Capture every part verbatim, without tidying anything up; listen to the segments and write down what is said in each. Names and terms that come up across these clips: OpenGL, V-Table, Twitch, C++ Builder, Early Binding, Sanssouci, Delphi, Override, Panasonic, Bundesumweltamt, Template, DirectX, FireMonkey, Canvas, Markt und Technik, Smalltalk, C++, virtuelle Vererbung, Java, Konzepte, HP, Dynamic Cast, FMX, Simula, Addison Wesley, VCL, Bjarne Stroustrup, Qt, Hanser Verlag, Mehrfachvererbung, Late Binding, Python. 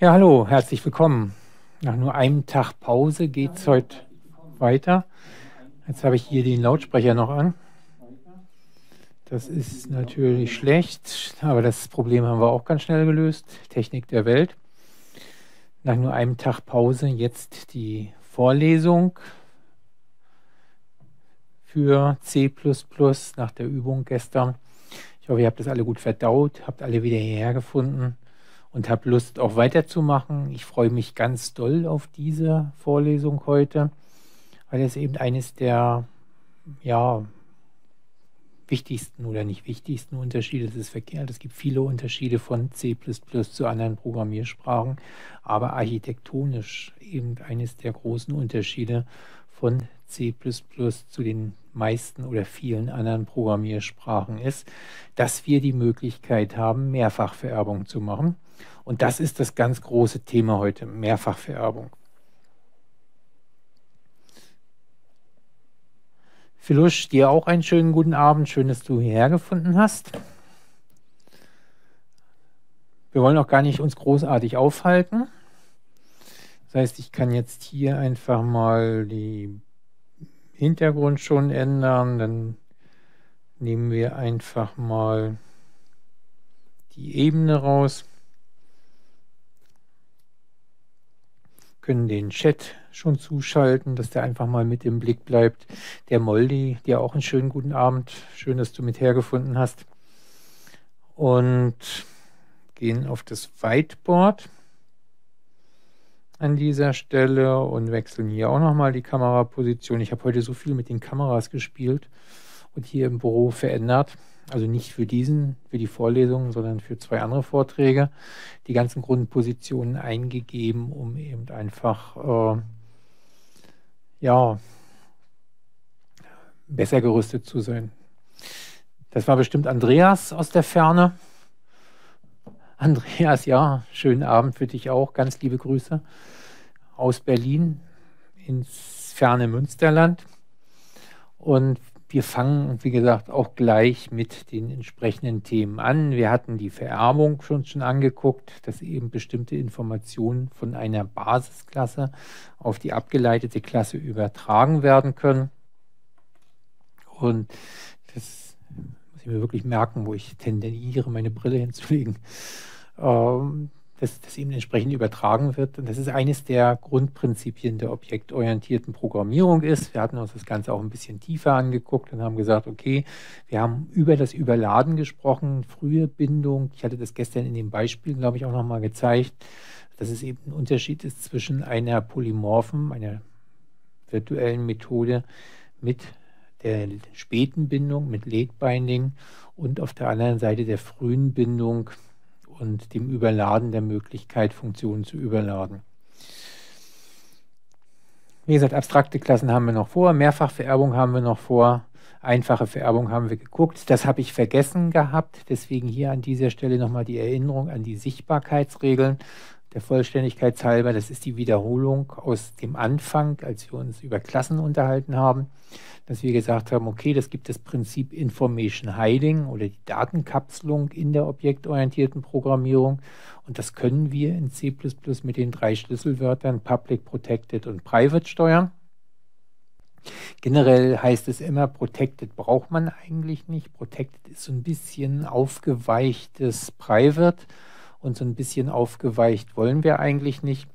Ja, hallo, herzlich willkommen. Nach nur einem Tag Pause geht es heute weiter. Jetzt habe ich hier den Lautsprecher noch an. Das ist natürlich schlecht, aber das Problem haben wir auch ganz schnell gelöst. Technik der Welt. Nach nur einem Tag Pause jetzt die Vorlesung für C plus plus nach der Übung gestern. Ich hoffe, ihr habt das alle gut verdaut, habt alle wieder hierher gefunden und habt Lust, auch weiterzumachen. Ich freue mich ganz doll auf diese Vorlesung heute, weil es eben eines der ja, wichtigsten oder nicht wichtigsten Unterschiede, das ist verkehrt. Es gibt viele Unterschiede von C plus plus zu anderen Programmiersprachen, aber architektonisch eben eines der großen Unterschiede von C plus plus zu den meisten oder vielen anderen Programmiersprachen ist, dass wir die Möglichkeit haben, Mehrfachvererbung zu machen. Und das ist das ganz große Thema heute, Mehrfachvererbung. Filusch, dir auch einen schönen guten Abend. Schön, dass du hierher gefunden hast. Wir wollen auch gar nicht uns großartig aufhalten. Das heißt, ich kann jetzt hier einfach mal die Hintergrund schon ändern, dann nehmen wir einfach mal die Ebene raus, können den Chat schon zuschalten, dass der einfach mal mit im Blick bleibt. Der Moldi, dir auch einen schönen guten Abend, schön, dass du mit hergefunden hast. Und gehen auf das Whiteboard an dieser Stelle und wechseln hier auch nochmal die Kameraposition. Ich habe heute so viel mit den Kameras gespielt und hier im Büro verändert. Also nicht für diesen, für die Vorlesung, sondern für zwei andere Vorträge. Die ganzen Grundpositionen eingegeben, um eben einfach äh, ja, besser gerüstet zu sein. Das war bestimmt Andreas aus der Ferne. Andreas, ja, schönen Abend für dich auch. Ganz liebe Grüße aus Berlin ins ferne Münsterland. Und wir fangen, wie gesagt, auch gleich mit den entsprechenden Themen an. Wir hatten die Vererbung schon, schon angeguckt, dass eben bestimmte Informationen von einer Basisklasse auf die abgeleitete Klasse übertragen werden können. Und das muss ich mir wirklich merken, wo ich tendiere, meine Brille hinzulegen. Ähm, dass das eben entsprechend übertragen wird. Und das ist eines der Grundprinzipien der objektorientierten Programmierung ist. Wir hatten uns das Ganze auch ein bisschen tiefer angeguckt und haben gesagt, okay, wir haben über das Überladen gesprochen, frühe Bindung. Ich hatte das gestern in dem Beispiel, glaube ich, auch nochmal gezeigt, dass es eben ein Unterschied ist zwischen einer polymorphen, einer virtuellen Methode mit der späten Bindung, mit Late Binding und auf der anderen Seite der frühen Bindung und dem Überladen der Möglichkeit, Funktionen zu überladen. Wie gesagt, abstrakte Klassen haben wir noch vor, Mehrfachvererbung haben wir noch vor, einfache Vererbung haben wir geguckt. Das habe ich vergessen gehabt, deswegen hier an dieser Stelle nochmal die Erinnerung an die Sichtbarkeitsregeln. Der Vollständigkeit halber, das ist die Wiederholung aus dem Anfang, als wir uns über Klassen unterhalten haben, dass wir gesagt haben, okay, das gibt das Prinzip Information Hiding oder die Datenkapselung in der objektorientierten Programmierung und das können wir in C plus plus mit den drei Schlüsselwörtern Public, Protected und Private steuern. Generell heißt es immer, Protected braucht man eigentlich nicht. Protected ist so ein bisschen aufgeweichtes Private. Und so ein bisschen aufgeweicht wollen wir eigentlich nicht.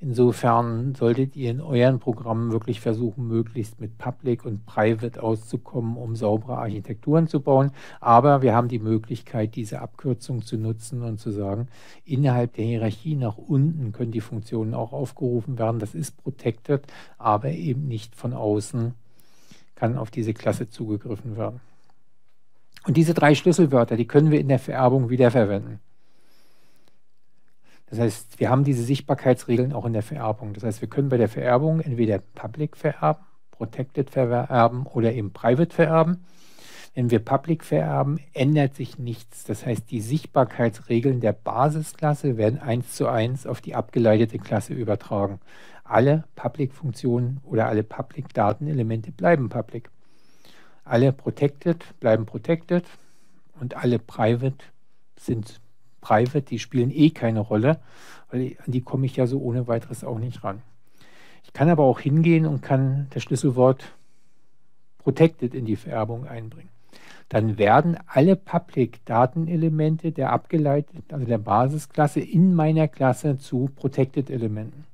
Insofern solltet ihr in euren Programmen wirklich versuchen, möglichst mit Public und Private auszukommen, um saubere Architekturen zu bauen. Aber wir haben die Möglichkeit, diese Abkürzung zu nutzen und zu sagen, innerhalb der Hierarchie nach unten können die Funktionen auch aufgerufen werden. Das ist protected, aber eben nicht von außen kann auf diese Klasse zugegriffen werden. Und diese drei Schlüsselwörter, die können wir in der Vererbung wiederverwenden. Das heißt, wir haben diese Sichtbarkeitsregeln auch in der Vererbung. Das heißt, wir können bei der Vererbung entweder Public vererben, Protected vererben oder eben Private vererben. Wenn wir Public vererben, ändert sich nichts. Das heißt, die Sichtbarkeitsregeln der Basisklasse werden eins zu eins auf die abgeleitete Klasse übertragen. Alle Public-Funktionen oder alle Public-Datenelemente bleiben Public. Alle Protected bleiben Protected und alle Private sind Private, die spielen eh keine Rolle, weil an die komme ich ja so ohne weiteres auch nicht ran. Ich kann aber auch hingehen und kann das Schlüsselwort Protected in die Vererbung einbringen. Dann werden alle Public-Datenelemente der abgeleiteten, also der Basisklasse in meiner Klasse zu Protected-Elementen.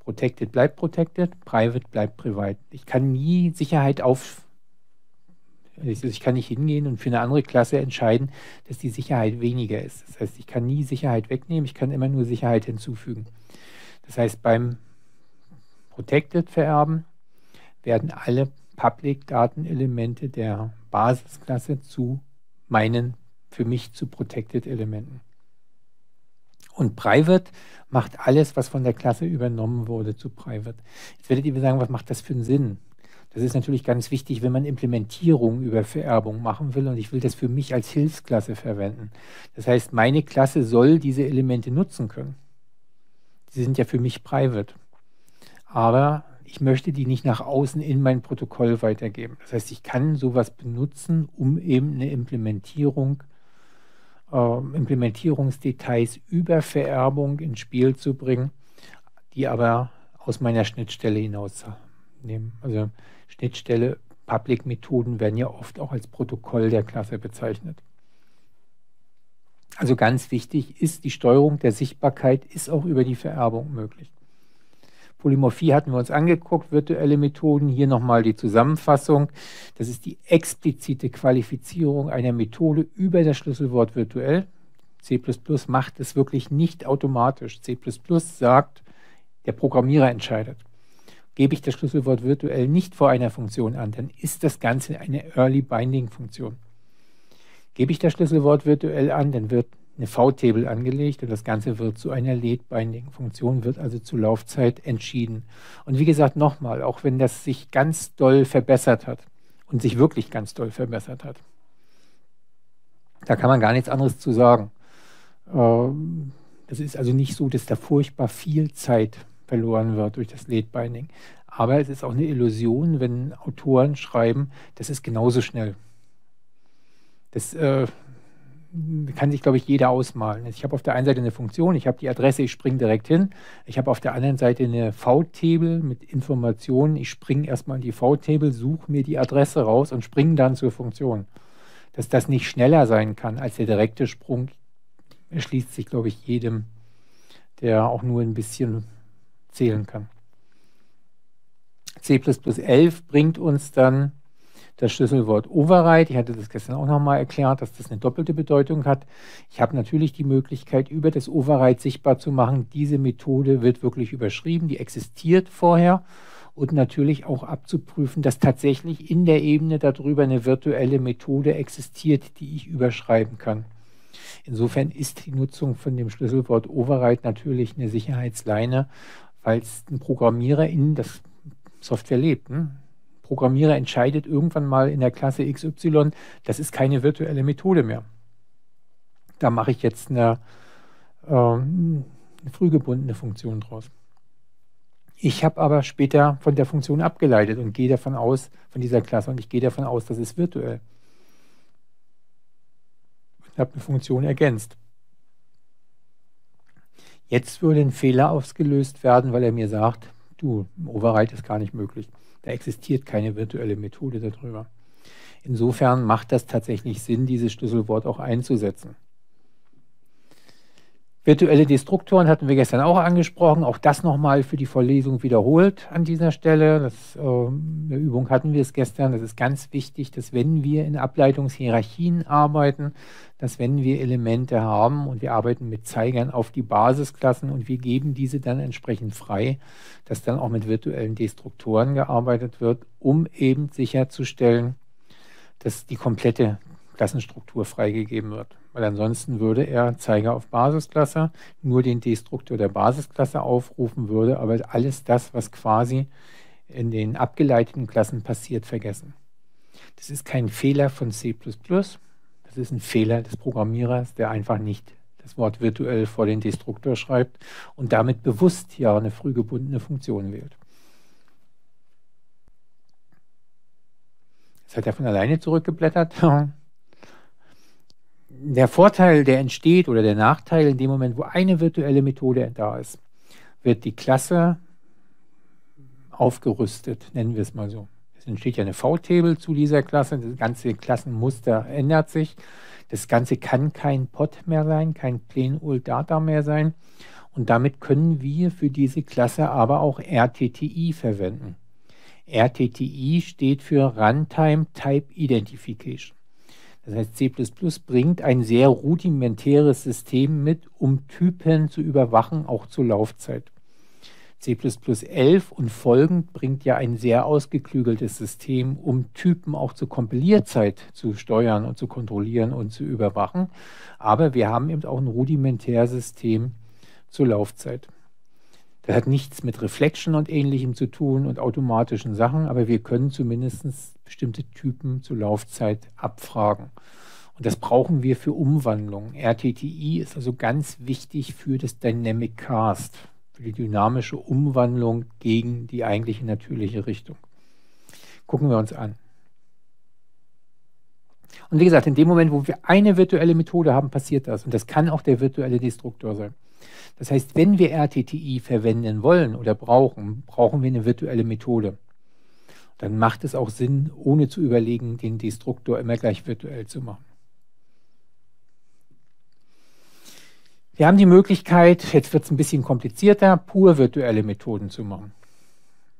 Protected bleibt Protected, Private bleibt Private. Ich kann nie Sicherheit auf... Also ich kann nicht hingehen und für eine andere Klasse entscheiden, dass die Sicherheit weniger ist. Das heißt, ich kann nie Sicherheit wegnehmen, ich kann immer nur Sicherheit hinzufügen. Das heißt, beim Protected-Vererben werden alle Public-Datenelemente der Basisklasse zu meinen, für mich zu Protected-Elementen. Und Private macht alles, was von der Klasse übernommen wurde, zu Private. Jetzt werdet ihr mir sagen, was macht das für einen Sinn? Das ist natürlich ganz wichtig, wenn man Implementierung über Vererbung machen will und ich will das für mich als Hilfsklasse verwenden. Das heißt, meine Klasse soll diese Elemente nutzen können. Sie sind ja für mich Private. Aber ich möchte die nicht nach außen in mein Protokoll weitergeben. Das heißt, ich kann sowas benutzen, um eben eine Implementierung, äh, Implementierungsdetails über Vererbung ins Spiel zu bringen, die aber aus meiner Schnittstelle hinaus nehmen. Also Schnittstelle, Public-Methoden werden ja oft auch als Protokoll der Klasse bezeichnet. Also ganz wichtig ist, die Steuerung der Sichtbarkeit ist auch über die Vererbung möglich. Polymorphie hatten wir uns angeguckt, virtuelle Methoden, hier nochmal die Zusammenfassung. Das ist die explizite Qualifizierung einer Methode über das Schlüsselwort virtuell. C plus plus macht es wirklich nicht automatisch. C plus plus sagt, der Programmierer entscheidet. Gebe ich das Schlüsselwort virtuell nicht vor einer Funktion an, dann ist das Ganze eine Early Binding Funktion. Gebe ich das Schlüsselwort virtuell an, dann wird eine V-Table angelegt und das Ganze wird zu einer Late Binding Funktion, wird also zur Laufzeit entschieden. Und wie gesagt, nochmal, auch wenn das sich ganz doll verbessert hat und sich wirklich ganz doll verbessert hat, da kann man gar nichts anderes zu sagen. Das ist also nicht so, dass da furchtbar viel Zeit verloren wird durch das Late Binding. Aber es ist auch eine Illusion, wenn Autoren schreiben, das ist genauso schnell. Das äh, kann sich, glaube ich, jeder ausmalen. Ich habe auf der einen Seite eine Funktion, ich habe die Adresse, ich springe direkt hin. Ich habe auf der anderen Seite eine V-Table mit Informationen. Ich springe erstmal in die V-Table, suche mir die Adresse raus und springe dann zur Funktion. Dass das nicht schneller sein kann als der direkte Sprung, erschließt sich, glaube ich, jedem, der auch nur ein bisschen zählen kann. C plus plus elf bringt uns dann das Schlüsselwort Override. Ich hatte das gestern auch nochmal erklärt, dass das eine doppelte Bedeutung hat. Ich habe natürlich die Möglichkeit, über das Override sichtbar zu machen, diese Methode wird wirklich überschrieben, die existiert vorher und natürlich auch abzuprüfen, dass tatsächlich in der Ebene darüber eine virtuelle Methode existiert, die ich überschreiben kann. Insofern ist die Nutzung von dem Schlüsselwort Override natürlich eine Sicherheitsleine, weil es ein Programmierer in das Software lebt. Ein Programmierer entscheidet irgendwann mal in der Klasse X Y, das ist keine virtuelle Methode mehr. Da mache ich jetzt eine, äh, eine frühgebundene Funktion draus. Ich habe aber später von der Funktion abgeleitet und gehe davon aus, von dieser Klasse, und ich gehe davon aus, das ist virtuell. Ich habe eine Funktion ergänzt. Jetzt würde ein Fehler ausgelöst werden, weil er mir sagt, du, Override ist gar nicht möglich. Da existiert keine virtuelle Methode darüber. Insofern macht das tatsächlich Sinn, dieses Schlüsselwort auch einzusetzen. Virtuelle Destruktoren hatten wir gestern auch angesprochen. Auch das nochmal für die Vorlesung wiederholt an dieser Stelle. Das, äh, eine Übung hatten wir es gestern. Das ist ganz wichtig, dass wenn wir in Ableitungshierarchien arbeiten, dass wenn wir Elemente haben und wir arbeiten mit Zeigern auf die Basisklassen und wir geben diese dann entsprechend frei, dass dann auch mit virtuellen Destruktoren gearbeitet wird, um eben sicherzustellen, dass die komplette Klassenstruktur freigegeben wird. Weil ansonsten würde er Zeiger auf Basisklasse, nur den Destruktor der Basisklasse aufrufen würde, aber alles das, was quasi in den abgeleiteten Klassen passiert, vergessen. Das ist kein Fehler von C plus plus, das ist ein Fehler des Programmierers, der einfach nicht das Wort virtuell vor den Destruktor schreibt und damit bewusst ja eine früh gebundene Funktion wählt. Das hat er von alleine zurückgeblättert. der Vorteil, der entsteht, oder der Nachteil in dem Moment, wo eine virtuelle Methode da ist, wird die Klasse aufgerüstet, nennen wir es mal so. Es entsteht ja eine V-Table zu dieser Klasse, das ganze Klassenmuster ändert sich. Das Ganze kann kein P O D mehr sein, kein Plain Old Data mehr sein. Und damit können wir für diese Klasse aber auch R T T I verwenden. R T T I steht für Runtime Type Identification. Das heißt, C plus plus bringt ein sehr rudimentäres System mit, um Typen zu überwachen, auch zur Laufzeit. C plus plus elf und folgend bringt ja ein sehr ausgeklügeltes System, um Typen auch zur Kompilierzeit zu steuern und zu kontrollieren und zu überwachen. Aber wir haben eben auch ein rudimentäres System zur Laufzeit. Das hat nichts mit Reflection und Ähnlichem zu tun und automatischen Sachen, aber wir können zumindest bestimmte Typen zur Laufzeit abfragen. Und das brauchen wir für Umwandlungen. R T T I ist also ganz wichtig für das Dynamic Cast, für die dynamische Umwandlung gegen die eigentliche natürliche Richtung. Gucken wir uns an. Und wie gesagt, in dem Moment, wo wir eine virtuelle Methode haben, passiert das. Und das kann auch der virtuelle Destruktor sein. Das heißt, wenn wir R T T I verwenden wollen oder brauchen, brauchen wir eine virtuelle Methode. Dann macht es auch Sinn, ohne zu überlegen, den Destruktor immer gleich virtuell zu machen. Wir haben die Möglichkeit, jetzt wird es ein bisschen komplizierter, pur virtuelle Methoden zu machen.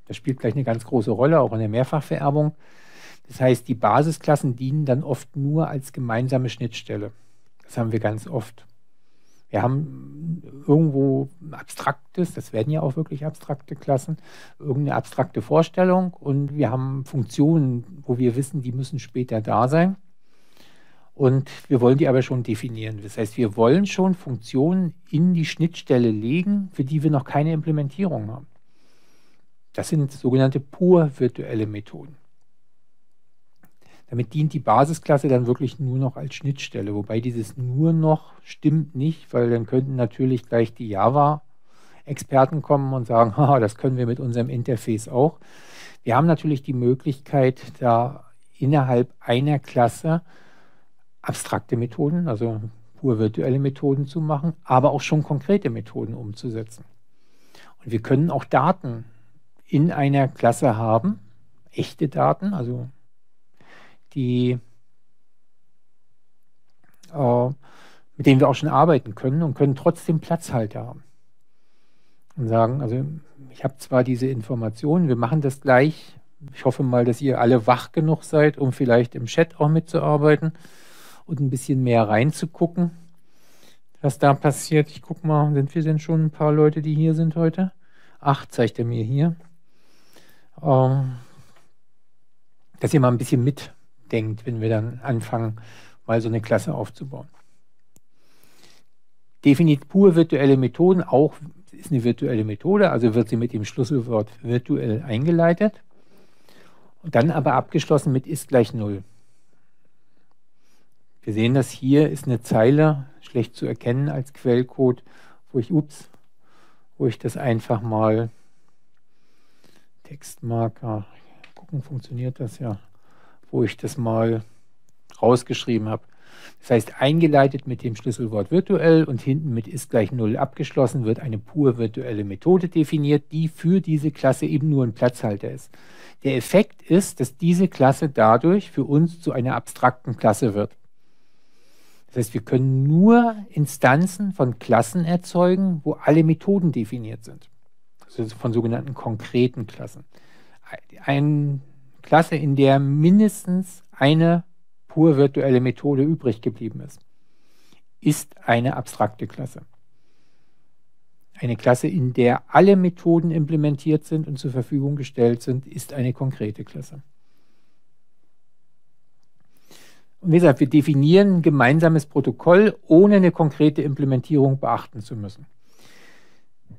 Das spielt gleich eine ganz große Rolle, auch in der Mehrfachvererbung. Das heißt, die Basisklassen dienen dann oft nur als gemeinsame Schnittstelle. Das haben wir ganz oft. Wir haben irgendwo Abstraktes, das werden ja auch wirklich abstrakte Klassen, irgendeine abstrakte Vorstellung, und wir haben Funktionen, wo wir wissen, die müssen später da sein. Und wir wollen die aber schon definieren. Das heißt, wir wollen schon Funktionen in die Schnittstelle legen, für die wir noch keine Implementierung haben. Das sind sogenannte pur virtuelle Methoden. Damit dient die Basisklasse dann wirklich nur noch als Schnittstelle, wobei dieses nur noch stimmt nicht, weil dann könnten natürlich gleich die Java-Experten kommen und sagen, haha, das können wir mit unserem Interface auch. Wir haben natürlich die Möglichkeit, da innerhalb einer Klasse abstrakte Methoden, also pur virtuelle Methoden zu machen, aber auch schon konkrete Methoden umzusetzen. Und wir können auch Daten in einer Klasse haben, echte Daten, also die, äh, mit denen wir auch schon arbeiten können und können trotzdem Platzhalter haben. Und sagen, also ich habe zwar diese Informationen, wir machen das gleich. Ich hoffe mal, dass ihr alle wach genug seid, um vielleicht im Chat auch mitzuarbeiten und ein bisschen mehr reinzugucken, was da passiert. Ich gucke mal, sind wir denn schon ein paar Leute, die hier sind heute? Acht zeigt er mir hier. Ähm, dass ihr mal ein bisschen mit denkt, wenn wir dann anfangen, mal so eine Klasse aufzubauen. Definiert pur virtuelle Methoden, auch ist eine virtuelle Methode, also wird sie mit dem Schlüsselwort virtuell eingeleitet und dann aber abgeschlossen mit ist gleich null. Wir sehen, dass hier ist eine Zeile, schlecht zu erkennen als Quellcode, wo ich, ups, wo ich das einfach mal Textmarker, gucken, funktioniert das ja, wo ich das mal rausgeschrieben habe. Das heißt, eingeleitet mit dem Schlüsselwort virtuell und hinten mit ist gleich null abgeschlossen, wird eine pur virtuelle Methode definiert, die für diese Klasse eben nur ein Platzhalter ist. Der Effekt ist, dass diese Klasse dadurch für uns zu einer abstrakten Klasse wird. Das heißt, wir können nur Instanzen von Klassen erzeugen, wo alle Methoden definiert sind. Also von sogenannten konkreten Klassen. Ein Klasse, in der mindestens eine pur virtuelle Methode übrig geblieben ist, ist eine abstrakte Klasse. Eine Klasse, in der alle Methoden implementiert sind und zur Verfügung gestellt sind, ist eine konkrete Klasse. Und wie gesagt, wir definieren ein gemeinsames Protokoll, ohne eine konkrete Implementierung beachten zu müssen.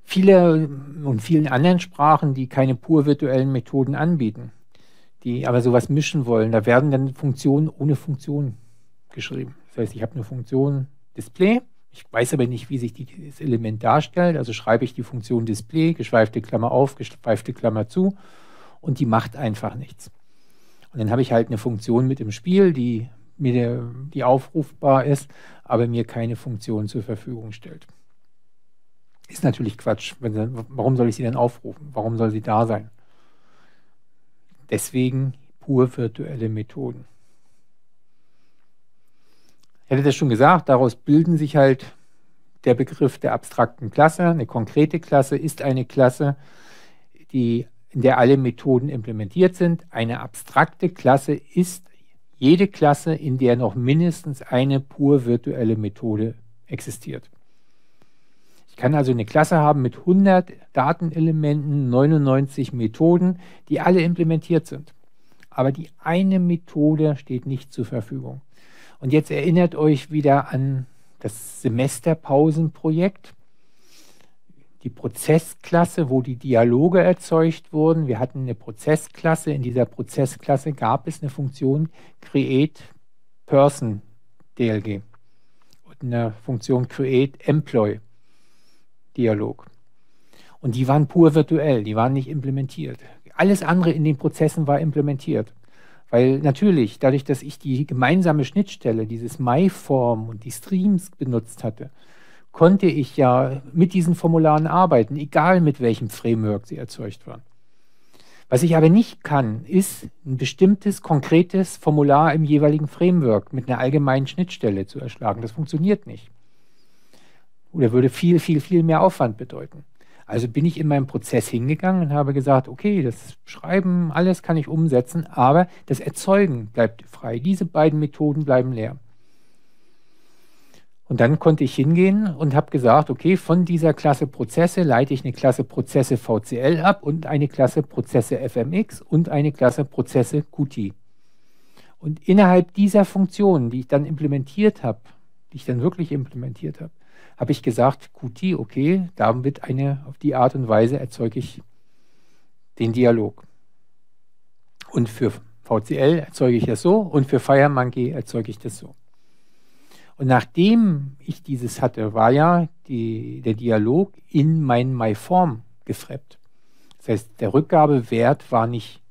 Viele und vielen anderen Sprachen, die keine pur virtuellen Methoden anbieten, die aber sowas mischen wollen, da werden dann Funktionen ohne Funktion geschrieben. Das heißt, ich habe eine Funktion Display, ich weiß aber nicht, wie sich die, das Element darstellt, also schreibe ich die Funktion Display, geschweifte Klammer auf, geschweifte Klammer zu, und die macht einfach nichts. Und dann habe ich halt eine Funktion mit im Spiel, die mir die aufrufbar ist, aber mir keine Funktion zur Verfügung stellt. Ist natürlich Quatsch. Wenn sie, warum soll ich sie denn aufrufen? Warum soll sie da sein? Deswegen pur virtuelle Methoden. Ich hätte das schon gesagt, daraus bilden sich halt der Begriff der abstrakten Klasse. Eine konkrete Klasse ist eine Klasse, die, in der alle Methoden implementiert sind. Eine abstrakte Klasse ist jede Klasse, in der noch mindestens eine pur virtuelle Methode existiert. Ich kann also eine Klasse haben mit hundert Datenelementen, neunundneunzig Methoden, die alle implementiert sind. Aber die eine Methode steht nicht zur Verfügung. Und jetzt erinnert euch wieder an das Semesterpausenprojekt, die Prozessklasse, wo die Dialoge erzeugt wurden. Wir hatten eine Prozessklasse. In dieser Prozessklasse gab es eine Funktion createPerson D L G und eine Funktion createEmployee. Dialog. Und die waren pur virtuell, die waren nicht implementiert. Alles andere in den Prozessen war implementiert. Weil natürlich, dadurch, dass ich die gemeinsame Schnittstelle, dieses MyForm und die Streams benutzt hatte, konnte ich ja mit diesen Formularen arbeiten, egal mit welchem Framework sie erzeugt waren. Was ich aber nicht kann, ist ein bestimmtes, konkretes Formular im jeweiligen Framework mit einer allgemeinen Schnittstelle zu erschlagen. Das funktioniert nicht. Oder würde viel, viel, viel mehr Aufwand bedeuten. Also bin ich in meinem Prozess hingegangen und habe gesagt, okay, das Schreiben, alles kann ich umsetzen, aber das Erzeugen bleibt frei. Diese beiden Methoden bleiben leer. Und dann konnte ich hingehen und habe gesagt, okay, von dieser Klasse Prozesse leite ich eine Klasse Prozesse V C L ab und eine Klasse Prozesse F M X und eine Klasse Prozesse Qt. Und innerhalb dieser Funktionen, die ich dann implementiert habe, die ich dann wirklich implementiert habe, habe ich gesagt, Qt, okay, damit eine, auf die Art und Weise erzeuge ich den Dialog. Und für V C L erzeuge ich das so und für FireMonkey erzeuge ich das so. Und nachdem ich dieses hatte, war ja die, der Dialog in mein MyForm gefrappt. Das heißt, der Rückgabewert war nicht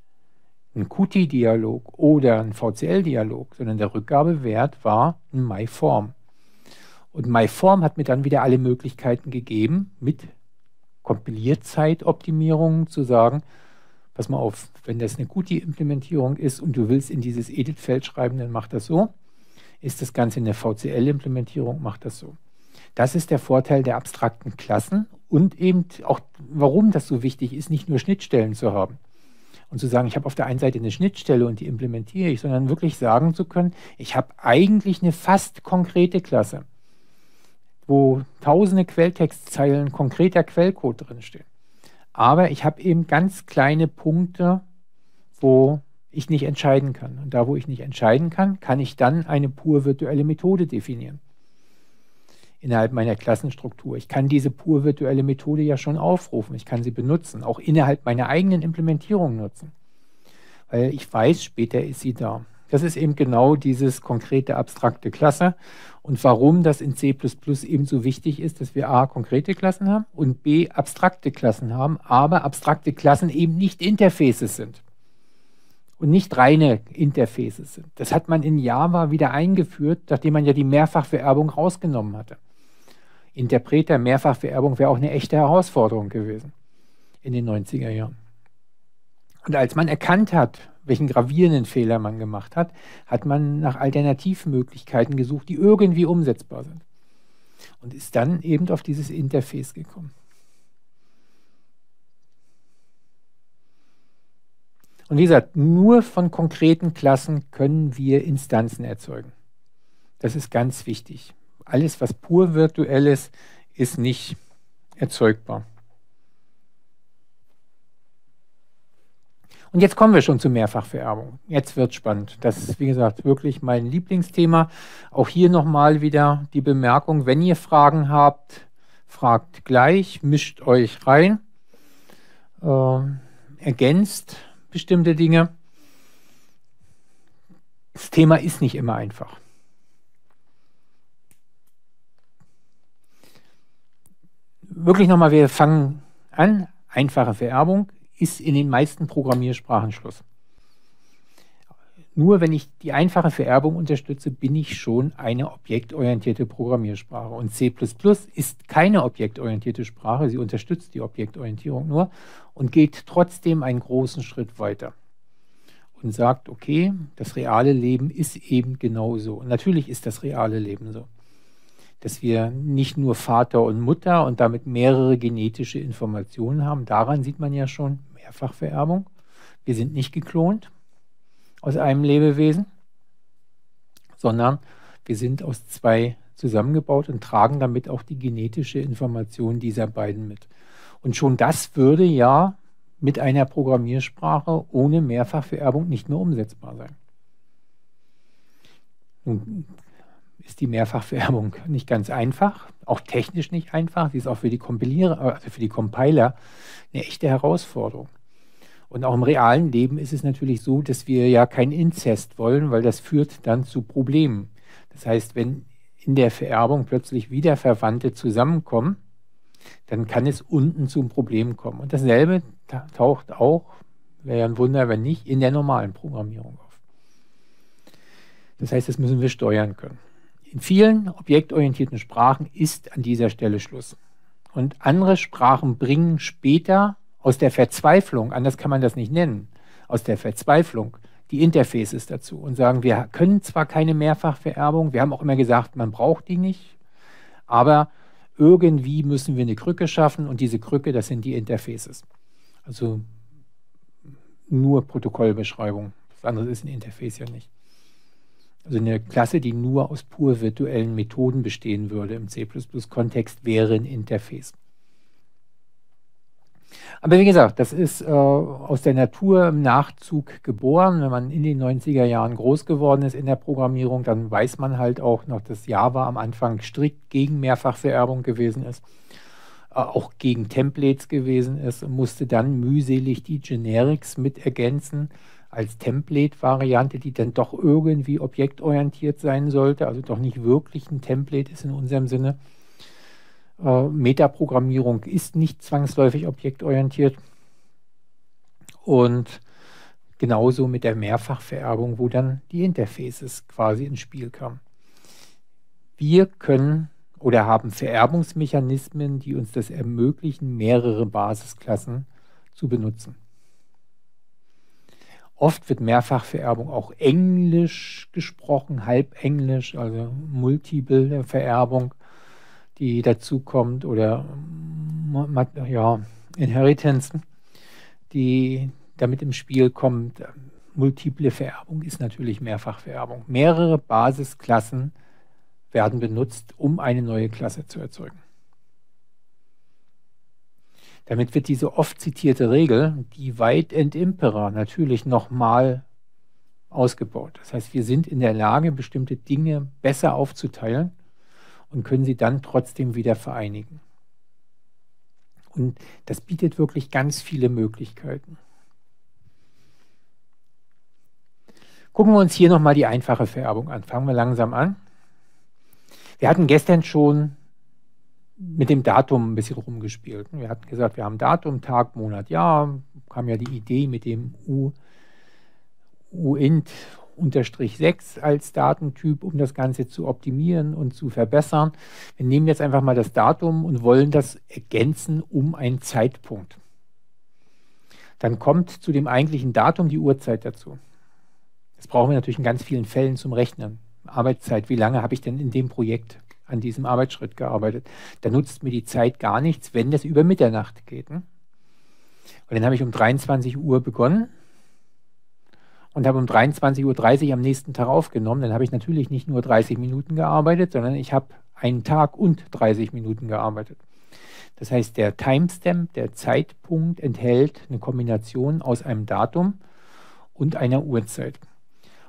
ein Qt-Dialog oder ein V C L-Dialog, sondern der Rückgabewert war ein MyForm. Und MyForm hat mir dann wieder alle Möglichkeiten gegeben, mit Kompilierzeitoptimierungen zu sagen, pass mal auf, wenn das eine Qt-Implementierung ist und du willst in dieses Edit-Feld schreiben, dann mach das so. Ist das Ganze eine V C L-Implementierung, mach das so. Das ist der Vorteil der abstrakten Klassen und eben auch, warum das so wichtig ist, nicht nur Schnittstellen zu haben. Und zu sagen, ich habe auf der einen Seite eine Schnittstelle und die implementiere ich, sondern wirklich sagen zu können, ich habe eigentlich eine fast konkrete Klasse, wo tausende Quelltextzeilen konkreter Quellcode drinstehen. Aber ich habe eben ganz kleine Punkte, wo ich nicht entscheiden kann. Und da, wo ich nicht entscheiden kann, kann ich dann eine pur virtuelle Methode definieren. Innerhalb meiner Klassenstruktur. Ich kann diese pur virtuelle Methode ja schon aufrufen. Ich kann sie benutzen, auch innerhalb meiner eigenen Implementierung nutzen. Weil ich weiß, später ist sie da. Das ist eben genau dieses konkrete, abstrakte Klasse und warum das in C plus plus eben so wichtig ist, dass wir a. konkrete Klassen haben und b. abstrakte Klassen haben, aber abstrakte Klassen eben nicht Interfaces sind und nicht reine Interfaces sind. Das hat man in Java wieder eingeführt, nachdem man ja die Mehrfachvererbung rausgenommen hatte. Interpreter, Mehrfachvererbung wäre auch eine echte Herausforderung gewesen in den neunziger Jahren. Und als man erkannt hat, welchen gravierenden Fehler man gemacht hat, hat man nach Alternativmöglichkeiten gesucht, die irgendwie umsetzbar sind. Und ist dann eben auf dieses Interface gekommen. Und wie gesagt, nur von konkreten Klassen können wir Instanzen erzeugen. Das ist ganz wichtig. Alles, was pur virtuell ist, ist nicht erzeugbar. Und jetzt kommen wir schon zu Mehrfachvererbung. Jetzt wird es spannend. Das ist, wie gesagt, wirklich mein Lieblingsthema. Auch hier nochmal wieder die Bemerkung, wenn ihr Fragen habt, fragt gleich, mischt euch rein, äh, ergänzt bestimmte Dinge. Das Thema ist nicht immer einfach. Wirklich nochmal, wir fangen an. Einfache Vererbung ist in den meisten Programmiersprachen Schluss. Nur wenn ich die einfache Vererbung unterstütze, bin ich schon eine objektorientierte Programmiersprache. Und C plus plus ist keine objektorientierte Sprache, sie unterstützt die Objektorientierung nur und geht trotzdem einen großen Schritt weiter und sagt, okay, das reale Leben ist eben genauso. Und natürlich ist das reale Leben so, dass wir nicht nur Vater und Mutter und damit mehrere genetische Informationen haben. Daran sieht man ja schon Mehrfachvererbung. Wir sind nicht geklont aus einem Lebewesen, sondern wir sind aus zwei zusammengebaut und tragen damit auch die genetische Information dieser beiden mit. Und schon das würde ja mit einer Programmiersprache ohne Mehrfachvererbung nicht mehr umsetzbar sein. Nun ist die Mehrfachvererbung nicht ganz einfach, auch technisch nicht einfach. Sie ist auch für die Kompilierer, also für die Compiler eine echte Herausforderung. Und auch im realen Leben ist es natürlich so, dass wir ja keinen Inzest wollen, weil das führt dann zu Problemen. Das heißt, wenn in der Vererbung plötzlich Wiederverwandte zusammenkommen, dann kann es unten zum Problem kommen. Und dasselbe taucht auch, wäre ja ein Wunder, wenn nicht, in der normalen Programmierung auf. Das heißt, das müssen wir steuern können. In vielen objektorientierten Sprachen ist an dieser Stelle Schluss. Und andere Sprachen bringen später aus der Verzweiflung, anders kann man das nicht nennen, aus der Verzweiflung die Interfaces dazu und sagen, wir können zwar keine Mehrfachvererbung, wir haben auch immer gesagt, man braucht die nicht, aber irgendwie müssen wir eine Krücke schaffen und diese Krücke, das sind die Interfaces. Also nur Protokollbeschreibung, das andere ist ein Interface ja nicht. Also eine Klasse, die nur aus pur virtuellen Methoden bestehen würde im C plus plus-Kontext, wäre ein Interface. Aber wie gesagt, das ist äh, aus der Natur im Nachzug geboren. Wenn man in den neunziger Jahren groß geworden ist in der Programmierung, dann weiß man halt auch noch, dass Java am Anfang strikt gegen Mehrfachvererbung gewesen ist, äh, auch gegen Templates gewesen ist und musste dann mühselig die Generics mit ergänzen als Template-Variante, die dann doch irgendwie objektorientiert sein sollte, also doch nicht wirklich ein Template ist in unserem Sinne. Uh, Metaprogrammierung ist nicht zwangsläufig objektorientiert und genauso mit der Mehrfachvererbung, wo dann die Interfaces quasi ins Spiel kamen. Wir können oder haben Vererbungsmechanismen, die uns das ermöglichen, mehrere Basisklassen zu benutzen. Oft wird Mehrfachvererbung auch Englisch gesprochen, Halbenglisch, also Multiple Vererbung, die dazu kommt, oder ja, Inheritance, die damit im Spiel kommt. Multiple Vererbung ist natürlich Mehrfachvererbung. Mehrere Basisklassen werden benutzt, um eine neue Klasse zu erzeugen. Damit wird diese oft zitierte Regel, divide and impera, natürlich nochmal ausgebaut. Das heißt, wir sind in der Lage, bestimmte Dinge besser aufzuteilen und können sie dann trotzdem wieder vereinigen. Und das bietet wirklich ganz viele Möglichkeiten. Gucken wir uns hier nochmal die einfache Vererbung an. Fangen wir langsam an. Wir hatten gestern schon mit dem Datum ein bisschen rumgespielt. Wir hatten gesagt, wir haben Datum, Tag, Monat, Jahr. Kam ja die Idee mit dem U int unterstrich sechs als Datentyp, um das Ganze zu optimieren und zu verbessern. Wir nehmen jetzt einfach mal das Datum und wollen das ergänzen um einen Zeitpunkt. Dann kommt zu dem eigentlichen Datum die Uhrzeit dazu. Das brauchen wir natürlich in ganz vielen Fällen zum Rechnen. Arbeitszeit, wie lange habe ich denn in dem Projekt an diesem Arbeitsschritt gearbeitet? Da nutzt mir die Zeit gar nichts, wenn das über Mitternacht geht. Hm? Und dann habe ich um dreiundzwanzig Uhr begonnen und habe um dreiundzwanzig Uhr dreißig am nächsten Tag aufgenommen. Dann habe ich natürlich nicht nur dreißig Minuten gearbeitet, sondern ich habe einen Tag und dreißig Minuten gearbeitet. Das heißt, der Timestamp, der Zeitpunkt, enthält eine Kombination aus einem Datum und einer Uhrzeit.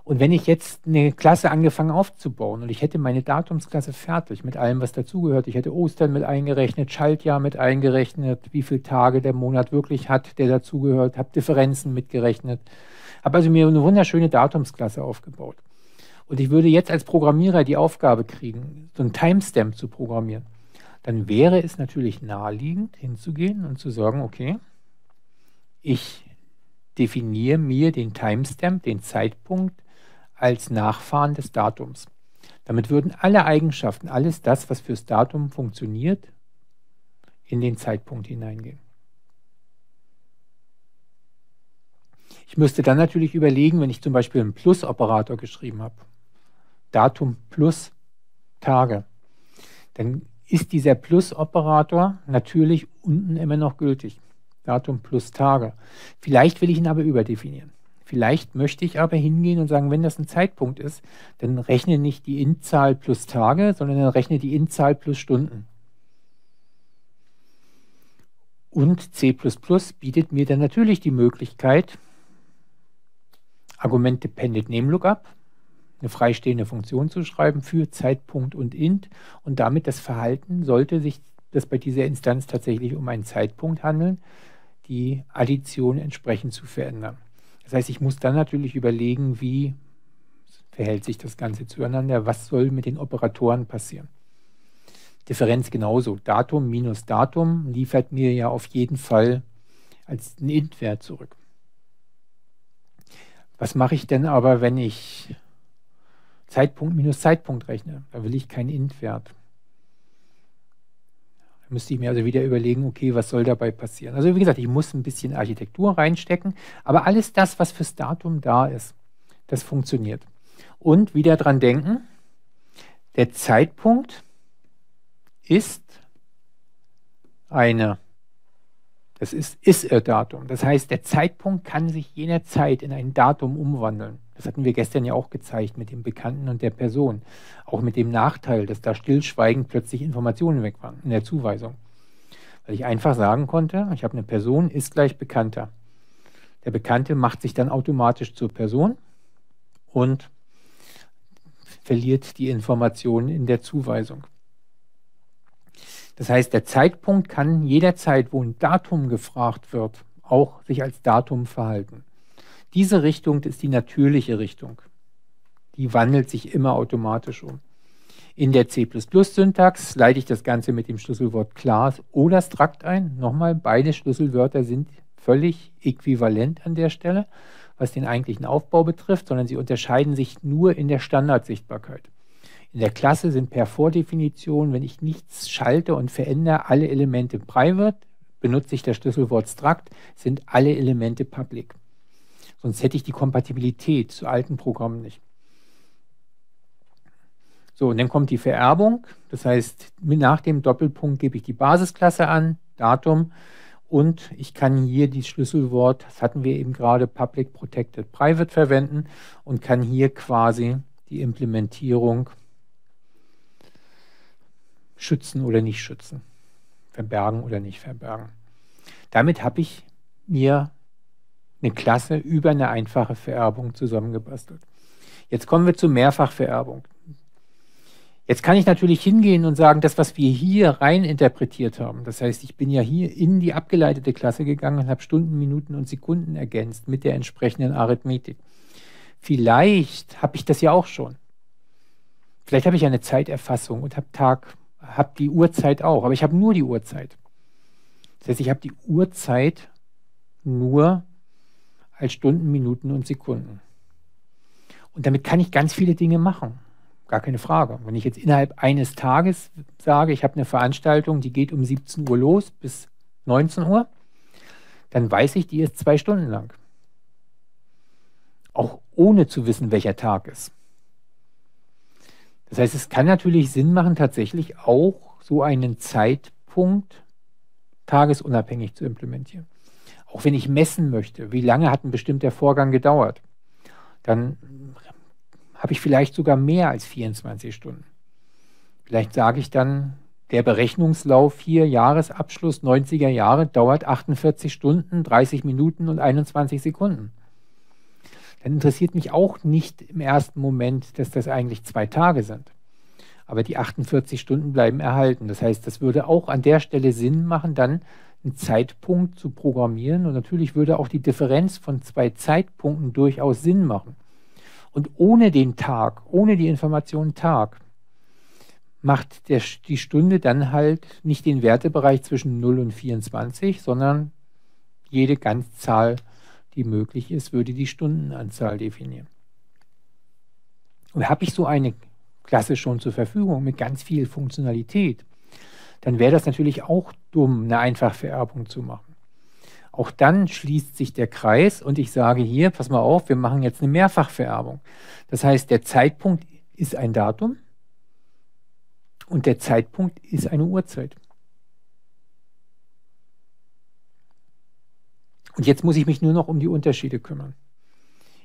Und wenn ich jetzt eine Klasse angefangen aufzubauen und ich hätte meine Datumsklasse fertig mit allem, was dazugehört, ich hätte Ostern mit eingerechnet, Schaltjahr mit eingerechnet, wie viele Tage der Monat wirklich hat, der dazugehört, habe Differenzen mitgerechnet, habe also mir eine wunderschöne Datumsklasse aufgebaut. Und ich würde jetzt als Programmierer die Aufgabe kriegen, so einen Timestamp zu programmieren. Dann wäre es natürlich naheliegend, hinzugehen und zu sagen, okay, ich definiere mir den Timestamp, den Zeitpunkt als Nachfahren des Datums. Damit würden alle Eigenschaften, alles das, was fürs Datum funktioniert, in den Zeitpunkt hineingehen. Ich müsste dann natürlich überlegen, wenn ich zum Beispiel einen Plus-Operator geschrieben habe, Datum plus Tage, dann ist dieser Plus-Operator natürlich unten immer noch gültig. Datum plus Tage. Vielleicht will ich ihn aber überdefinieren. Vielleicht möchte ich aber hingehen und sagen, wenn das ein Zeitpunkt ist, dann rechne nicht die Int-Zahl plus Tage, sondern dann rechne die Int-Zahl plus Stunden. Und C plus plus bietet mir dann natürlich die Möglichkeit, Argument-Dependent Name Lookup, eine freistehende Funktion zu schreiben für Zeitpunkt und Int und damit das Verhalten, sollte sich das bei dieser Instanz tatsächlich um einen Zeitpunkt handeln, die Addition entsprechend zu verändern. Das heißt, ich muss dann natürlich überlegen, wie verhält sich das Ganze zueinander, was soll mit den Operatoren passieren. Differenz genauso. Datum minus Datum liefert mir ja auf jeden Fall als einen Int-Wert zurück. Was mache ich denn aber, wenn ich Zeitpunkt minus Zeitpunkt rechne? Da will ich keinen Int-Wert. Da müsste ich mir also wieder überlegen, okay, was soll dabei passieren? Also wie gesagt, ich muss ein bisschen Architektur reinstecken, aber alles das, was fürs Datum da ist, das funktioniert. Und wieder dran denken, der Zeitpunkt ist eine, das ist, ist ein Datum. Das heißt, der Zeitpunkt kann sich jederzeit in ein Datum umwandeln. Das hatten wir gestern ja auch gezeigt mit dem Bekannten und der Person. Auch mit dem Nachteil, dass da stillschweigend plötzlich Informationen weg waren in der Zuweisung. Weil ich einfach sagen konnte, ich habe eine Person, ist gleich Bekannter. Der Bekannte macht sich dann automatisch zur Person und verliert die Informationen in der Zuweisung. Das heißt, der Zeitpunkt kann jederzeit, wo ein Datum gefragt wird, auch sich als Datum verhalten. Diese Richtung ist die natürliche Richtung. Die wandelt sich immer automatisch um. In der C plus plus Syntax leite ich das Ganze mit dem Schlüsselwort Class oder Struct ein. Nochmal, beide Schlüsselwörter sind völlig äquivalent an der Stelle, was den eigentlichen Aufbau betrifft, sondern sie unterscheiden sich nur in der Standardsichtbarkeit. In der Klasse sind per Vordefinition, wenn ich nichts schalte und verändere, alle Elemente private. Benutze ich das Schlüsselwort Struct, sind alle Elemente public. Sonst hätte ich die Kompatibilität zu alten Programmen nicht. So, und dann kommt die Vererbung. Das heißt, nach dem Doppelpunkt gebe ich die Basisklasse an, Datum, und ich kann hier das Schlüsselwort, das hatten wir eben gerade, Public Protected Private verwenden und kann hier quasi die Implementierung schützen oder nicht schützen, verbergen oder nicht verbergen. Damit habe ich mir eine Klasse über eine einfache Vererbung zusammengebastelt. Jetzt kommen wir zu Mehrfachvererbung. Jetzt kann ich natürlich hingehen und sagen, das, was wir hier rein interpretiert haben, das heißt, ich bin ja hier in die abgeleitete Klasse gegangen und habe Stunden, Minuten und Sekunden ergänzt mit der entsprechenden Arithmetik. Vielleicht habe ich das ja auch schon. Vielleicht habe ich eine Zeiterfassung und habe Tag, habe die Uhrzeit auch, aber ich habe nur die Uhrzeit. Das heißt, ich habe die Uhrzeit nur als Stunden, Minuten und Sekunden. Und damit kann ich ganz viele Dinge machen. Gar keine Frage. Wenn ich jetzt innerhalb eines Tages sage, ich habe eine Veranstaltung, die geht um siebzehn Uhr los bis neunzehn Uhr, dann weiß ich, die ist zwei Stunden lang. Auch ohne zu wissen, welcher Tag ist. Das heißt, es kann natürlich Sinn machen, tatsächlich auch so einen Zeitpunkt tagesunabhängig zu implementieren. Auch wenn ich messen möchte, wie lange hat ein bestimmter Vorgang gedauert, dann habe ich vielleicht sogar mehr als vierundzwanzig Stunden. Vielleicht sage ich dann, der Berechnungslauf hier, Jahresabschluss neunziger Jahre, dauert achtundvierzig Stunden, dreißig Minuten und einundzwanzig Sekunden. Dann interessiert mich auch nicht im ersten Moment, dass das eigentlich zwei Tage sind. Aber die achtundvierzig Stunden bleiben erhalten. Das heißt, das würde auch an der Stelle Sinn machen, dann einen Zeitpunkt zu programmieren, und natürlich würde auch die Differenz von zwei Zeitpunkten durchaus Sinn machen. Und ohne den Tag, ohne die Information Tag, macht der, die Stunde dann halt nicht den Wertebereich zwischen null und vierundzwanzig, sondern jede Ganzzahl, die möglich ist, würde die Stundenanzahl definieren. Und habe ich so eine Klasse schon zur Verfügung mit ganz viel Funktionalität, dann wäre das natürlich auch dumm, eine Einfachvererbung zu machen. Auch dann schließt sich der Kreis und ich sage hier, pass mal auf, wir machen jetzt eine Mehrfachvererbung. Das heißt, der Zeitpunkt ist ein Datum und der Zeitpunkt ist eine Uhrzeit. Und jetzt muss ich mich nur noch um die Unterschiede kümmern.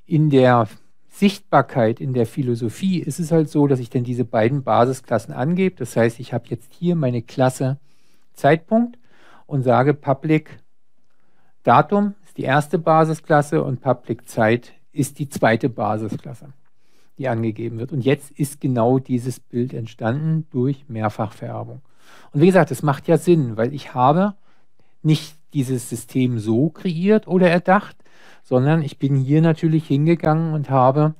In der Sichtbarkeit, in der Philosophie ist es halt so, dass ich dann diese beiden Basisklassen angebe. Das heißt, ich habe jetzt hier meine Klasse Zeitpunkt und sage Public Datum ist die erste Basisklasse und Public Zeit ist die zweite Basisklasse, die angegeben wird. Und jetzt ist genau dieses Bild entstanden durch Mehrfachvererbung. Und wie gesagt, das macht ja Sinn, weil ich habe nicht dieses System so kreiert oder erdacht, sondern ich bin hier natürlich hingegangen und habe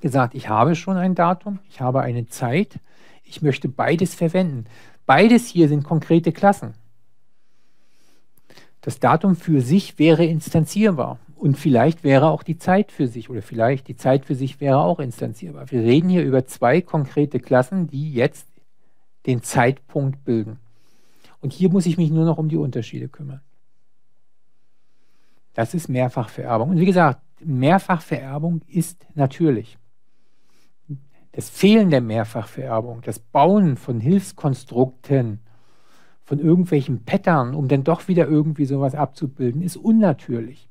gesagt, ich habe schon ein Datum, ich habe eine Zeit, ich möchte beides verwenden. Beides hier sind konkrete Klassen. Das Datum für sich wäre instanzierbar und vielleicht wäre auch die Zeit für sich oder vielleicht die Zeit für sich wäre auch instanzierbar. Wir reden hier über zwei konkrete Klassen, die jetzt den Zeitpunkt bilden. Und hier muss ich mich nur noch um die Unterschiede kümmern. Das ist Mehrfachvererbung. Und wie gesagt, Mehrfachvererbung ist natürlich. Das Fehlen der Mehrfachvererbung, das Bauen von Hilfskonstrukten, von irgendwelchen Pattern, um dann doch wieder irgendwie sowas abzubilden, ist unnatürlich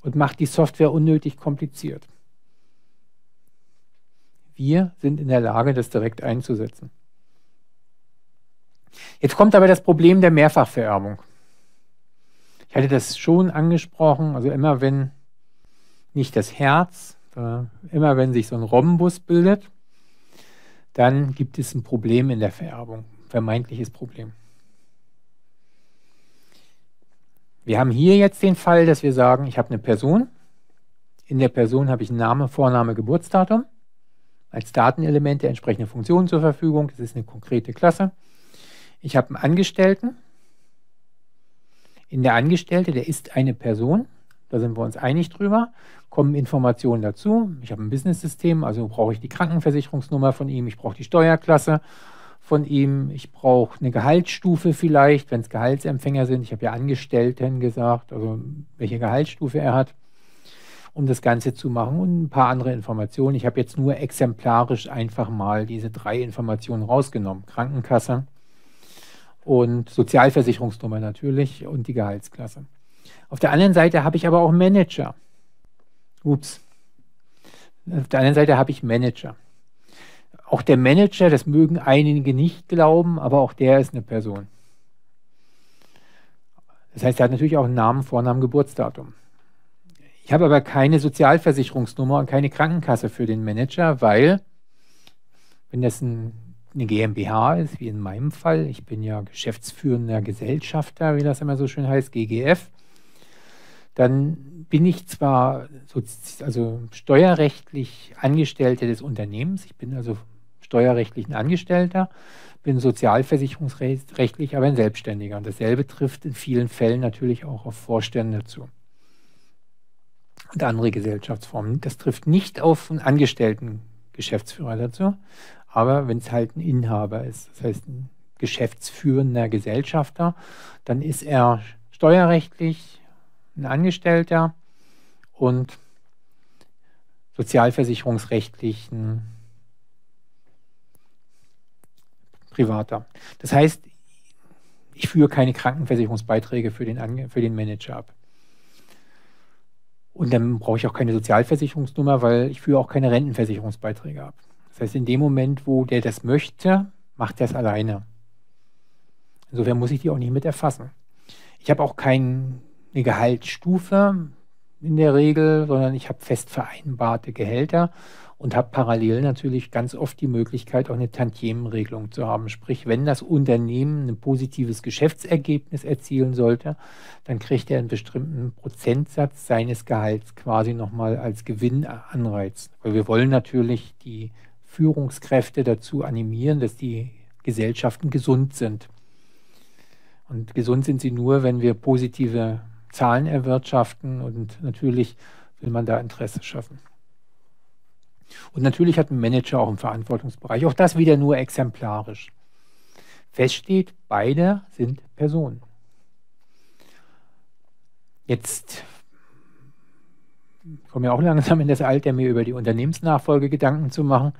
und macht die Software unnötig kompliziert. Wir sind in der Lage, das direkt einzusetzen. Jetzt kommt aber das Problem der Mehrfachvererbung. Ich hatte das schon angesprochen, also immer wenn nicht das Herz, immer wenn sich so ein Rhombus bildet, dann gibt es ein Problem in der Vererbung, ein vermeintliches Problem. Wir haben hier jetzt den Fall, dass wir sagen, ich habe eine Person, in der Person habe ich Name, Vorname, Geburtsdatum, als Datenelemente entsprechende Funktionen zur Verfügung, das ist eine konkrete Klasse. Ich habe einen Angestellten. In der Angestellte, der ist eine Person. Da sind wir uns einig drüber. Kommen Informationen dazu. Ich habe ein Business-System, also brauche ich die Krankenversicherungsnummer von ihm. Ich brauche die Steuerklasse von ihm. Ich brauche eine Gehaltsstufe vielleicht, wenn es Gehaltsempfänger sind. Ich habe ja Angestellten gesagt, also welche Gehaltsstufe er hat, um das Ganze zu machen und ein paar andere Informationen. Ich habe jetzt nur exemplarisch einfach mal diese drei Informationen rausgenommen. Krankenkasse und Sozialversicherungsnummer natürlich und die Gehaltsklasse. Auf der anderen Seite habe ich aber auch Manager. Ups. Auf der anderen Seite habe ich Manager. Auch der Manager, das mögen einige nicht glauben, aber auch der ist eine Person. Das heißt, er hat natürlich auch einen Namen, Vornamen, Geburtsdatum. Ich habe aber keine Sozialversicherungsnummer und keine Krankenkasse für den Manager, weil, wenn das ein eine GmbH ist, wie in meinem Fall. Ich bin ja geschäftsführender Gesellschafter, wie das immer so schön heißt, G G F. Dann bin ich zwar so, also steuerrechtlich Angestellter des Unternehmens, ich bin also steuerrechtlich ein Angestellter, bin sozialversicherungsrechtlich aber ein Selbstständiger. Und dasselbe trifft in vielen Fällen natürlich auch auf Vorstände zu und andere Gesellschaftsformen. Das trifft nicht auf einen Angestellten-Geschäftsführer dazu, aber wenn es halt ein Inhaber ist, das heißt ein geschäftsführender Gesellschafter, dann ist er steuerrechtlich ein Angestellter und sozialversicherungsrechtlich ein Privater. Das heißt, ich führe keine Krankenversicherungsbeiträge für den, Ange- für den Manager ab. Und dann brauche ich auch keine Sozialversicherungsnummer, weil ich führe auch keine Rentenversicherungsbeiträge ab. Das heißt, in dem Moment, wo der das möchte, macht er es alleine. Insofern muss ich die auch nicht mit erfassen. Ich habe auch keine Gehaltsstufe in der Regel, sondern ich habe fest vereinbarte Gehälter und habe parallel natürlich ganz oft die Möglichkeit, auch eine Tantiemenregelung zu haben. Sprich, wenn das Unternehmen ein positives Geschäftsergebnis erzielen sollte, dann kriegt er einen bestimmten Prozentsatz seines Gehalts quasi nochmal als Gewinnanreiz. Weil wir wollen natürlich die Führungskräfte dazu animieren, dass die Gesellschaften gesund sind. Und gesund sind sie nur, wenn wir positive Zahlen erwirtschaften und natürlich will man da Interesse schaffen. Und natürlich hat ein Manager auch einen Verantwortungsbereich. Auch das wieder nur exemplarisch. Feststeht, beide sind Personen. Jetzt komme ich auch langsam in das Alter, mir über die Unternehmensnachfolge Gedanken zu machen.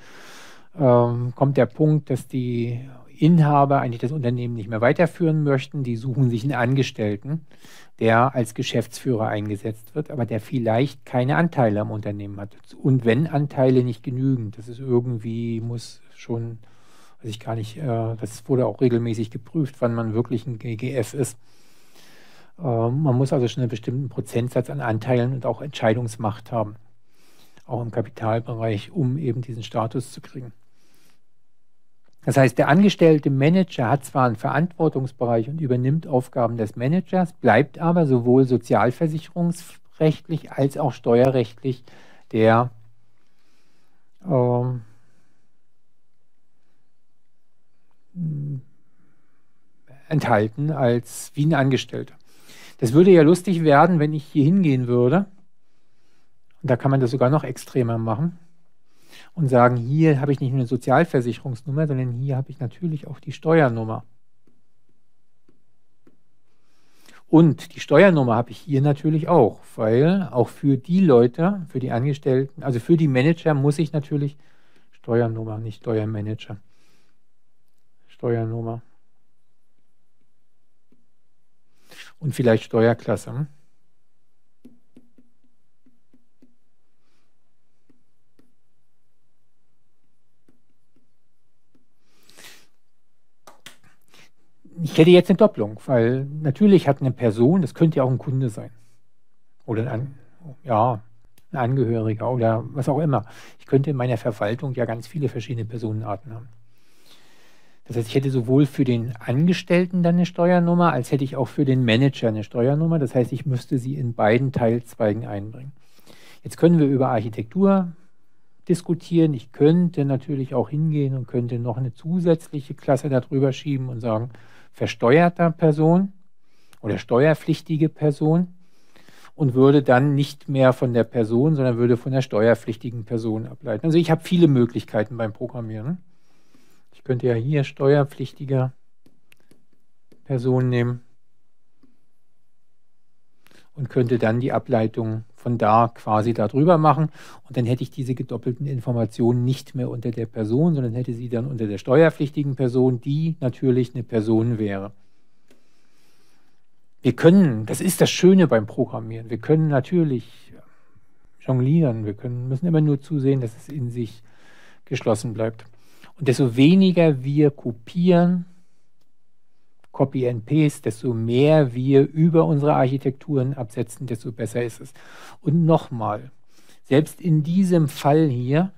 Ähm, kommt der Punkt, dass die Inhaber eigentlich das Unternehmen nicht mehr weiterführen möchten. Die suchen sich einen Angestellten, der als Geschäftsführer eingesetzt wird, aber der vielleicht keine Anteile am Unternehmen hat. Und wenn Anteile nicht genügen, das ist irgendwie, muss schon, weiß ich gar nicht, äh, das wurde auch regelmäßig geprüft, wann man wirklich ein G G F ist. Äh, man muss also schon einen bestimmten Prozentsatz an Anteilen und auch Entscheidungsmacht haben, auch im Kapitalbereich, um eben diesen Status zu kriegen. Das heißt, der angestellte Manager hat zwar einen Verantwortungsbereich und übernimmt Aufgaben des Managers, bleibt aber sowohl sozialversicherungsrechtlich als auch steuerrechtlich der, ähm, enthalten als wie ein Angestellter. Das würde ja lustig werden, wenn ich hier hingehen würde. Und da kann man das sogar noch extremer machen. Und sagen, hier habe ich nicht nur eine Sozialversicherungsnummer, sondern hier habe ich natürlich auch die Steuernummer. Und die Steuernummer habe ich hier natürlich auch, weil auch für die Leute, für die Angestellten, also für die Manager muss ich natürlich Steuernummer, nicht Steuermanager. Steuernummer. Und vielleicht Steuerklasse. Hm? Ich hätte jetzt eine Doppelung, weil natürlich hat eine Person, das könnte ja auch ein Kunde sein oder ein, ja, ein Angehöriger oder was auch immer. Ich könnte in meiner Verwaltung ja ganz viele verschiedene Personenarten haben. Das heißt, ich hätte sowohl für den Angestellten dann eine Steuernummer, als hätte ich auch für den Manager eine Steuernummer. Das heißt, ich müsste sie in beiden Teilzweigen einbringen. Jetzt können wir über Architektur diskutieren. Ich könnte natürlich auch hingehen und könnte noch eine zusätzliche Klasse darüber schieben und sagen, versteuerter Person oder steuerpflichtige Person und würde dann nicht mehr von der Person, sondern würde von der steuerpflichtigen Person ableiten. Also ich habe viele Möglichkeiten beim Programmieren. Ich könnte ja hier steuerpflichtiger Person nehmen und könnte dann die Ableitung von da quasi darüber machen. Und dann hätte ich diese gedoppelten Informationen nicht mehr unter der Person, sondern hätte sie dann unter der steuerpflichtigen Person, die natürlich eine Person wäre. Wir können, das ist das Schöne beim Programmieren, wir können natürlich jonglieren, wir können, müssen immer nur zusehen, dass es in sich geschlossen bleibt. Und desto weniger wir kopieren, Copy and Paste, desto mehr wir über unsere Architekturen absetzen, desto besser ist es. Und nochmal, selbst in diesem Fall hier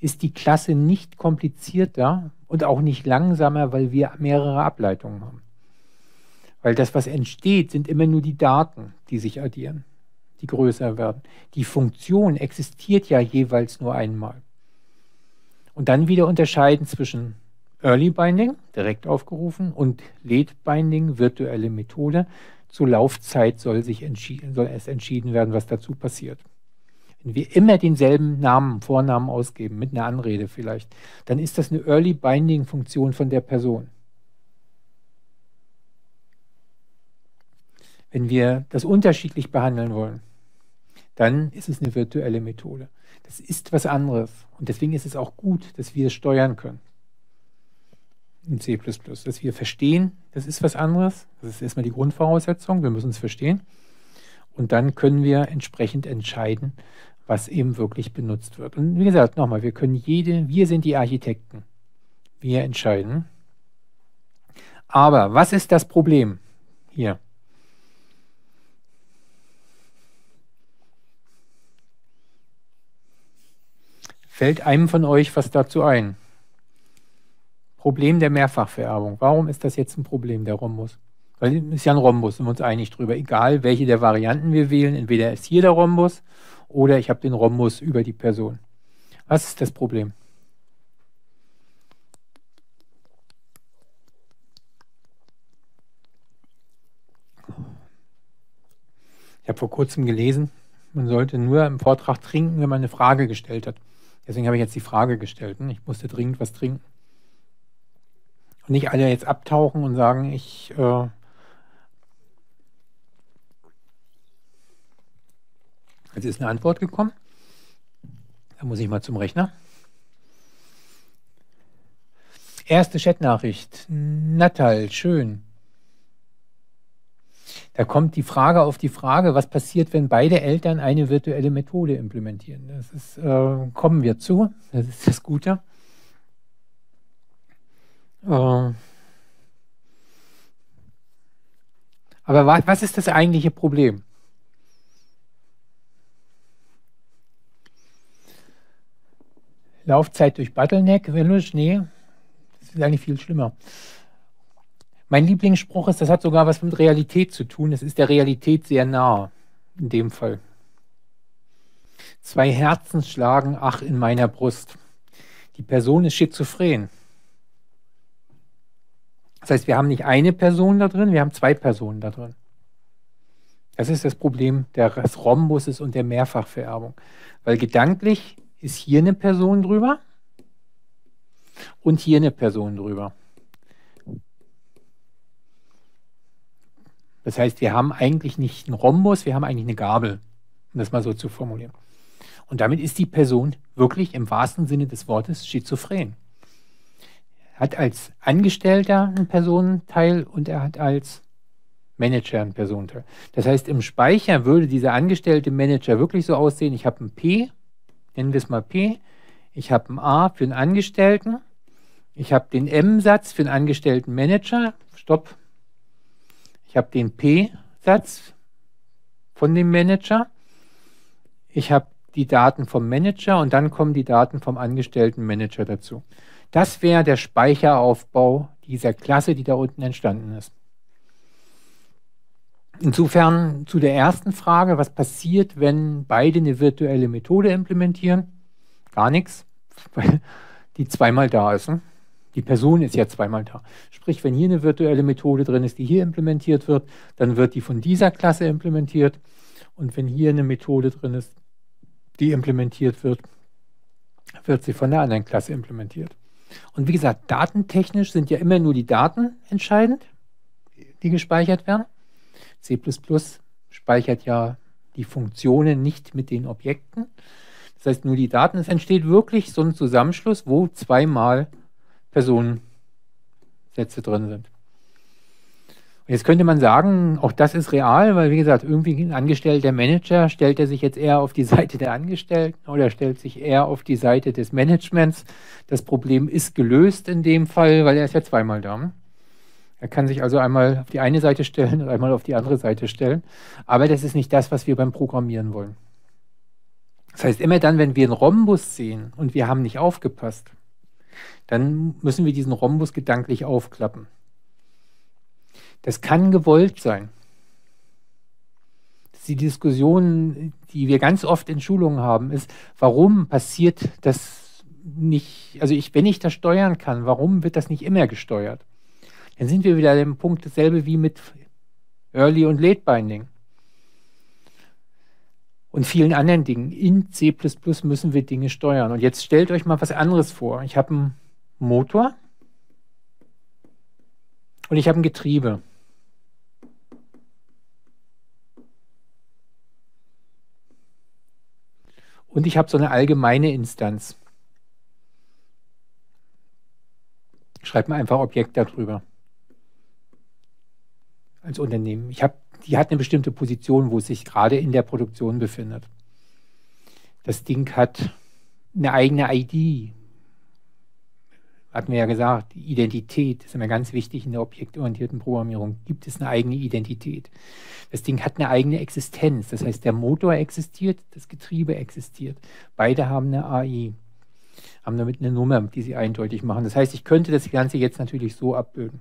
ist die Klasse nicht komplizierter und auch nicht langsamer, weil wir mehrere Ableitungen haben. Weil das, was entsteht, sind immer nur die Daten, die sich addieren, die größer werden. Die Funktion existiert ja jeweils nur einmal. Und dann wieder unterscheiden zwischen Early Binding, direkt aufgerufen, und Late Binding, virtuelle Methode. Zur Laufzeit soll sich entschieden, soll erst entschieden werden, was dazu passiert. Wenn wir immer denselben Namen, Vornamen ausgeben, mit einer Anrede vielleicht, dann ist das eine Early Binding Funktion von der Person. Wenn wir das unterschiedlich behandeln wollen, dann ist es eine virtuelle Methode. Das ist was anderes. Und deswegen ist es auch gut, dass wir es steuern können. In C plus plus, dass wir verstehen, das ist was anderes. Das ist erstmal die Grundvoraussetzung, wir müssen es verstehen. Und dann können wir entsprechend entscheiden, was eben wirklich benutzt wird. Und wie gesagt, nochmal, wir können jede, wir sind die Architekten. Wir entscheiden. Aber was ist das Problem hier? Fällt einem von euch was dazu ein? Problem der Mehrfachvererbung. Warum ist das jetzt ein Problem, der Rhombus? Weil es ist ja ein Rhombus, sind wir uns einig drüber. Egal, welche der Varianten wir wählen, entweder ist hier der Rhombus oder ich habe den Rhombus über die Person. Was ist das Problem? Ich habe vor kurzem gelesen, man sollte nur im Vortrag trinken, wenn man eine Frage gestellt hat. Deswegen habe ich jetzt die Frage gestellt. Ne? Ich musste dringend was trinken. Und nicht alle jetzt abtauchen und sagen, ich äh, jetzt ist eine Antwort gekommen. Da muss ich mal zum Rechner. Erste Chatnachricht. Natal, schön. Da kommt die Frage auf die Frage, was passiert, wenn beide Eltern eine virtuelle Methode implementieren? Das ist, äh, kommen wir zu. Das ist das Gute. Äh, aber wa- was ist das eigentliche Problem? Laufzeit durch Bottleneck, Velosch, nee, das ist eigentlich viel schlimmer. Mein Lieblingsspruch ist, das hat sogar was mit Realität zu tun. Das ist der Realität sehr nah, in dem Fall. Zwei Herzen schlagen, ach, in meiner Brust. Die Person ist schizophren. Das heißt, wir haben nicht eine Person da drin, wir haben zwei Personen da drin. Das ist das Problem des Rhombuses und der Mehrfachvererbung. Weil gedanklich ist hier eine Person drüber und hier eine Person drüber. Das heißt, wir haben eigentlich nicht einen Rhombus, wir haben eigentlich eine Gabel, um das mal so zu formulieren. Und damit ist die Person wirklich im wahrsten Sinne des Wortes schizophren. Er hat als Angestellter einen Personenteil und er hat als Manager einen Personenteil. Das heißt, im Speicher würde dieser angestellte Manager wirklich so aussehen, ich habe ein P, nennen wir es mal P, ich habe ein A für einen Angestellten, ich habe den M-Satz für einen angestellten Manager, stopp, ich habe den P-Satz von dem Manager, ich habe die Daten vom Manager und dann kommen die Daten vom angestellten Manager dazu. Das wäre der Speicheraufbau dieser Klasse, die da unten entstanden ist. Insofern zu der ersten Frage, was passiert, wenn beide eine virtuelle Methode implementieren? Gar nichts, weil die zweimal da ist. Ne? Die Person ist ja zweimal da. Sprich, wenn hier eine virtuelle Methode drin ist, die hier implementiert wird, dann wird die von dieser Klasse implementiert. Und wenn hier eine Methode drin ist, die implementiert wird, wird sie von der anderen Klasse implementiert. Und wie gesagt, datentechnisch sind ja immer nur die Daten entscheidend, die gespeichert werden. C plus plus speichert ja die Funktionen nicht mit den Objekten. Das heißt, nur die Daten. Es entsteht wirklich so ein Zusammenschluss, wo zweimal Personensätze drin sind. Und jetzt könnte man sagen, auch das ist real, weil wie gesagt, irgendwie ein angestellter Manager, stellt er sich jetzt eher auf die Seite der Angestellten oder stellt sich eher auf die Seite des Managements. Das Problem ist gelöst in dem Fall, weil er ist ja zweimal da. Er kann sich also einmal auf die eine Seite stellen und einmal auf die andere Seite stellen. Aber das ist nicht das, was wir beim Programmieren wollen. Das heißt, immer dann, wenn wir einen Rhombus sehen und wir haben nicht aufgepasst, dann müssen wir diesen Rhombus gedanklich aufklappen. Das kann gewollt sein. Das ist die Diskussion, die wir ganz oft in Schulungen haben, ist, warum passiert das nicht, also ich, wenn ich das steuern kann, warum wird das nicht immer gesteuert? Dann sind wir wieder an dem Punkt, dasselbe wie mit Early und Late Binding. Und vielen anderen Dingen. In C plus plus müssen wir Dinge steuern. Und jetzt stellt euch mal was anderes vor. Ich habe einen Motor und ich habe ein Getriebe. Und ich habe so eine allgemeine Instanz. Schreibt mir einfach Objekt darüber. Als Unternehmen. Ich habe Die hat eine bestimmte Position, wo es sich gerade in der Produktion befindet. Das Ding hat eine eigene I D. Hatten wir ja gesagt, Identität ist immer ganz wichtig in der objektorientierten Programmierung. Gibt es eine eigene Identität? Das Ding hat eine eigene Existenz. Das heißt, der Motor existiert, das Getriebe existiert. Beide haben eine A I. Haben damit eine Nummer, die sie eindeutig machen. Das heißt, ich könnte das Ganze jetzt natürlich so abbilden.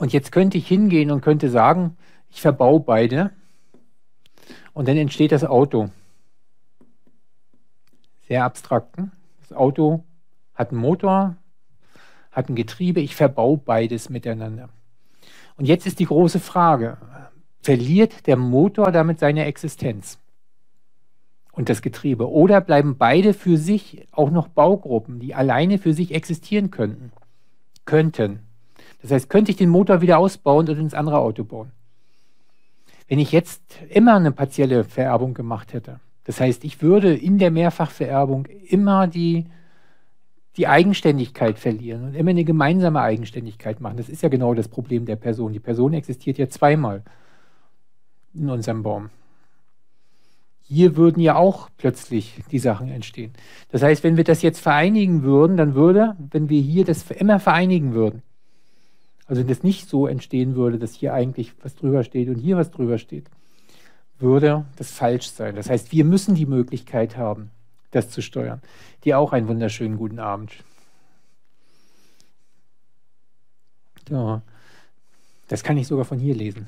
Und jetzt könnte ich hingehen und könnte sagen, ich verbau beide und dann entsteht das Auto. Sehr abstrakt. Das Auto hat einen Motor, hat ein Getriebe, ich verbau beides miteinander. Und jetzt ist die große Frage, verliert der Motor damit seine Existenz? und das Getriebe. Oder bleiben beide für sich auch noch Baugruppen, die alleine für sich existieren könnten. Könnten. Das heißt, könnte ich den Motor wieder ausbauen und ins andere Auto bauen. Wenn ich jetzt immer eine partielle Vererbung gemacht hätte, das heißt, ich würde in der Mehrfachvererbung immer die, die Eigenständigkeit verlieren und immer eine gemeinsame Eigenständigkeit machen. Das ist ja genau das Problem der Person. Die Person existiert ja zweimal in unserem Baum. Hier würden ja auch plötzlich die Sachen entstehen. Das heißt, wenn wir das jetzt vereinigen würden, dann würde, wenn wir hier das immer vereinigen würden, also wenn das nicht so entstehen würde, dass hier eigentlich was drüber steht und hier was drüber steht, würde das falsch sein. Das heißt, wir müssen die Möglichkeit haben, das zu steuern. Dir auch einen wunderschönen guten Abend. Ja. Das kann ich sogar von hier lesen.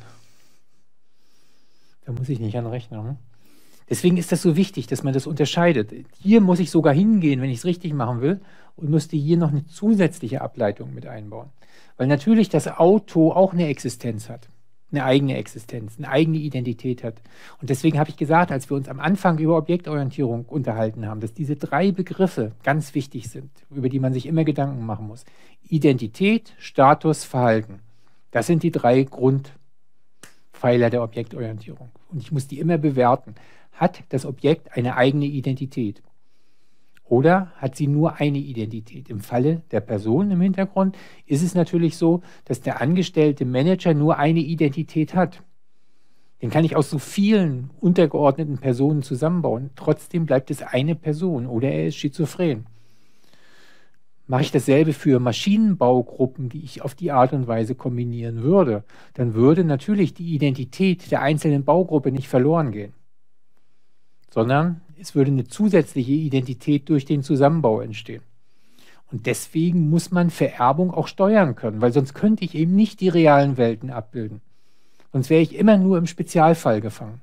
Da muss ich nicht an den Rechner. Hm? Deswegen ist das so wichtig, dass man das unterscheidet. Hier muss ich sogar hingehen, wenn ich es richtig machen will, und müsste hier noch eine zusätzliche Ableitung mit einbauen. Weil natürlich das Auto auch eine Existenz hat. Eine eigene Existenz, eine eigene Identität hat. Und deswegen habe ich gesagt, als wir uns am Anfang über Objektorientierung unterhalten haben, dass diese drei Begriffe ganz wichtig sind, über die man sich immer Gedanken machen muss. Identität, Status, Verhalten. Das sind die drei Grundpfeiler der Objektorientierung. Und ich muss die immer bewerten. Hat das Objekt eine eigene Identität? Oder hat sie nur eine Identität? Im Falle der Person im Hintergrund ist es natürlich so, dass der angestellte Manager nur eine Identität hat. Den kann ich aus so vielen untergeordneten Personen zusammenbauen. Trotzdem bleibt es eine Person oder er ist schizophren. Mache ich dasselbe für Maschinenbaugruppen, die ich auf die Art und Weise kombinieren würde, dann würde natürlich die Identität der einzelnen Baugruppe nicht verloren gehen, sondern es würde eine zusätzliche Identität durch den Zusammenbau entstehen. Und deswegen muss man Vererbung auch steuern können, weil sonst könnte ich eben nicht die realen Welten abbilden. Sonst wäre ich immer nur im Spezialfall gefangen.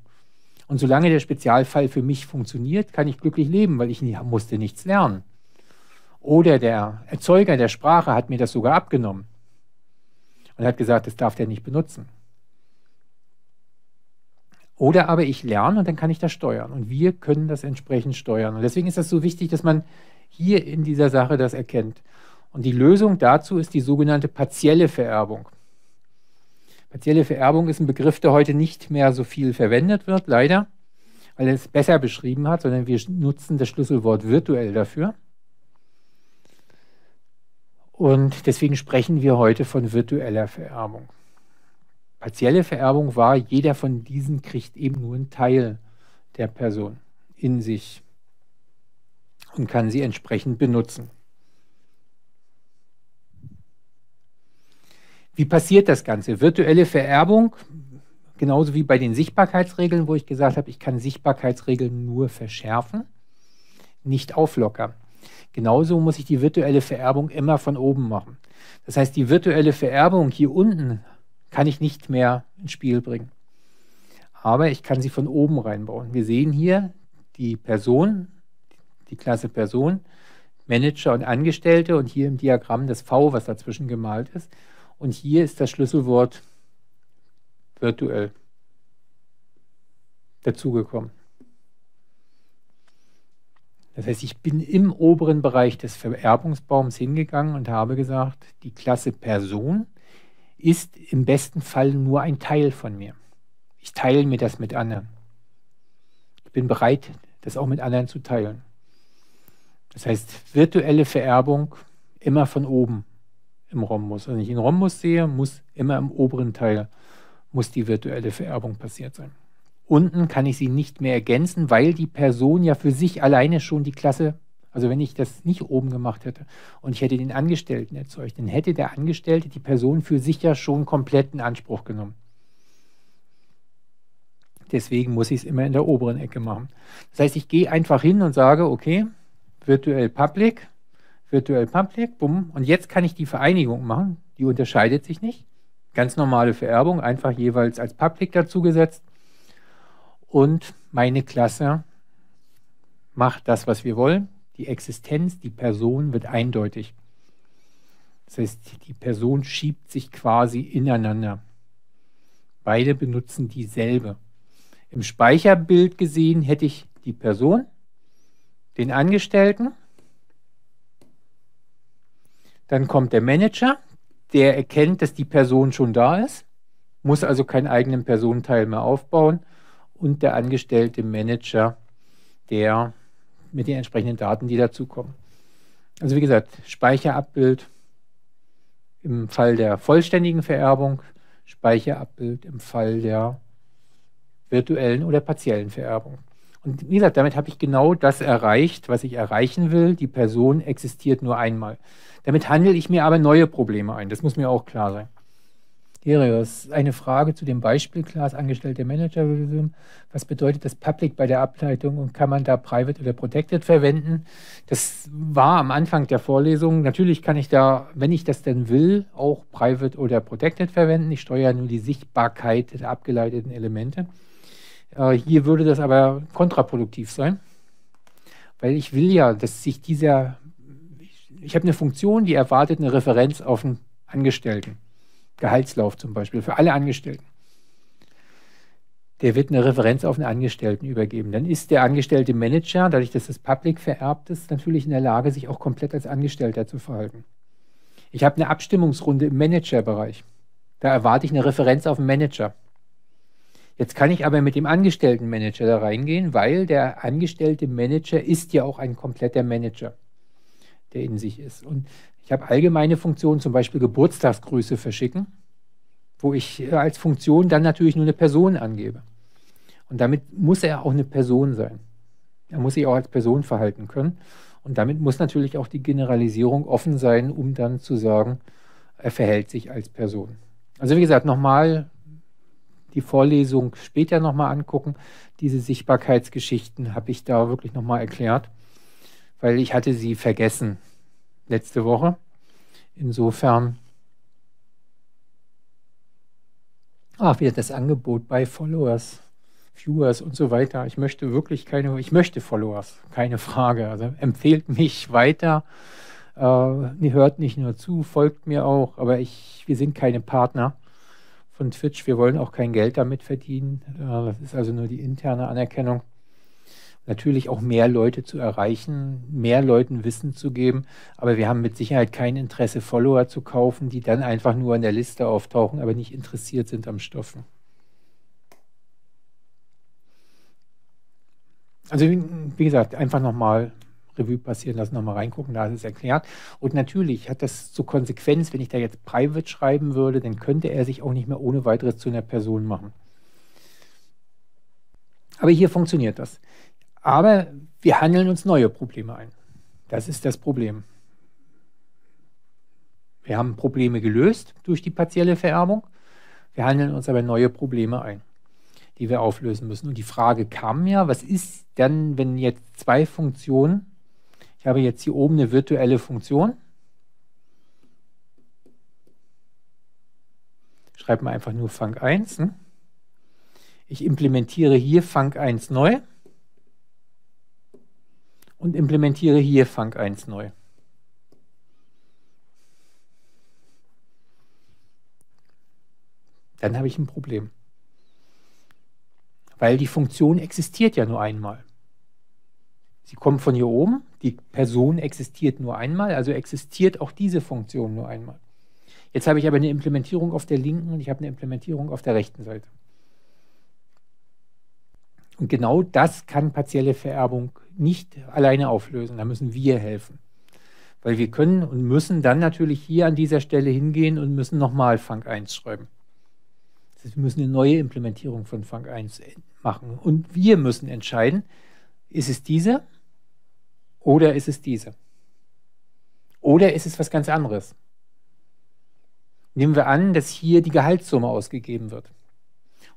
Und solange der Spezialfall für mich funktioniert, kann ich glücklich leben, weil ich nie, musste nichts lernen. Oder der Erzeuger der Sprache hat mir das sogar abgenommen und hat gesagt, das darf der nicht benutzen. Oder aber ich lerne und dann kann ich das steuern. Und wir können das entsprechend steuern. Und deswegen ist das so wichtig, dass man hier in dieser Sache das erkennt. Und die Lösung dazu ist die sogenannte partielle Vererbung. Partielle Vererbung ist ein Begriff, der heute nicht mehr so viel verwendet wird, leider, weil er es besser beschrieben hat, sondern wir nutzen das Schlüsselwort virtuell dafür. Und deswegen sprechen wir heute von virtueller Vererbung. Partielle Vererbung war, jeder von diesen kriegt eben nur einen Teil der Person in sich und kann sie entsprechend benutzen. Wie passiert das Ganze? Virtuelle Vererbung, genauso wie bei den Sichtbarkeitsregeln, wo ich gesagt habe, ich kann Sichtbarkeitsregeln nur verschärfen, nicht auflockern. Genauso muss ich die virtuelle Vererbung immer von oben machen. Das heißt, die virtuelle Vererbung hier unten kann ich nicht mehr ins Spiel bringen. Aber ich kann sie von oben reinbauen. Wir sehen hier die Person, die Klasse Person, Manager und Angestellte und hier im Diagramm das V, was dazwischen gemalt ist. Und hier ist das Schlüsselwort virtuell dazugekommen. Das heißt, ich bin im oberen Bereich des Vererbungsbaums hingegangen und habe gesagt, die Klasse Person ist im besten Fall nur ein Teil von mir. Ich teile mir das mit anderen. Ich bin bereit, das auch mit anderen zu teilen. Das heißt, virtuelle Vererbung immer von oben im Rhombus. Wenn ich einen Rhombus sehe, muss immer im oberen Teil muss die virtuelle Vererbung passiert sein. Unten kann ich sie nicht mehr ergänzen, weil die Person ja für sich alleine schon die Klasse, also wenn ich das nicht oben gemacht hätte und ich hätte den Angestellten erzeugt, dann hätte der Angestellte die Person für sich ja schon komplett in Anspruch genommen. Deswegen muss ich es immer in der oberen Ecke machen. Das heißt, ich gehe einfach hin und sage, okay, virtuell public, virtuell public, bumm, und jetzt kann ich die Vereinigung machen, die unterscheidet sich nicht. Ganz normale Vererbung, einfach jeweils als public dazugesetzt und meine Klasse macht das, was wir wollen. Die Existenz, die Person wird eindeutig. Das heißt, die Person schiebt sich quasi ineinander. Beide benutzen dieselbe. Im Speicherbild gesehen hätte ich die Person, den Angestellten. Dann kommt der Manager, der erkennt, dass die Person schon da ist, muss also keinen eigenen Personenteil mehr aufbauen. Und der angestellte Manager, der mit den entsprechenden Daten, die dazukommen. Also wie gesagt, Speicherabbild im Fall der vollständigen Vererbung, Speicherabbild im Fall der virtuellen oder partiellen Vererbung. Und wie gesagt, damit habe ich genau das erreicht, was ich erreichen will. Die Person existiert nur einmal. Damit handle ich mir aber neue Probleme ein. Das muss mir auch klar sein. Darius, eine Frage zu dem Beispiel Class angestellter Manager. Was bedeutet das Public bei der Ableitung und kann man da Private oder Protected verwenden? Das war am Anfang der Vorlesung. Natürlich kann ich da, wenn ich das denn will, auch Private oder Protected verwenden. Ich steuere nur die Sichtbarkeit der abgeleiteten Elemente. Äh, hier würde das aber kontraproduktiv sein, weil ich will ja, dass sich dieser... Ich, ich habe eine Funktion, die erwartet eine Referenz auf einen Angestellten. Gehaltslauf zum Beispiel, für alle Angestellten. Der wird eine Referenz auf einen Angestellten übergeben. Dann ist der angestellte Manager, dadurch, dass das Public vererbt ist, natürlich in der Lage, sich auch komplett als Angestellter zu verhalten. Ich habe eine Abstimmungsrunde im Managerbereich. Da erwarte ich eine Referenz auf den Manager. Jetzt kann ich aber mit dem angestellten Manager da reingehen, weil der angestellte Manager ist ja auch ein kompletter Manager, der in sich ist. Und ich habe allgemeine Funktionen, zum Beispiel Geburtstagsgrüße verschicken, wo ich als Funktion dann natürlich nur eine Person angebe. Und damit muss er auch eine Person sein. Er muss sich auch als Person verhalten können. Und damit muss natürlich auch die Generalisierung offen sein, um dann zu sagen, er verhält sich als Person. Also wie gesagt, nochmal die Vorlesung später nochmal angucken. Diese Sichtbarkeitsgeschichten habe ich da wirklich nochmal erklärt, weil ich hatte sie vergessen. Letzte Woche. Insofern, ach, wieder das Angebot bei Followers, Viewers und so weiter. Ich möchte wirklich keine, ich möchte Followers, keine Frage. Also empfehlt mich weiter, äh, hört nicht nur zu, folgt mir auch, aber ich, wir sind keine Partner von Twitch, wir wollen auch kein Geld damit verdienen. Äh, das ist also nur die interne Anerkennung. Natürlich auch mehr Leute zu erreichen, mehr Leuten Wissen zu geben. Aber wir haben mit Sicherheit kein Interesse, Follower zu kaufen, die dann einfach nur in der Liste auftauchen, aber nicht interessiert sind am Stoffen. Also wie gesagt, einfach nochmal Revue passieren lassen, nochmal reingucken, da ist es erklärt. Und natürlich hat das zur Konsequenz, wenn ich da jetzt Private schreiben würde, dann könnte er sich auch nicht mehr ohne weiteres zu einer Person machen. Aber hier funktioniert das. Aber wir handeln uns neue Probleme ein. Das ist das Problem. Wir haben Probleme gelöst durch die partielle Vererbung. Wir handeln uns aber neue Probleme ein, die wir auflösen müssen. Und die Frage kam ja, was ist dann, wenn jetzt zwei Funktionen, ich habe jetzt hier oben eine virtuelle Funktion, schreibt man einfach nur func eins. Hm? Ich implementiere hier func eins neu. Und implementiere hier func eins neu. Dann habe ich ein Problem. Weil die Funktion existiert ja nur einmal. Sie kommt von hier oben, die Person existiert nur einmal, also existiert auch diese Funktion nur einmal. Jetzt habe ich aber eine Implementierung auf der linken und ich habe eine Implementierung auf der rechten Seite. Und genau das kann partielle Vererbung nicht alleine auflösen. Da müssen wir helfen. Weil wir können und müssen dann natürlich hier an dieser Stelle hingehen und müssen nochmal func eins schreiben. Das heißt, wir müssen eine neue Implementierung von func eins machen. Und wir müssen entscheiden, ist es diese oder ist es diese? Oder ist es was ganz anderes? Nehmen wir an, dass hier die Gehaltssumme ausgegeben wird.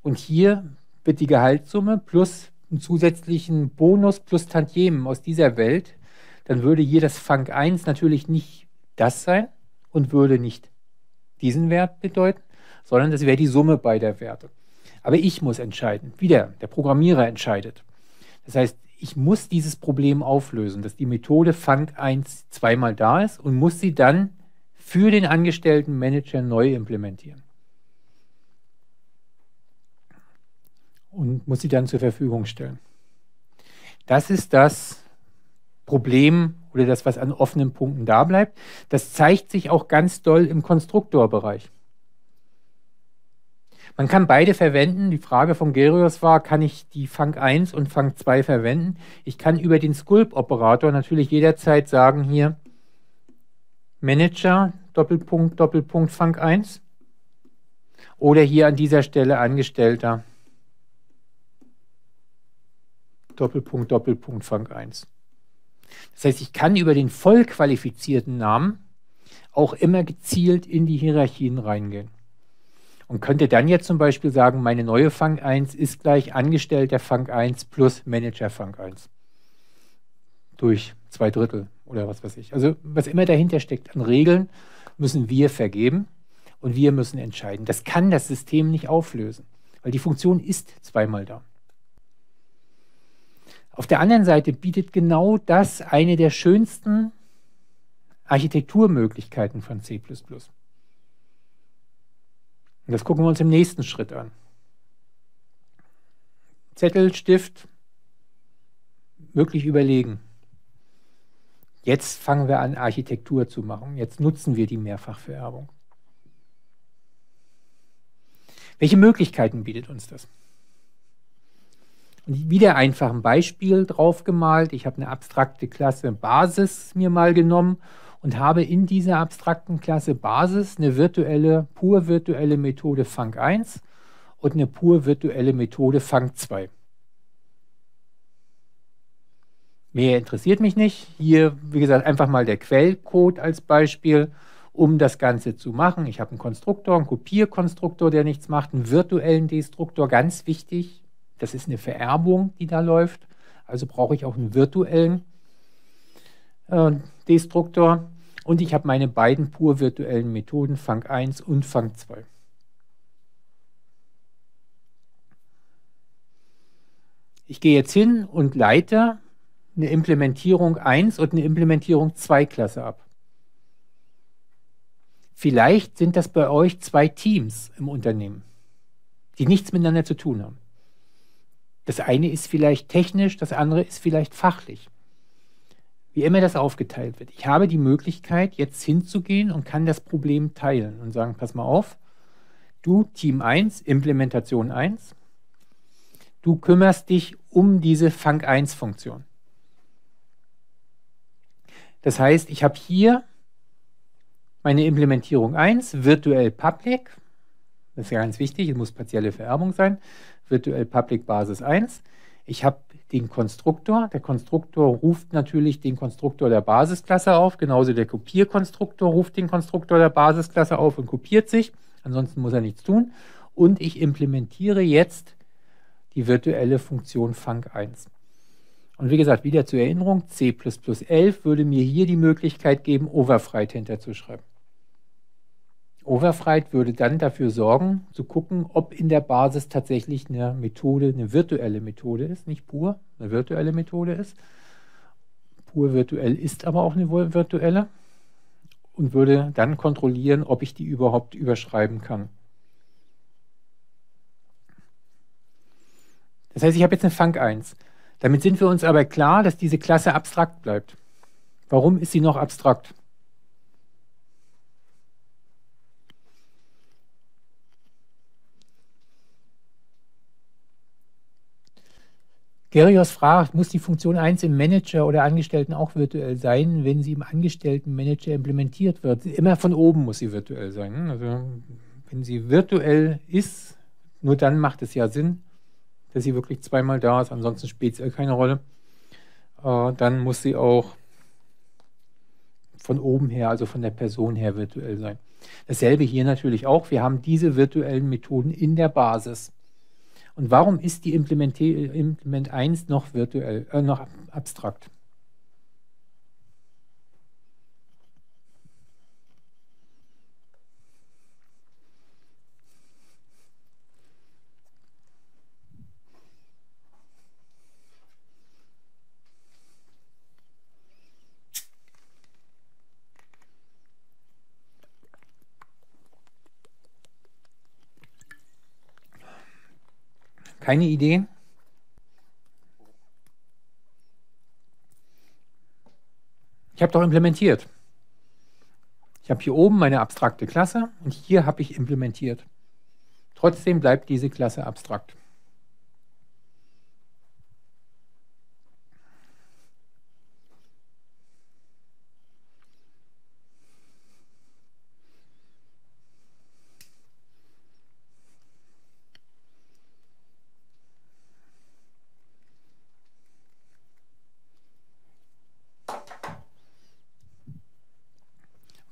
Und hier wird die Gehaltssumme plus einen zusätzlichen Bonus plus Tantiemen aus dieser Welt, dann würde hier das func eins natürlich nicht das sein und würde nicht diesen Wert bedeuten, sondern das wäre die Summe beider Werte. Aber ich muss entscheiden. Wieder, der Programmierer entscheidet. Das heißt, ich muss dieses Problem auflösen, dass die Methode func eins zweimal da ist und muss sie dann für den angestellten Manager neu implementieren. Und muss sie dann zur Verfügung stellen. Das ist das Problem oder das, was an offenen Punkten da bleibt. Das zeigt sich auch ganz doll im Konstruktorbereich. Man kann beide verwenden. Die Frage von Gerios war, kann ich die Func eins und Func zwei verwenden? Ich kann über den Sculpt-Operator natürlich jederzeit sagen, hier Manager, Doppelpunkt, Doppelpunkt, Func eins. Oder hier an dieser Stelle Angestellter, Doppelpunkt, Doppelpunkt, Func eins. Das heißt, ich kann über den voll qualifizierten Namen auch immer gezielt in die Hierarchien reingehen. Und könnte dann jetzt zum Beispiel sagen, meine neue Func eins ist gleich Angestellter Func eins plus Manager Func eins. Durch zwei Drittel oder was weiß ich. Also was immer dahinter steckt an Regeln, müssen wir vergeben und wir müssen entscheiden. Das kann das System nicht auflösen, weil die Funktion ist zweimal da. Auf der anderen Seite bietet genau das eine der schönsten Architekturmöglichkeiten von C plus plus. Und das gucken wir uns im nächsten Schritt an. Zettel, Stift, wirklich überlegen. Jetzt fangen wir an, Architektur zu machen. Jetzt nutzen wir die Mehrfachvererbung. Welche Möglichkeiten bietet uns das? Und wieder einfach ein Beispiel draufgemalt. Ich habe eine abstrakte Klasse Basis mir mal genommen und habe in dieser abstrakten Klasse Basis eine virtuelle, pur virtuelle Methode Func eins und eine pur virtuelle Methode Func zwei. Mehr interessiert mich nicht. Hier, wie gesagt, einfach mal der Quellcode als Beispiel, um das Ganze zu machen. Ich habe einen Konstruktor, einen Kopierkonstruktor, der nichts macht, einen virtuellen Destruktor, ganz wichtig. Das ist eine Vererbung, die da läuft. Also brauche ich auch einen virtuellen äh, Destruktor. Und ich habe meine beiden pur virtuellen Methoden, Func eins und Func zwei. Ich gehe jetzt hin und leite eine Implementierung eins und eine Implementierung zwei Klasse ab. Vielleicht sind das bei euch zwei Teams im Unternehmen, die nichts miteinander zu tun haben. Das eine ist vielleicht technisch, das andere ist vielleicht fachlich. Wie immer das aufgeteilt wird. Ich habe die Möglichkeit, jetzt hinzugehen und kann das Problem teilen und sagen, pass mal auf, du Team eins, Implementation eins, du kümmerst dich um diese Func eins-Funktion. Das heißt, ich habe hier meine Implementierung eins, virtuell public, das ist ja ganz wichtig, es muss partielle Vererbung sein, virtuell public Basis eins. Ich habe den Konstruktor. Der Konstruktor ruft natürlich den Konstruktor der Basisklasse auf. Genauso der Kopierkonstruktor ruft den Konstruktor der Basisklasse auf und kopiert sich. Ansonsten muss er nichts tun. Und ich implementiere jetzt die virtuelle Funktion Func eins. Und wie gesagt, wieder zur Erinnerung, C plus plus elf würde mir hier die Möglichkeit geben, Override hinterzuschreiben. Override würde dann dafür sorgen, zu gucken, ob in der Basis tatsächlich eine Methode, eine virtuelle Methode ist, nicht pur, eine virtuelle Methode ist. Pur virtuell ist aber auch eine virtuelle und würde dann kontrollieren, ob ich die überhaupt überschreiben kann. Das heißt, ich habe jetzt eine Func eins. Damit sind wir uns aber klar, dass diese Klasse abstrakt bleibt. Warum ist sie noch abstrakt? Gerios fragt, muss die Funktion eins im Manager oder Angestellten auch virtuell sein, wenn sie im Angestellten-Manager implementiert wird? Immer von oben muss sie virtuell sein. Also wenn sie virtuell ist, nur dann macht es ja Sinn, dass sie wirklich zweimal da ist, ansonsten spielt es keine Rolle. Äh, dann muss sie auch von oben her, also von der Person her virtuell sein. Dasselbe hier natürlich auch. Wir haben diese virtuellen Methoden in der Basis. Und warum ist die Implement eins noch virtuell, äh, noch abstrakt? Keine Idee? Ich habe doch implementiert. Ich habe hier oben meine abstrakte Klasse und hier habe ich implementiert. Trotzdem bleibt diese Klasse abstrakt.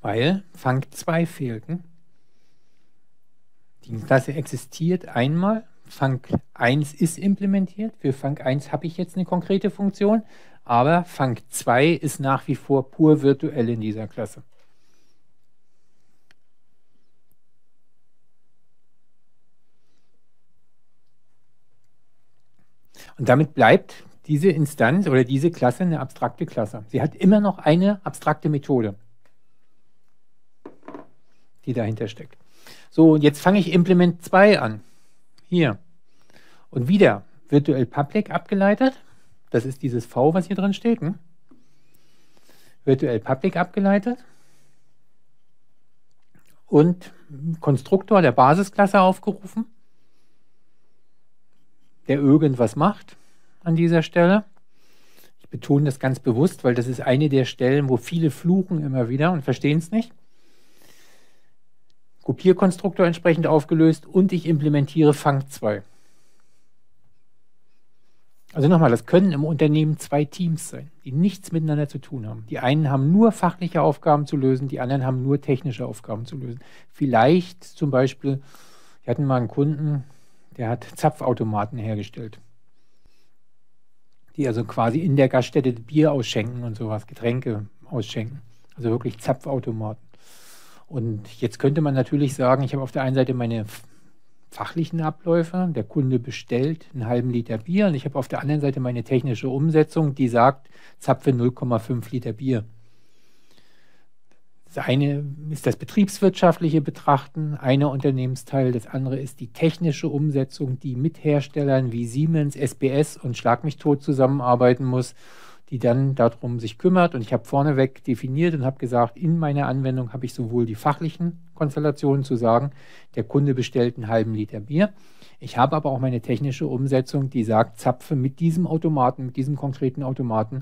Weil Fang zwei fehlt. Ne? Die Klasse existiert einmal. Fang eins ist implementiert. Für Fang eins habe ich jetzt eine konkrete Funktion. Aber Fang zwei ist nach wie vor pur virtuell in dieser Klasse. Und damit bleibt diese Instanz oder diese Klasse eine abstrakte Klasse. Sie hat immer noch eine abstrakte Methode, die dahinter steckt. So, und jetzt fange ich Implement zwei an. Hier. Und wieder virtuell public abgeleitet. Das ist dieses V, was hier drin steht. Hm? Virtuell public abgeleitet. Und Konstruktor der Basisklasse aufgerufen, der irgendwas macht an dieser Stelle. Ich betone das ganz bewusst, weil das ist eine der Stellen, wo viele fluchen immer wieder und verstehen es nicht. Kopierkonstruktor entsprechend aufgelöst und ich implementiere Fang zwei. Also nochmal, das können im Unternehmen zwei Teams sein, die nichts miteinander zu tun haben. Die einen haben nur fachliche Aufgaben zu lösen, die anderen haben nur technische Aufgaben zu lösen. Vielleicht zum Beispiel, wir hatten mal einen Kunden, der hat Zapfautomaten hergestellt, die also quasi in der Gaststätte Bier ausschenken und sowas, Getränke ausschenken. Also wirklich Zapfautomaten. Und jetzt könnte man natürlich sagen, ich habe auf der einen Seite meine fachlichen Abläufe, der Kunde bestellt einen halben Liter Bier und ich habe auf der anderen Seite meine technische Umsetzung, die sagt, zapfe null Komma fünf Liter Bier. Das eine ist das betriebswirtschaftliche Betrachten, einer Unternehmensteil, das andere ist die technische Umsetzung, die mit Herstellern wie Siemens, S B S und Schlag mich tot zusammenarbeiten muss, die dann darum sich kümmert. Und ich habe vorneweg definiert und habe gesagt, in meiner Anwendung habe ich sowohl die fachlichen Konstellationen zu sagen, der Kunde bestellt einen halben Liter Bier. Ich habe aber auch meine technische Umsetzung, die sagt, zapfe mit diesem Automaten, mit diesem konkreten Automaten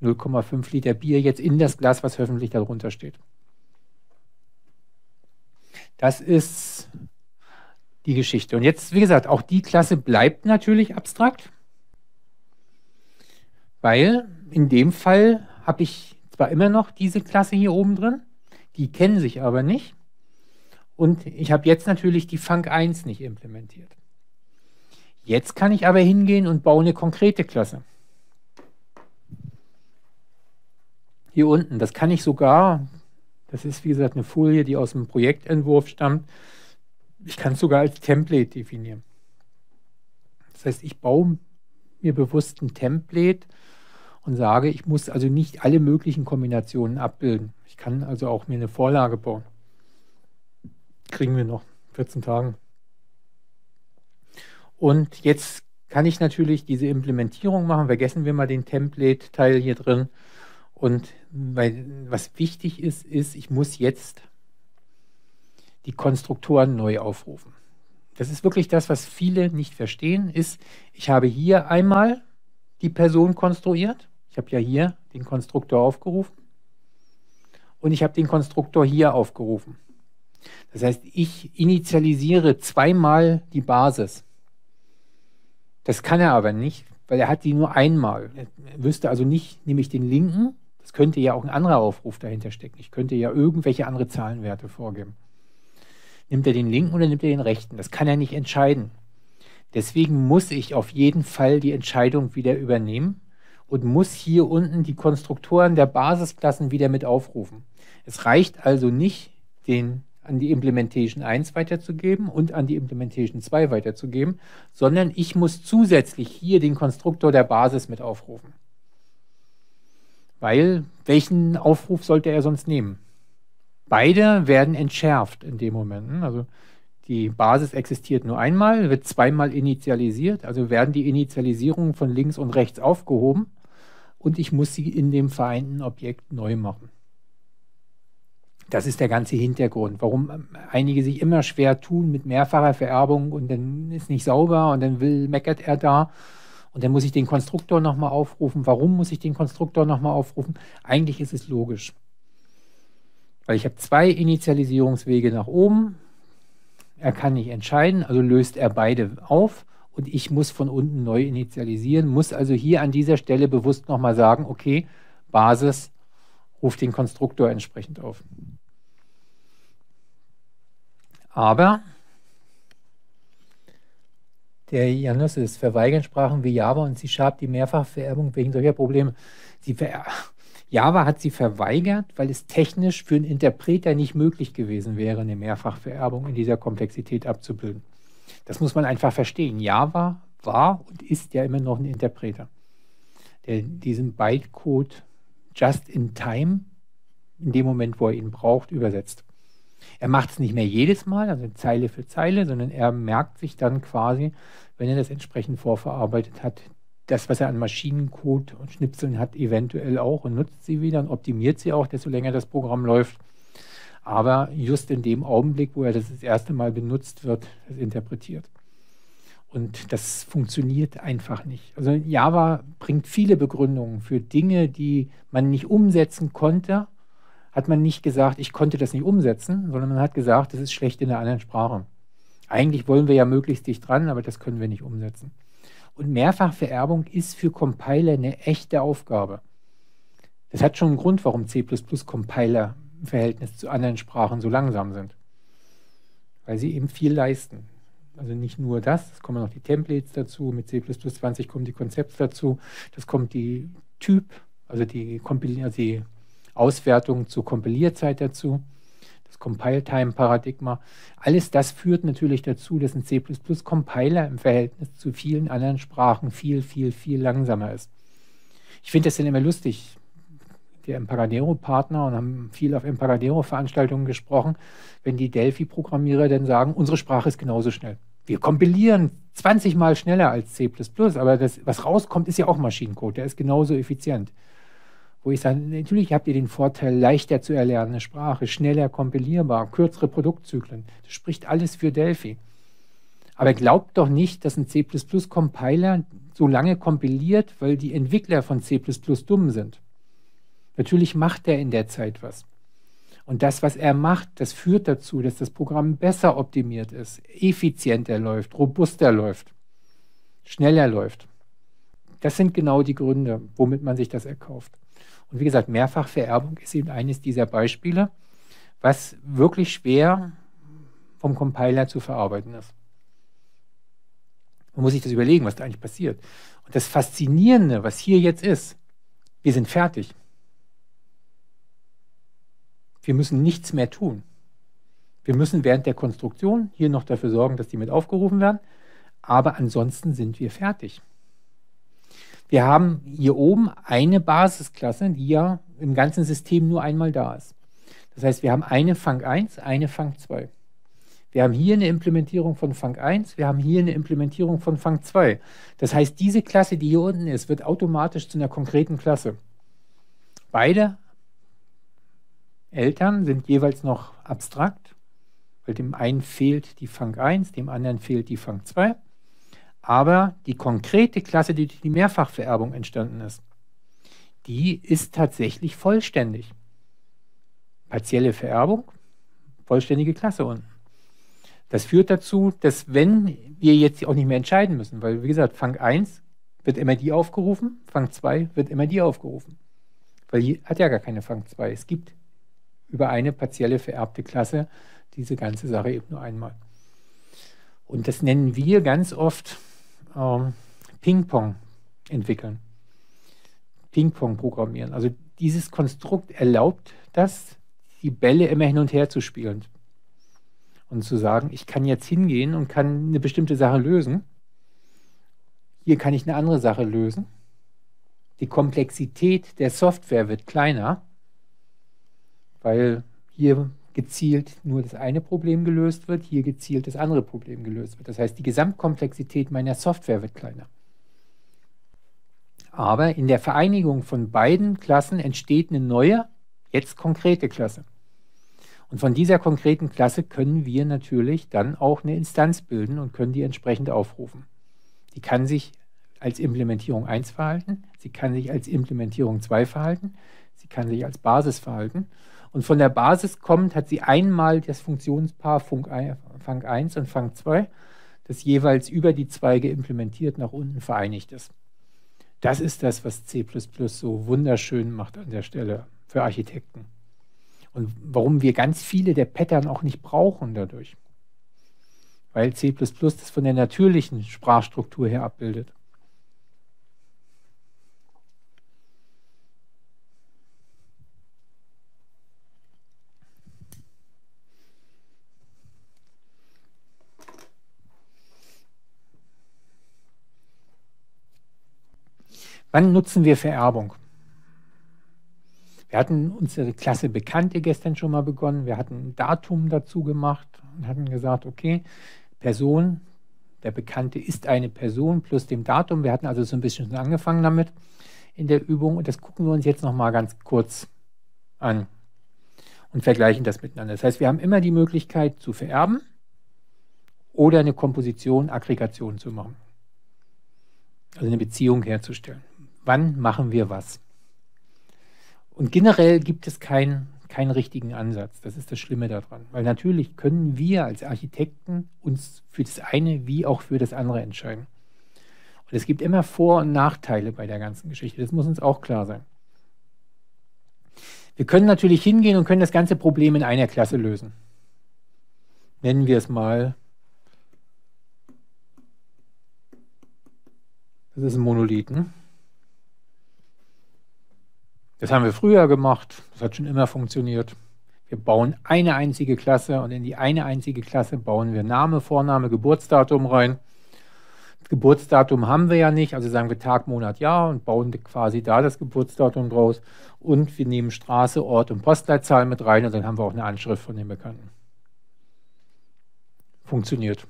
null Komma fünf Liter Bier jetzt in das Glas, was hoffentlich darunter steht. Das ist die Geschichte. Und jetzt, wie gesagt, auch die Klasse bleibt natürlich abstrakt, weil in dem Fall habe ich zwar immer noch diese Klasse hier oben drin, die kennen sich aber nicht. Und ich habe jetzt natürlich die Fang eins nicht implementiert. Jetzt kann ich aber hingehen und baue eine konkrete Klasse. Hier unten, das kann ich sogar, das ist wie gesagt eine Folie, die aus dem Projektentwurf stammt, ich kann es sogar als Template definieren. Das heißt, ich baue mir bewusst ein Template und sage, ich muss also nicht alle möglichen Kombinationen abbilden. Ich kann also auch mir eine Vorlage bauen. Kriegen wir noch vierzehn Tagen. Und jetzt kann ich natürlich diese Implementierung machen. Vergessen wir mal den Template-Teil hier drin. Und weil, was wichtig ist, ist, ich muss jetzt die Konstruktoren neu aufrufen. Das ist wirklich das, was viele nicht verstehen, ist, ich habe hier einmal die Person konstruiert. Ich habe ja hier den Konstruktor aufgerufen. Und ich habe den Konstruktor hier aufgerufen. Das heißt, ich initialisiere zweimal die Basis. Das kann er aber nicht, weil er hat die nur einmal. Er wüsste also nicht, nehme ich den linken. Das könnte ja auch ein anderer Aufruf dahinter stecken. Ich könnte ja irgendwelche andere Zahlenwerte vorgeben. Nimmt er den linken oder nimmt er den rechten? Das kann er nicht entscheiden. Deswegen muss ich auf jeden Fall die Entscheidung wieder übernehmen und muss hier unten die Konstruktoren der Basisklassen wieder mit aufrufen. Es reicht also nicht, den an die Implementation eins weiterzugeben und an die Implementation zwei weiterzugeben, sondern ich muss zusätzlich hier den Konstruktor der Basis mit aufrufen. Weil, welchen Aufruf sollte er sonst nehmen? Beide werden entschärft in dem Moment. Also die Basis existiert nur einmal, wird zweimal initialisiert, also werden die Initialisierungen von links und rechts aufgehoben und ich muss sie in dem vereinten Objekt neu machen. Das ist der ganze Hintergrund, warum einige sich immer schwer tun mit mehrfacher Vererbung und dann ist nicht sauber und dann will, meckert er da und dann muss ich den Konstruktor nochmal aufrufen. Warum muss ich den Konstruktor nochmal aufrufen? Eigentlich ist es logisch, weil ich habe zwei Initialisierungswege nach oben. Er kann nicht entscheiden, also löst er beide auf und ich muss von unten neu initialisieren, muss also hier an dieser Stelle bewusst nochmal sagen, okay, Basis ruft den Konstruktor entsprechend auf. Aber der Janus ist, verweigern Sprachen wie Java und C Sharp die Mehrfachvererbung wegen solcher Probleme. Sie ver Java hat sie verweigert, weil es technisch für einen Interpreter nicht möglich gewesen wäre, eine Mehrfachvererbung in dieser Komplexität abzubilden. Das muss man einfach verstehen. Java war und ist ja immer noch ein Interpreter, der diesen Bytecode just in time, in dem Moment, wo er ihn braucht, übersetzt. Er macht es nicht mehr jedes Mal, also Zeile für Zeile, sondern er merkt sich dann quasi, wenn er das entsprechend vorverarbeitet hat, das, was er an Maschinencode und Schnipseln hat, eventuell auch und nutzt sie wieder und optimiert sie auch, desto länger das Programm läuft. Aber just in dem Augenblick, wo er das das erste Mal benutzt wird, das interpretiert. Und das funktioniert einfach nicht. Also Java bringt viele Begründungen für Dinge, die man nicht umsetzen konnte, hat man nicht gesagt, ich konnte das nicht umsetzen, sondern man hat gesagt, das ist schlecht in einer anderen Sprache. Eigentlich wollen wir ja möglichst dicht dran, aber das können wir nicht umsetzen. Und Mehrfachvererbung ist für Compiler eine echte Aufgabe. Das hat schon einen Grund, warum C plus plus Compiler im Verhältnis zu anderen Sprachen so langsam sind. Weil sie eben viel leisten. Also nicht nur das, es kommen noch die Templates dazu, mit C plus plus zwanzig kommen die Konzepte dazu, das kommt die Typ, also die, also die Auswertung zur Kompilierzeit dazu, das Compile-Time-Paradigma. Alles das führt natürlich dazu, dass ein C plus plus Compiler im Verhältnis zu vielen anderen Sprachen viel, viel, viel langsamer ist. Ich finde das dann immer lustig. Der Emperadero-Partner und haben viel auf Emperadero-Veranstaltungen gesprochen, wenn die Delphi-Programmierer dann sagen, unsere Sprache ist genauso schnell. Wir kompilieren zwanzig Mal schneller als C plus plus, aber das, was rauskommt, ist ja auch Maschinencode, der ist genauso effizient. Wo ich sage, natürlich habt ihr den Vorteil, leichter zu erlernende Sprache, schneller kompilierbar, kürzere Produktzyklen. Das spricht alles für Delphi. Aber glaubt doch nicht, dass ein C plus plus Compiler so lange kompiliert, weil die Entwickler von C plus plus dumm sind. Natürlich macht er in der Zeit was. Und das, was er macht, das führt dazu, dass das Programm besser optimiert ist, effizienter läuft, robuster läuft, schneller läuft. Das sind genau die Gründe, womit man sich das erkauft. Und wie gesagt, Mehrfachvererbung ist eben eines dieser Beispiele, was wirklich schwer vom Compiler zu verarbeiten ist. Man muss sich das überlegen, was da eigentlich passiert. Und das Faszinierende, was hier jetzt ist, wir sind fertig. Wir müssen nichts mehr tun. Wir müssen während der Konstruktion hier noch dafür sorgen, dass die mit aufgerufen werden. Aber ansonsten sind wir fertig. Wir haben hier oben eine Basisklasse, die ja im ganzen System nur einmal da ist. Das heißt, wir haben eine Func eins, eine Func zwei. Wir haben hier eine Implementierung von Func eins, wir haben hier eine Implementierung von Func zwei. Das heißt, diese Klasse, die hier unten ist, wird automatisch zu einer konkreten Klasse. Beide Eltern sind jeweils noch abstrakt, weil dem einen fehlt die Func eins, dem anderen fehlt die Func zwei. Aber die konkrete Klasse, die durch die Mehrfachvererbung entstanden ist, die ist tatsächlich vollständig. Partielle Vererbung, vollständige Klasse unten. Das führt dazu, dass wenn wir jetzt auch nicht mehr entscheiden müssen, weil wie gesagt, Func eins wird immer die aufgerufen, Func zwei wird immer die aufgerufen. Weil die hat ja gar keine Func zwei. Es gibt über eine partielle vererbte Klasse diese ganze Sache eben nur einmal. Und das nennen wir ganz oft ähm, Ping-Pong entwickeln, Ping-Pong programmieren. Also dieses Konstrukt erlaubt das, die Bälle immer hin und her zu spielen und zu sagen, ich kann jetzt hingehen und kann eine bestimmte Sache lösen. Hier kann ich eine andere Sache lösen. Die Komplexität der Software wird kleiner, weil hier gezielt nur das eine Problem gelöst wird, hier gezielt das andere Problem gelöst wird. Das heißt, die Gesamtkomplexität meiner Software wird kleiner. Aber in der Vereinigung von beiden Klassen entsteht eine neue, jetzt konkrete Klasse. Und von dieser konkreten Klasse können wir natürlich dann auch eine Instanz bilden und können die entsprechend aufrufen. Die kann sich als Implementierung eins verhalten, sie kann sich als Implementierung zwei verhalten, sie kann sich als Basis verhalten. Und von der Basis kommt, hat sie einmal das Funktionspaar Func eins und Func zwei, das jeweils über die Zweige implementiert nach unten vereinigt ist. Das ist das, was C plus plus so wunderschön macht an der Stelle für Architekten. Und warum wir ganz viele der Pattern auch nicht brauchen dadurch. Weil C plus plus das von der natürlichen Sprachstruktur her abbildet. Wann nutzen wir Vererbung? Wir hatten unsere Klasse Bekannte gestern schon mal begonnen. Wir hatten ein Datum dazu gemacht und hatten gesagt, okay, Person, der Bekannte ist eine Person plus dem Datum. Wir hatten also so ein bisschen schon angefangen damit in der Übung. Und das gucken wir uns jetzt noch mal ganz kurz an und vergleichen das miteinander. Das heißt, wir haben immer die Möglichkeit zu vererben oder eine Komposition, Aggregation zu machen. Also eine Beziehung herzustellen. Wann machen wir was? Und generell gibt es keinen keinen richtigen Ansatz. Das ist das Schlimme daran. Weil natürlich können wir als Architekten uns für das eine wie auch für das andere entscheiden. Und es gibt immer Vor- und Nachteile bei der ganzen Geschichte. Das muss uns auch klar sein. Wir können natürlich hingehen und können das ganze Problem in einer Klasse lösen. Nennen wir es mal. Das ist ein Monolith. Ne? Das haben wir früher gemacht, das hat schon immer funktioniert. Wir bauen eine einzige Klasse und in die eine einzige Klasse bauen wir Name, Vorname, Geburtsdatum rein. Das Geburtsdatum haben wir ja nicht, also sagen wir Tag, Monat, Jahr und bauen quasi da das Geburtsdatum draus. Und wir nehmen Straße, Ort und Postleitzahl mit rein und dann haben wir auch eine Anschrift von den Bekannten. Funktioniert.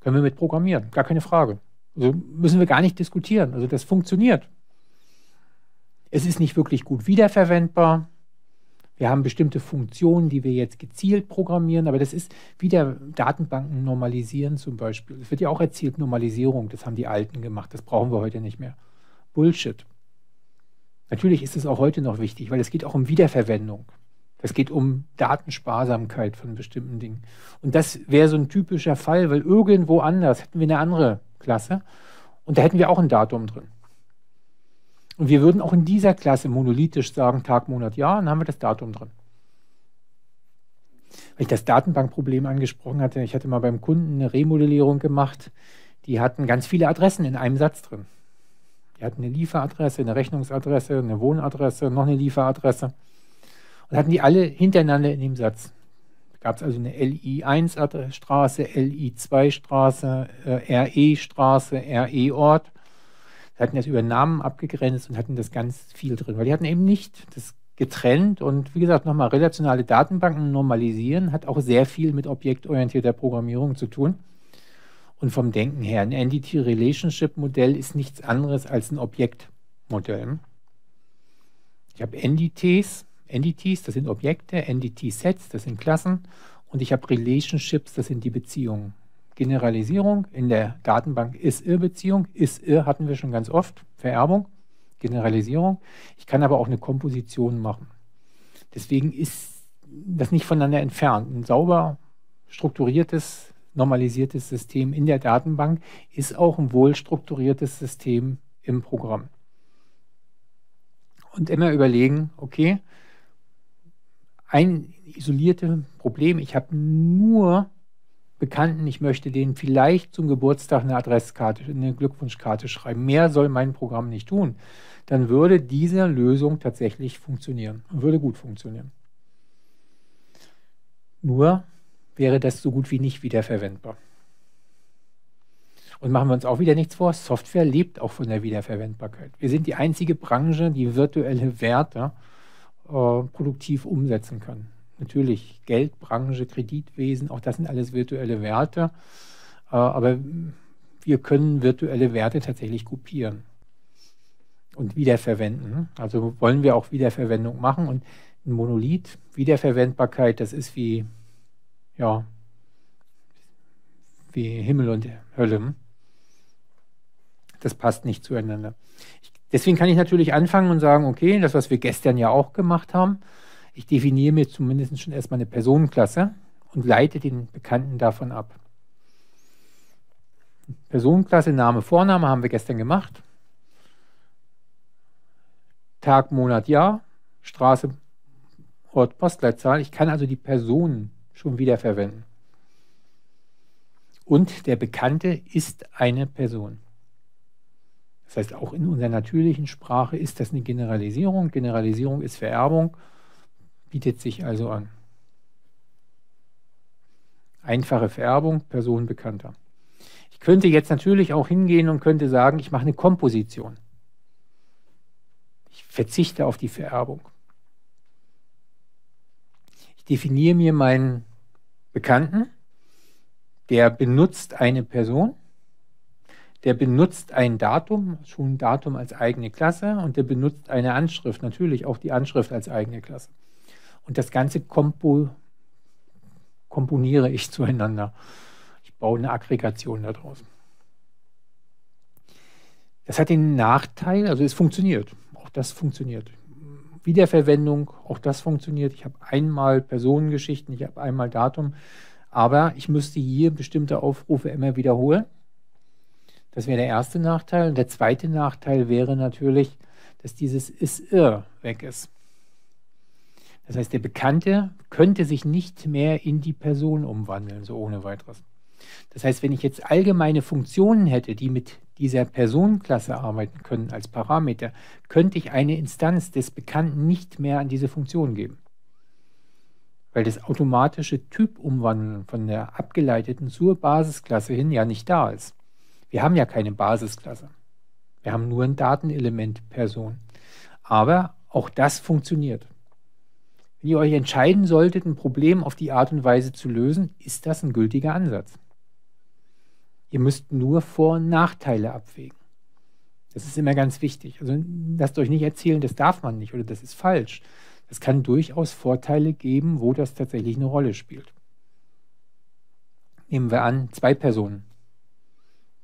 Können wir mit programmieren, gar keine Frage. Also müssen wir gar nicht diskutieren, also das funktioniert. Es ist nicht wirklich gut wiederverwendbar. Wir haben bestimmte Funktionen, die wir jetzt gezielt programmieren, aber das ist wieder Datenbanken normalisieren zum Beispiel. Es wird ja auch erzielt Normalisierung, das haben die Alten gemacht, das brauchen wir heute nicht mehr. Bullshit. Natürlich ist es auch heute noch wichtig, weil es geht auch um Wiederverwendung. Es geht um Datensparsamkeit von bestimmten Dingen. Und das wäre so ein typischer Fall, weil irgendwo anders hätten wir eine andere Klasse und da hätten wir auch ein Datum drin. Und wir würden auch in dieser Klasse monolithisch sagen, Tag, Monat, Jahr, und dann haben wir das Datum drin. Weil ich das Datenbankproblem angesprochen hatte, ich hatte mal beim Kunden eine Remodellierung gemacht, die hatten ganz viele Adressen in einem Satz drin. Die hatten eine Lieferadresse, eine Rechnungsadresse, eine Wohnadresse, noch eine Lieferadresse. Und hatten die alle hintereinander in dem Satz. Da gab es also eine L I eins Straße, L I zwei Straße, R E Straße, R E Ort. Sie hatten das über Namen abgegrenzt und hatten das ganz viel drin, weil die hatten eben nicht das getrennt. Und wie gesagt, nochmal, relationale Datenbanken normalisieren hat auch sehr viel mit objektorientierter Programmierung zu tun. Und vom Denken her, ein Entity-Relationship-Modell ist nichts anderes als ein Objektmodell. Ich habe Entities, Entities, das sind Objekte, Entity-Sets, das sind Klassen und ich habe Relationships, das sind die Beziehungen. Generalisierung in der Datenbank Is-Ir-Beziehung. Is-Ir hatten wir schon ganz oft. Vererbung, Generalisierung. Ich kann aber auch eine Komposition machen. Deswegen ist das nicht voneinander entfernt. Ein sauber strukturiertes, normalisiertes System in der Datenbank ist auch ein wohl strukturiertes System im Programm. Und immer überlegen, okay, ein isoliertes Problem, ich habe nur Bekannten, ich möchte denen vielleicht zum Geburtstag eine Adresskarte, eine Glückwunschkarte schreiben. Mehr soll mein Programm nicht tun. Dann würde diese Lösung tatsächlich funktionieren und würde gut funktionieren. Nur wäre das so gut wie nicht wiederverwendbar. Und machen wir uns auch wieder nichts vor, Software lebt auch von der Wiederverwendbarkeit. Wir sind die einzige Branche, die virtuelle Werte äh, produktiv umsetzen kann. Natürlich Geldbranche, Kreditwesen, auch das sind alles virtuelle Werte. Aber wir können virtuelle Werte tatsächlich kopieren. und wiederverwenden. Also wollen wir auch Wiederverwendung machen und ein Monolith, Wiederverwendbarkeit, das ist wie, ja, wie Himmel und Hölle. Das passt nicht zueinander. Ich, deswegen kann ich natürlich anfangen und sagen, okay, das, was wir gestern ja auch gemacht haben, ich definiere mir zumindest schon erstmal eine Personenklasse und leite den Bekannten davon ab. Personenklasse, Name, Vorname haben wir gestern gemacht. Tag, Monat, Jahr, Straße, Ort, Postleitzahl. Ich kann also die Personen schon wieder verwenden. Und der Bekannte ist eine Person. Das heißt, auch in unserer natürlichen Sprache ist das eine Generalisierung. Generalisierung ist Vererbung, bietet sich also an. Einfache Vererbung, Person, Bekannter. Ich könnte jetzt natürlich auch hingehen und könnte sagen, ich mache eine Komposition. Ich verzichte auf die Vererbung. Ich definiere mir meinen Bekannten, der benutzt eine Person, der benutzt ein Datum, schon ein Datum als eigene Klasse, und der benutzt eine Anschrift, natürlich auch die Anschrift als eigene Klasse. Und das Ganze kompo, komponiere ich zueinander. Ich baue eine Aggregation da draußen. Das hat den Nachteil, also es funktioniert. Auch das funktioniert. Wiederverwendung, auch das funktioniert. Ich habe einmal Personengeschichten, ich habe einmal Datum, aber ich müsste hier bestimmte Aufrufe immer wiederholen. Das wäre der erste Nachteil. Und der zweite Nachteil wäre natürlich, dass dieses is-ir weg ist. Das heißt, der Bekannte könnte sich nicht mehr in die Person umwandeln, so ohne weiteres. Das heißt, wenn ich jetzt allgemeine Funktionen hätte, die mit dieser Personenklasse arbeiten können als Parameter, könnte ich eine Instanz des Bekannten nicht mehr an diese Funktion geben. Weil das automatische Typumwandeln von der abgeleiteten zur Basisklasse hin ja nicht da ist. Wir haben ja keine Basisklasse. Wir haben nur ein Datenelement Person. Aber auch das funktioniert. Wenn ihr euch entscheiden solltet, ein Problem auf die Art und Weise zu lösen, ist das ein gültiger Ansatz. Ihr müsst nur Vor- und Nachteile abwägen. Das ist immer ganz wichtig. Also lasst euch nicht erzählen, das darf man nicht oder das ist falsch. Es kann durchaus Vorteile geben, wo das tatsächlich eine Rolle spielt. Nehmen wir an, zwei Personen,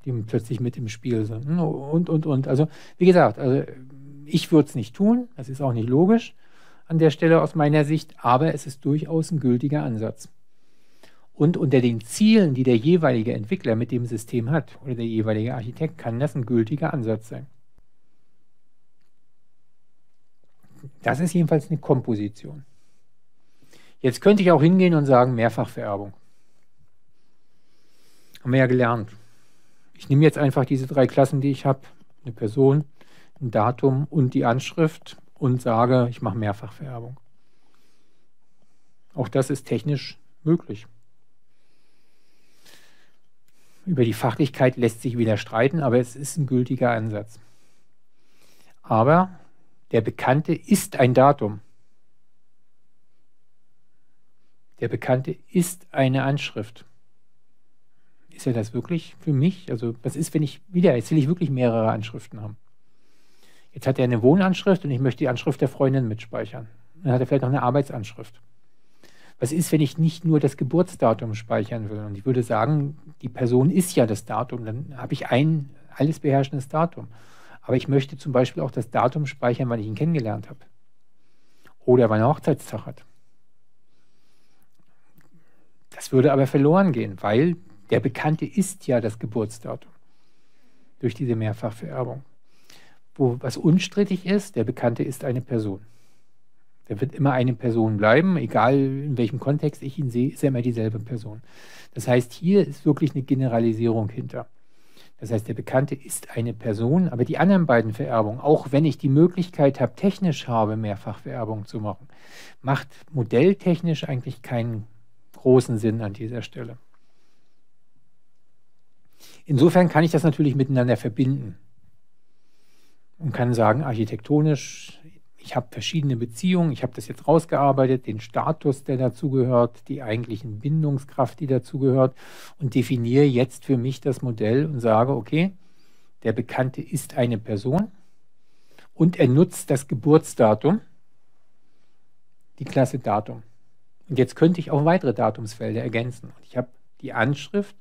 die plötzlich mit im Spiel sind und, und, und. Also wie gesagt, also ich würde es nicht tun, das ist auch nicht logisch an der Stelle aus meiner Sicht, aber es ist durchaus ein gültiger Ansatz. Und unter den Zielen, die der jeweilige Entwickler mit dem System hat oder der jeweilige Architekt, kann das ein gültiger Ansatz sein. Das ist jedenfalls eine Komposition. Jetzt könnte ich auch hingehen und sagen, Mehrfachvererbung. Haben wir ja gelernt. Ich nehme jetzt einfach diese drei Klassen, die ich habe, eine Person, ein Datum und die Anschrift, und sage, ich mache Mehrfachvererbung. Auch das ist technisch möglich. Über die Fachlichkeit lässt sich wieder streiten, aber es ist ein gültiger Ansatz. Aber der Bekannte ist ein Datum. Der Bekannte ist eine Anschrift. Ist er das wirklich für mich? Also was ist, wenn ich wieder, jetzt will ich wirklich mehrere Anschriften haben. Jetzt hat er eine Wohnanschrift und ich möchte die Anschrift der Freundin mitspeichern. Dann hat er vielleicht noch eine Arbeitsanschrift. Was ist, wenn ich nicht nur das Geburtsdatum speichern will? Und ich würde sagen, die Person ist ja das Datum. Dann habe ich ein alles beherrschendes Datum. Aber ich möchte zum Beispiel auch das Datum speichern, wann ich ihn kennengelernt habe. Oder wann er Hochzeitstag hat. Das würde aber verloren gehen, weil der Bekannte ist ja das Geburtsdatum durch diese Mehrfachvererbung. Wo, was unstrittig ist, der Bekannte ist eine Person. Der wird immer eine Person bleiben, egal in welchem Kontext ich ihn sehe, ist er immer dieselbe Person. Das heißt, hier ist wirklich eine Generalisierung hinter. Das heißt, der Bekannte ist eine Person, aber die anderen beiden Vererbungen, auch wenn ich die Möglichkeit habe, technisch habe, Mehrfachvererbung zu machen, macht modelltechnisch eigentlich keinen großen Sinn an dieser Stelle. Insofern kann ich das natürlich miteinander verbinden und kann sagen, architektonisch, ich habe verschiedene Beziehungen, ich habe das jetzt rausgearbeitet, den Status, der dazugehört, die eigentlichen Bindungskraft, die dazugehört, und definiere jetzt für mich das Modell und sage, okay, der Bekannte ist eine Person und er nutzt das Geburtsdatum, die Klasse Datum. Und jetzt könnte ich auch weitere Datumsfelder ergänzen. Ich habe die Anschrift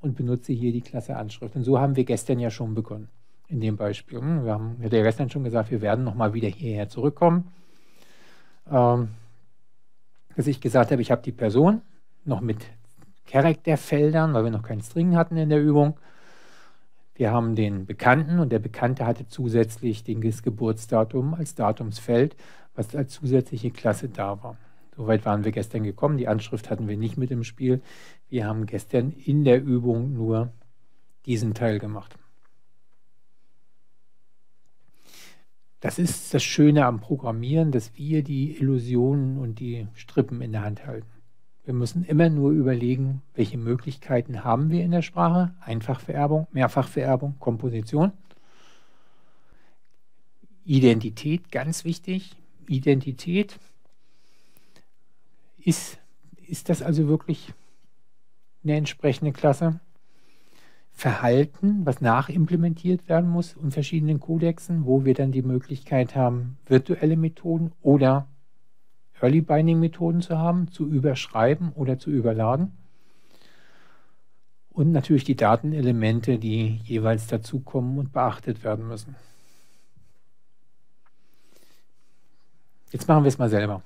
und benutze hier die Klasse Anschrift. Und so haben wir gestern ja schon begonnen in dem Beispiel. Wir haben ja gestern schon gesagt, wir werden nochmal wieder hierher zurückkommen. Ähm, dass ich gesagt habe, ich habe die Person noch mit Charakterfeldern, weil wir noch keinen String hatten in der Übung. Wir haben den Bekannten und der Bekannte hatte zusätzlich das Geburtsdatum als Datumsfeld, was als zusätzliche Klasse da war. Soweit waren wir gestern gekommen. Die Anschrift hatten wir nicht mit im Spiel. Wir haben gestern in der Übung nur diesen Teil gemacht. Das ist das Schöne am Programmieren, dass wir die Illusionen und die Strippen in der Hand halten. Wir müssen immer nur überlegen, welche Möglichkeiten haben wir in der Sprache. Einfachvererbung, Mehrfachvererbung, Komposition. Identität, ganz wichtig. Identität. Ist, ist das also wirklich eine entsprechende Klasse? Verhalten, was nachimplementiert werden muss in verschiedenen Kodexen, wo wir dann die Möglichkeit haben, virtuelle Methoden oder Early Binding Methoden zu haben, zu überschreiben oder zu überladen. Und natürlich die Datenelemente, die jeweils dazukommen und beachtet werden müssen. Jetzt machen wir es mal selber.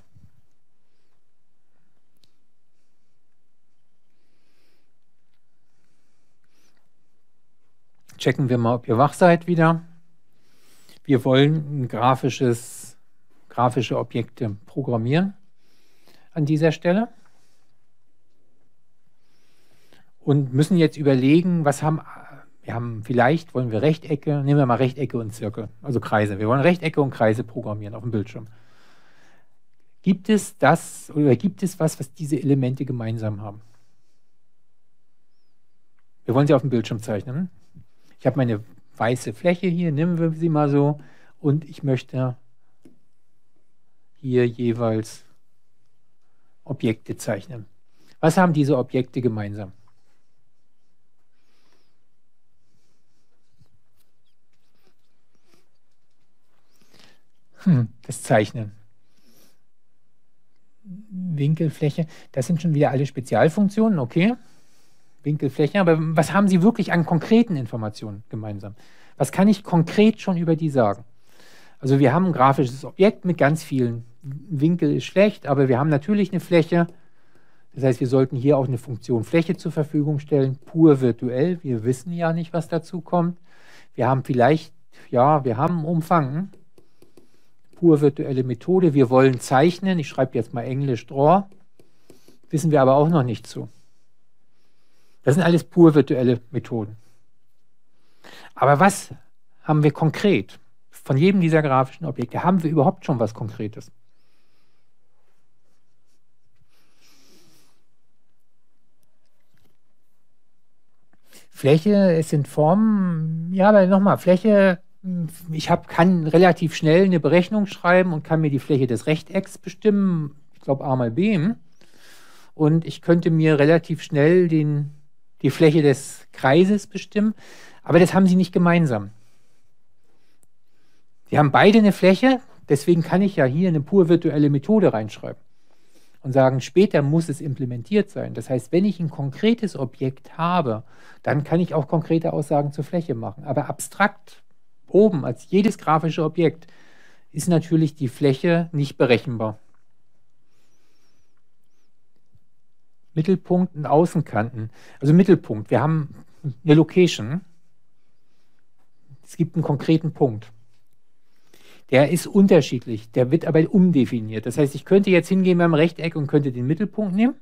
Checken wir mal, ob ihr wach seid wieder. Wir wollen ein grafisches, grafische Objekte programmieren an dieser Stelle. Und müssen jetzt überlegen, was haben wir haben, vielleicht wollen wir Rechtecke, nehmen wir mal Rechtecke und Zirkel, also Kreise. Wir wollen Rechtecke und Kreise programmieren auf dem Bildschirm. Gibt es das oder gibt es was, was diese Elemente gemeinsam haben? Wir wollen sie auf dem Bildschirm zeichnen. Ich habe meine weiße Fläche hier, nehmen wir sie mal so, und ich möchte hier jeweils Objekte zeichnen. Was haben diese Objekte gemeinsam? Hm, das Zeichnen. Winkelfläche, das sind schon wieder alle Spezialfunktionen, okay. Winkelflächen, aber was haben sie wirklich an konkreten Informationen gemeinsam? Was kann ich konkret schon über die sagen? Also wir haben ein grafisches Objekt mit ganz vielen. Winkel ist schlecht, aber wir haben natürlich eine Fläche. Das heißt, wir sollten hier auch eine Funktion Fläche zur Verfügung stellen, pur virtuell. Wir wissen ja nicht, was dazu kommt. Wir haben vielleicht, ja, wir haben einen Umfang. Pur virtuelle Methode. Wir wollen zeichnen. Ich schreibe jetzt mal Englisch Draw. Wissen wir aber auch noch nicht zu. Das sind alles pur virtuelle Methoden. Aber was haben wir konkret? Von jedem dieser grafischen Objekte haben wir überhaupt schon was Konkretes? Fläche, es sind Formen. Ja, aber nochmal, Fläche, ich hab, kann relativ schnell eine Berechnung schreiben und kann mir die Fläche des Rechtecks bestimmen. Ich glaube A mal B. Und ich könnte mir relativ schnell den... die Fläche des Kreises bestimmen, aber das haben sie nicht gemeinsam. Sie haben beide eine Fläche, deswegen kann ich ja hier eine pur virtuelle Methode reinschreiben und sagen, später muss es implementiert sein. Das heißt, wenn ich ein konkretes Objekt habe, dann kann ich auch konkrete Aussagen zur Fläche machen. Aber abstrakt oben als jedes grafische Objekt ist natürlich die Fläche nicht berechenbar. Mittelpunkt und Außenkanten. Also Mittelpunkt, wir haben eine Location. Es gibt einen konkreten Punkt. Der ist unterschiedlich, der wird aber umdefiniert. Das heißt, ich könnte jetzt hingehen beim Rechteck und könnte den Mittelpunkt nehmen.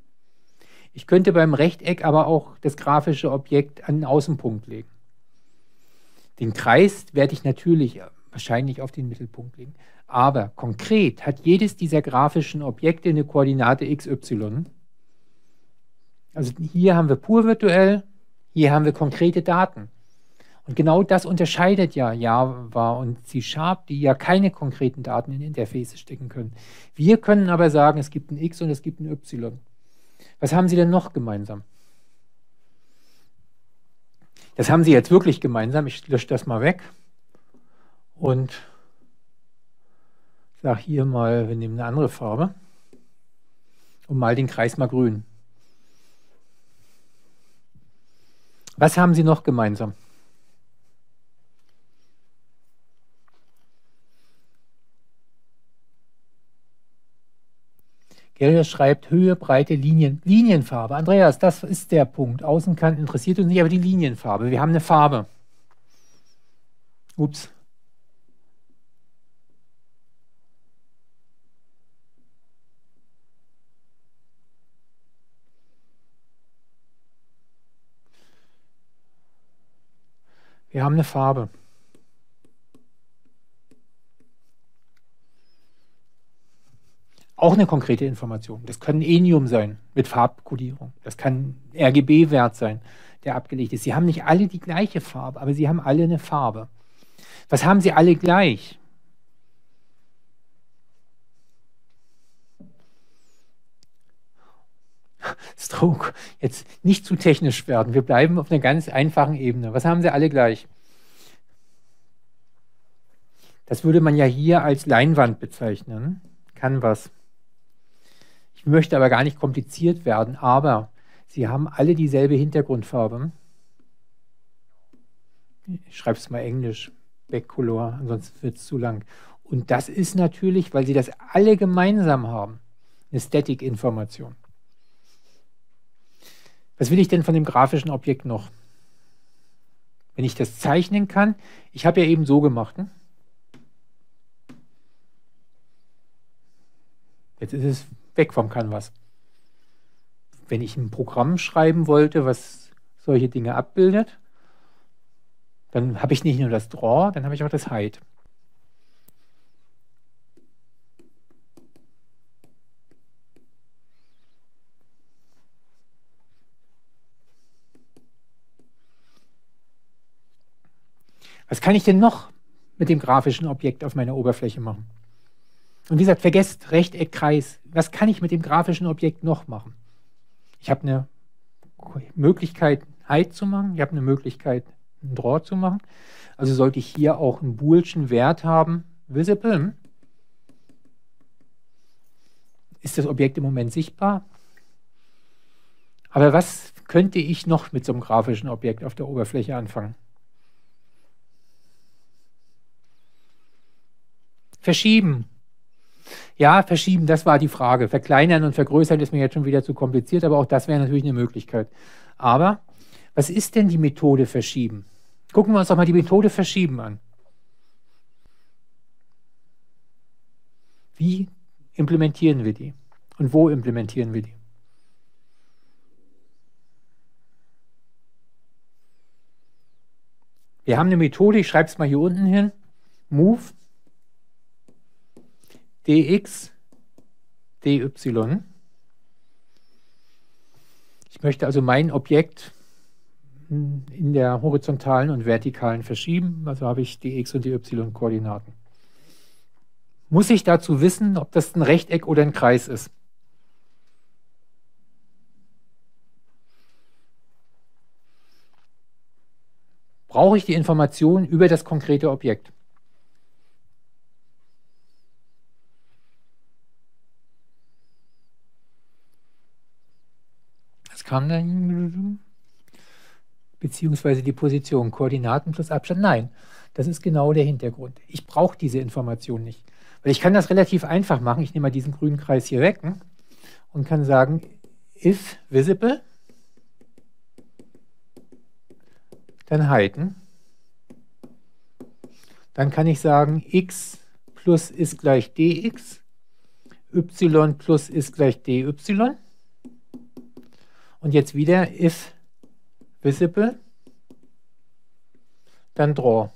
Ich könnte beim Rechteck aber auch das grafische Objekt an einen Außenpunkt legen. Den Kreis werde ich natürlich wahrscheinlich auf den Mittelpunkt legen. Aber konkret hat jedes dieser grafischen Objekte eine Koordinate X Y. Also hier haben wir pur virtuell, hier haben wir konkrete Daten. Und genau das unterscheidet ja Java und C Sharp, die ja keine konkreten Daten in Interfaces stecken können. Wir können aber sagen, es gibt ein X und es gibt ein Y. Was haben sie denn noch gemeinsam? Das haben sie jetzt wirklich gemeinsam. Ich lösche das mal weg. Und Ich sage hier mal, wir nehmen eine andere Farbe und mal den Kreis mal grün. Was haben sie noch gemeinsam? Gerda schreibt Höhe, Breite, Linien. Linienfarbe. Andreas, das ist der Punkt. Außenkant interessiert uns nicht, aber die Linienfarbe. Wir haben eine Farbe. Ups. Wir haben eine Farbe. Auch eine konkrete Information. Das kann Enium sein mit Farbkodierung. Das kann R G B-Wert sein, der abgelegt ist. Sie haben nicht alle die gleiche Farbe, aber sie haben alle eine Farbe. Was haben sie alle gleich? Stroke, jetzt nicht zu technisch werden. Wir bleiben auf einer ganz einfachen Ebene. Was haben sie alle gleich? Das würde man ja hier als Leinwand bezeichnen. Canvas. Ich möchte aber gar nicht kompliziert werden, aber sie haben alle dieselbe Hintergrundfarbe. Ich schreibe es mal Englisch, Backcolor, ansonsten wird es zu lang. Und das ist natürlich, weil sie das alle gemeinsam haben, eine Static-Information. Was will ich denn von dem grafischen Objekt noch? Wenn ich das zeichnen kann, ich habe ja eben so gemacht, ne? Jetzt ist es weg vom Canvas. Wenn ich ein Programm schreiben wollte, was solche Dinge abbildet, dann habe ich nicht nur das Draw, dann habe ich auch das Hide. Was kann ich denn noch mit dem grafischen Objekt auf meiner Oberfläche machen? Und wie gesagt, vergesst Rechteck, Kreis. Was kann ich mit dem grafischen Objekt noch machen? Ich habe eine Möglichkeit, Hide zu machen. Ich habe eine Möglichkeit, ein Draw zu machen. Also sollte ich hier auch einen boolschen Wert haben. Visible. Ist das Objekt im Moment sichtbar? Aber was könnte ich noch mit so einem grafischen Objekt auf der Oberfläche anfangen? Verschieben. Ja, verschieben, das war die Frage. Verkleinern und vergrößern ist mir jetzt schon wieder zu kompliziert, aber auch das wäre natürlich eine Möglichkeit. Aber was ist denn die Methode verschieben? Gucken wir uns doch mal die Methode verschieben an. Wie implementieren wir die? Und wo implementieren wir die? Wir haben eine Methode, ich schreibe es mal hier unten hin. Move. Dx, dy. Ich möchte also mein Objekt in der horizontalen und vertikalen verschieben. Also habe ich dx und dy-Koordinaten. Muss ich dazu wissen, ob das ein Rechteck oder ein Kreis ist? Brauche ich die Information über das konkrete Objekt? Kam dann beziehungsweise die Position, Koordinaten plus Abstand. Nein, das ist genau der Hintergrund. Ich brauche diese Information nicht. Weil ich kann das relativ einfach machen. Ich nehme mal diesen grünen Kreis hier weg und kann sagen, if visible, dann halten. Dann kann ich sagen, x plus ist gleich dx, y plus ist gleich dy. Und jetzt wieder if visible, dann draw.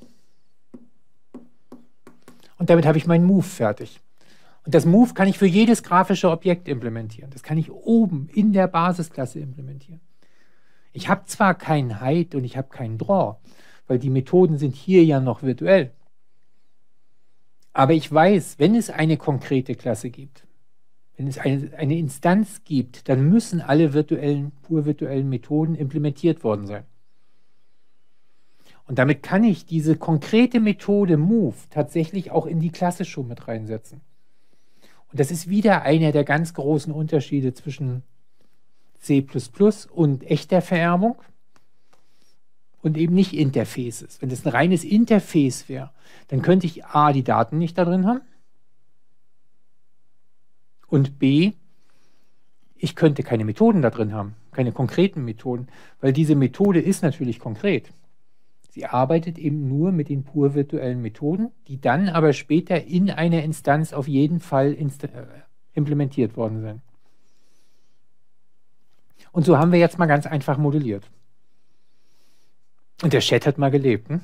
Und damit habe ich meinen Move fertig. Und das Move kann ich für jedes grafische Objekt implementieren. Das kann ich oben in der Basisklasse implementieren. Ich habe zwar keinen Hide und ich habe keinen Draw, weil die Methoden sind hier ja noch virtuell. Aber ich weiß, wenn es eine konkrete Klasse gibt, wenn es eine, eine Instanz gibt, dann müssen alle virtuellen, pur virtuellen Methoden implementiert worden sein. Und damit kann ich diese konkrete Methode Move tatsächlich auch in die Klasse schon mit reinsetzen. Und das ist wieder einer der ganz großen Unterschiede zwischen C plus plus und echter Vererbung und eben nicht Interfaces. Wenn das ein reines Interface wäre, dann könnte ich A, die Daten nicht da drin haben und B, ich könnte keine Methoden da drin haben, keine konkreten Methoden, weil diese Methode ist natürlich konkret. Sie arbeitet eben nur mit den pur virtuellen Methoden, die dann aber später in einer Instanz auf jeden Fall implementiert worden sind. Und so haben wir jetzt mal ganz einfach modelliert. Und der Chat hat mal gelebt. Hm?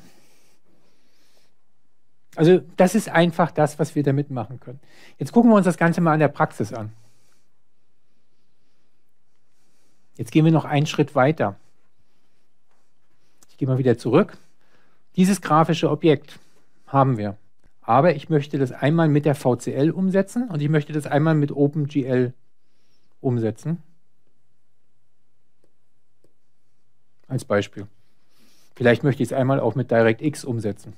Also das ist einfach das, was wir damit machen können. Jetzt gucken wir uns das Ganze mal an der Praxis an. Jetzt gehen wir noch einen Schritt weiter. Ich gehe mal wieder zurück. Dieses grafische Objekt haben wir. Aber ich möchte das einmal mit der V C L umsetzen und ich möchte das einmal mit OpenGL umsetzen. Als Beispiel. Vielleicht möchte ich es einmal auch mit DirectX umsetzen.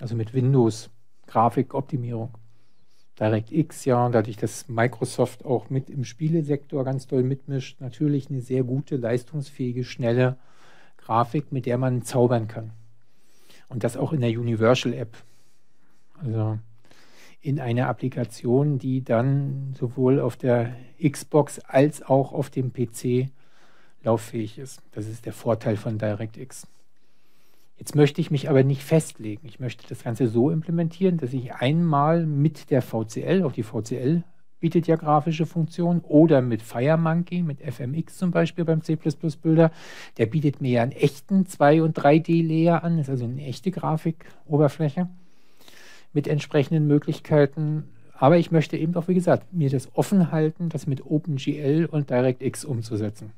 Also mit Windows-Grafikoptimierung. DirectX, ja, dadurch, dass Microsoft auch mit im Spielesektor ganz doll mitmischt, natürlich eine sehr gute, leistungsfähige, schnelle Grafik, mit der man zaubern kann. Und das auch in der Universal-App. Also in einer Applikation, die dann sowohl auf der Xbox als auch auf dem P C lauffähig ist. Das ist der Vorteil von DirectX. Jetzt möchte ich mich aber nicht festlegen. Ich möchte das Ganze so implementieren, dass ich einmal mit der V C L, auch die V C L bietet ja grafische Funktionen, oder mit FireMonkey, mit F M X zum Beispiel beim C plus plus Builder, der bietet mir ja einen echten zwei- und drei D-Layer an, das ist also eine echte Grafikoberfläche mit entsprechenden Möglichkeiten. Aber ich möchte eben auch, wie gesagt, mir das offen halten, das mit OpenGL und DirectX umzusetzen.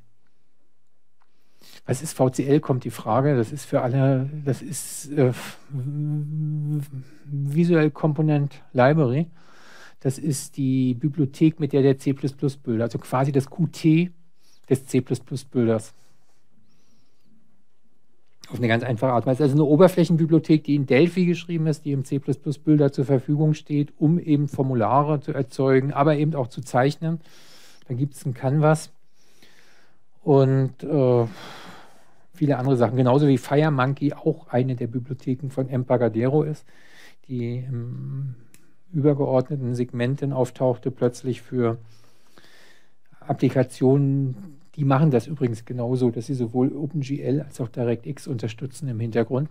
Was ist V C L, kommt die Frage. Das ist für alle, das ist äh, Visual Component Library. Das ist die Bibliothek, mit der der C plus plus Builder, also quasi das Qt des C plus plus Builders. Auf eine ganz einfache Art. Es ist also eine Oberflächenbibliothek, die in Delphi geschrieben ist, die im C plus plus Builder zur Verfügung steht, um eben Formulare zu erzeugen, aber eben auch zu zeichnen. Dann gibt es ein Canvas und äh, viele andere Sachen. Genauso wie FireMonkey auch eine der Bibliotheken von Embarcadero ist, die im übergeordneten Segmenten auftauchte plötzlich für Applikationen. Die machen das übrigens genauso, dass sie sowohl OpenGL als auch DirectX unterstützen im Hintergrund.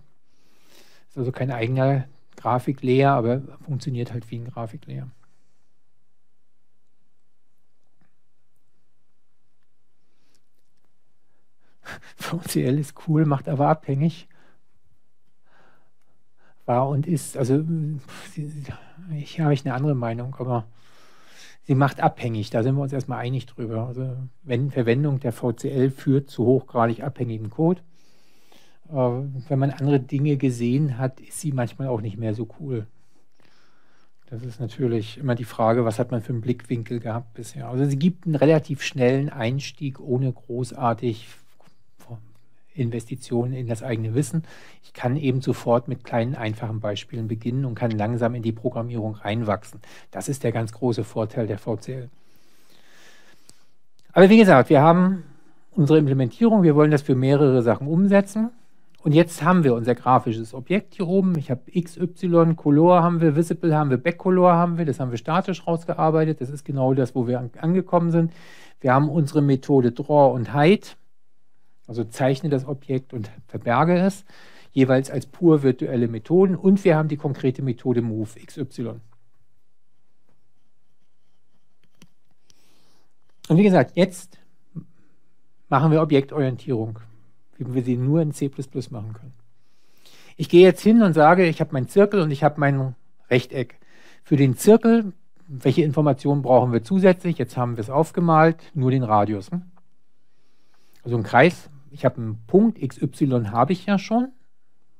Ist also kein eigener Grafiklayer, aber funktioniert halt wie ein Grafiklayer. V C L ist cool, macht aber abhängig. War und ist, also ich habe ich eine andere Meinung, aber sie macht abhängig, da sind wir uns erstmal einig drüber. Also wenn Verwendung der V C L führt zu hochgradig abhängigem Code. Äh, wenn man andere Dinge gesehen hat, ist sie manchmal auch nicht mehr so cool. Das ist natürlich immer die Frage, was hat man für einen Blickwinkel gehabt bisher. Also sie gibt einen relativ schnellen Einstieg, ohne großartig Investitionen in das eigene Wissen. Ich kann eben sofort mit kleinen, einfachen Beispielen beginnen und kann langsam in die Programmierung reinwachsen. Das ist der ganz große Vorteil der V C L. Aber wie gesagt, wir haben unsere Implementierung, wir wollen das für mehrere Sachen umsetzen. Und jetzt haben wir unser grafisches Objekt hier oben. Ich habe X Y, Color haben wir, Visible haben wir, Backcolor haben wir, das haben wir statisch rausgearbeitet. Das ist genau das, wo wir an angekommen sind. Wir haben unsere Methode Draw und Hide. Also zeichne das Objekt und verberge es, jeweils als pur virtuelle Methoden. Und wir haben die konkrete Methode Move, X Y. Und wie gesagt, jetzt machen wir Objektorientierung, wie wir sie nur in C plus plus machen können. Ich gehe jetzt hin und sage, ich habe meinen Zirkel und ich habe mein Rechteck. Für den Zirkel, welche Informationen brauchen wir zusätzlich? Jetzt haben wir es aufgemalt, nur den Radius. Hm? Also ein Kreis. Ich habe einen Punkt, X Y habe ich ja schon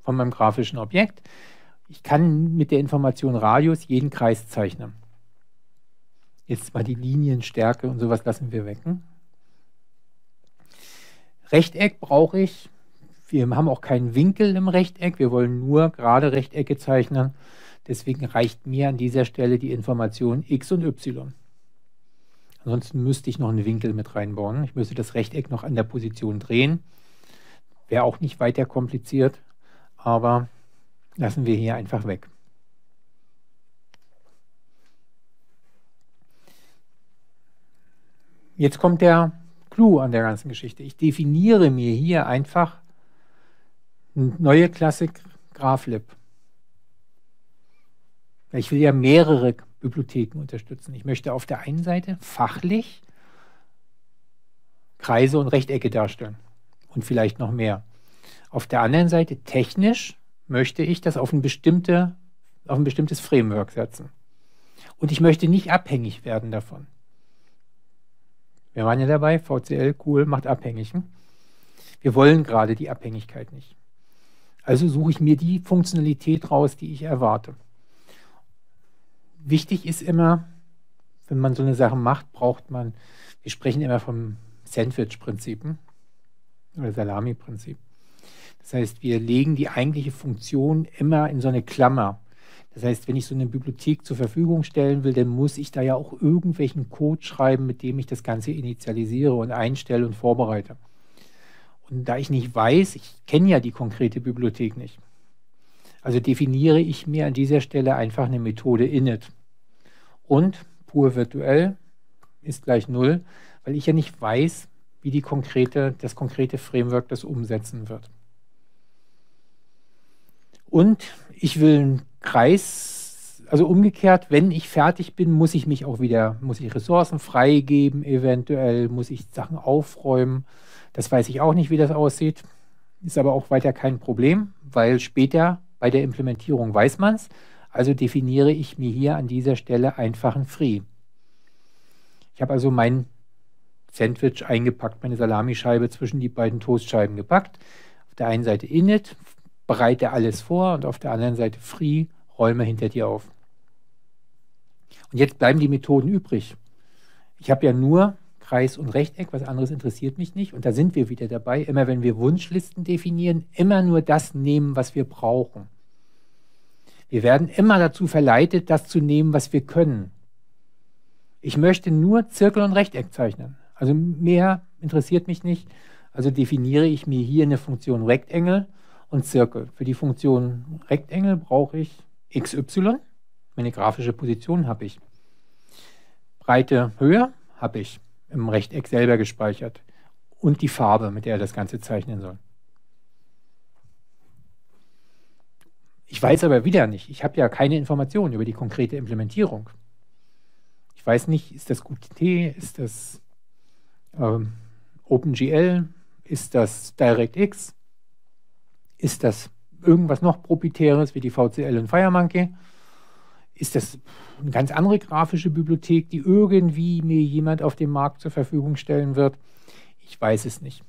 von meinem grafischen Objekt. Ich kann mit der Information Radius jeden Kreis zeichnen. Jetzt mal die Linienstärke und sowas lassen wir weg. Rechteck brauche ich wir haben auch keinen Winkel im Rechteck, wir wollen nur gerade Rechtecke zeichnen. Deswegen reicht mir an dieser Stelle die Information x und y. Ansonsten müsste ich noch einen Winkel mit reinbauen. Ich müsste das Rechteck noch an der Position drehen. Wäre auch nicht weiter kompliziert, aber lassen wir hier einfach weg. Jetzt kommt der Clou an der ganzen Geschichte. Ich definiere mir hier einfach eine neue Klasse Graflib. Ich will ja mehrere Bibliotheken unterstützen. Ich möchte auf der einen Seite fachlich Kreise und Rechtecke darstellen und vielleicht noch mehr. Auf der anderen Seite technisch möchte ich das auf ein, bestimmte, auf ein bestimmtes Framework setzen. Und ich möchte nicht abhängig werden davon. Wir waren ja dabei, V C L, cool, macht abhängig. Wir wollen gerade die Abhängigkeit nicht. Also suche ich mir die Funktionalität raus, die ich erwarte. Wichtig ist immer, wenn man so eine Sache macht, braucht man, wir sprechen immer vom Sandwich-Prinzip oder Salami-Prinzip. Das heißt, wir legen die eigentliche Funktion immer in so eine Klammer. Das heißt, wenn ich so eine Bibliothek zur Verfügung stellen will, dann muss ich da ja auch irgendwelchen Code schreiben, mit dem ich das Ganze initialisiere und einstelle und vorbereite. Und da ich nicht weiß, ich kenne ja die konkrete Bibliothek nicht. Also definiere ich mir an dieser Stelle einfach eine Methode init. Und pur virtuell ist gleich null, weil ich ja nicht weiß, wie die konkrete, das konkrete Framework das umsetzen wird. Und ich will einen Kreis, also umgekehrt, wenn ich fertig bin, muss ich mich auch wieder, muss ich Ressourcen freigeben, eventuell muss ich Sachen aufräumen. Das weiß ich auch nicht, wie das aussieht. Ist aber auch weiter kein Problem, weil später bei der Implementierung weiß man es. Also definiere ich mir hier an dieser Stelle einfach ein Free. Ich habe also mein Sandwich eingepackt, meine Salamischeibe zwischen die beiden Toastscheiben gepackt. Auf der einen Seite init, bereite alles vor, und auf der anderen Seite free, räume hinter dir auf. Und jetzt bleiben die Methoden übrig. Ich habe ja nur Kreis und Rechteck, was anderes interessiert mich nicht. Und da sind wir wieder dabei, immer wenn wir Wunschlisten definieren, immer nur das nehmen, was wir brauchen. Wir werden immer dazu verleitet, das zu nehmen, was wir können. Ich möchte nur Zirkel und Rechteck zeichnen. Also mehr interessiert mich nicht. Also definiere ich mir hier eine Funktion Rectangle und Zirkel. Für die Funktion Rectangle brauche ich X Y. Meine grafische Position habe ich. Breite, Höhe habe ich im Rechteck selber gespeichert. Und die Farbe, mit der das Ganze zeichnen soll. Ich weiß aber wieder nicht. Ich habe ja keine Informationen über die konkrete Implementierung. Ich weiß nicht, ist das Qt, ist das ähm, OpenGL, ist das DirectX? Ist das irgendwas noch proprietäres wie die V C L und FireMonkey? Ist das eine ganz andere grafische Bibliothek, die irgendwie mir jemand auf dem Markt zur Verfügung stellen wird? Ich weiß es nicht.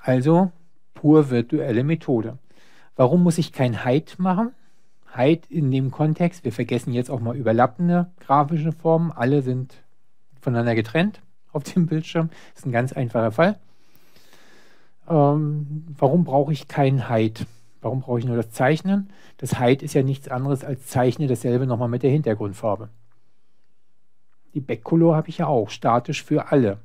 Also pur virtuelle Methode. Warum muss ich kein Hide machen? Hide in dem Kontext, wir vergessen jetzt auch mal überlappende grafische Formen. Alle sind voneinander getrennt auf dem Bildschirm. Das ist ein ganz einfacher Fall. Ähm, warum brauche ich kein Hide? Warum brauche ich nur das Zeichnen? Das Hide ist ja nichts anderes als Zeichne dasselbe nochmal mit der Hintergrundfarbe. Die Backcolor habe ich ja auch, statisch für alle.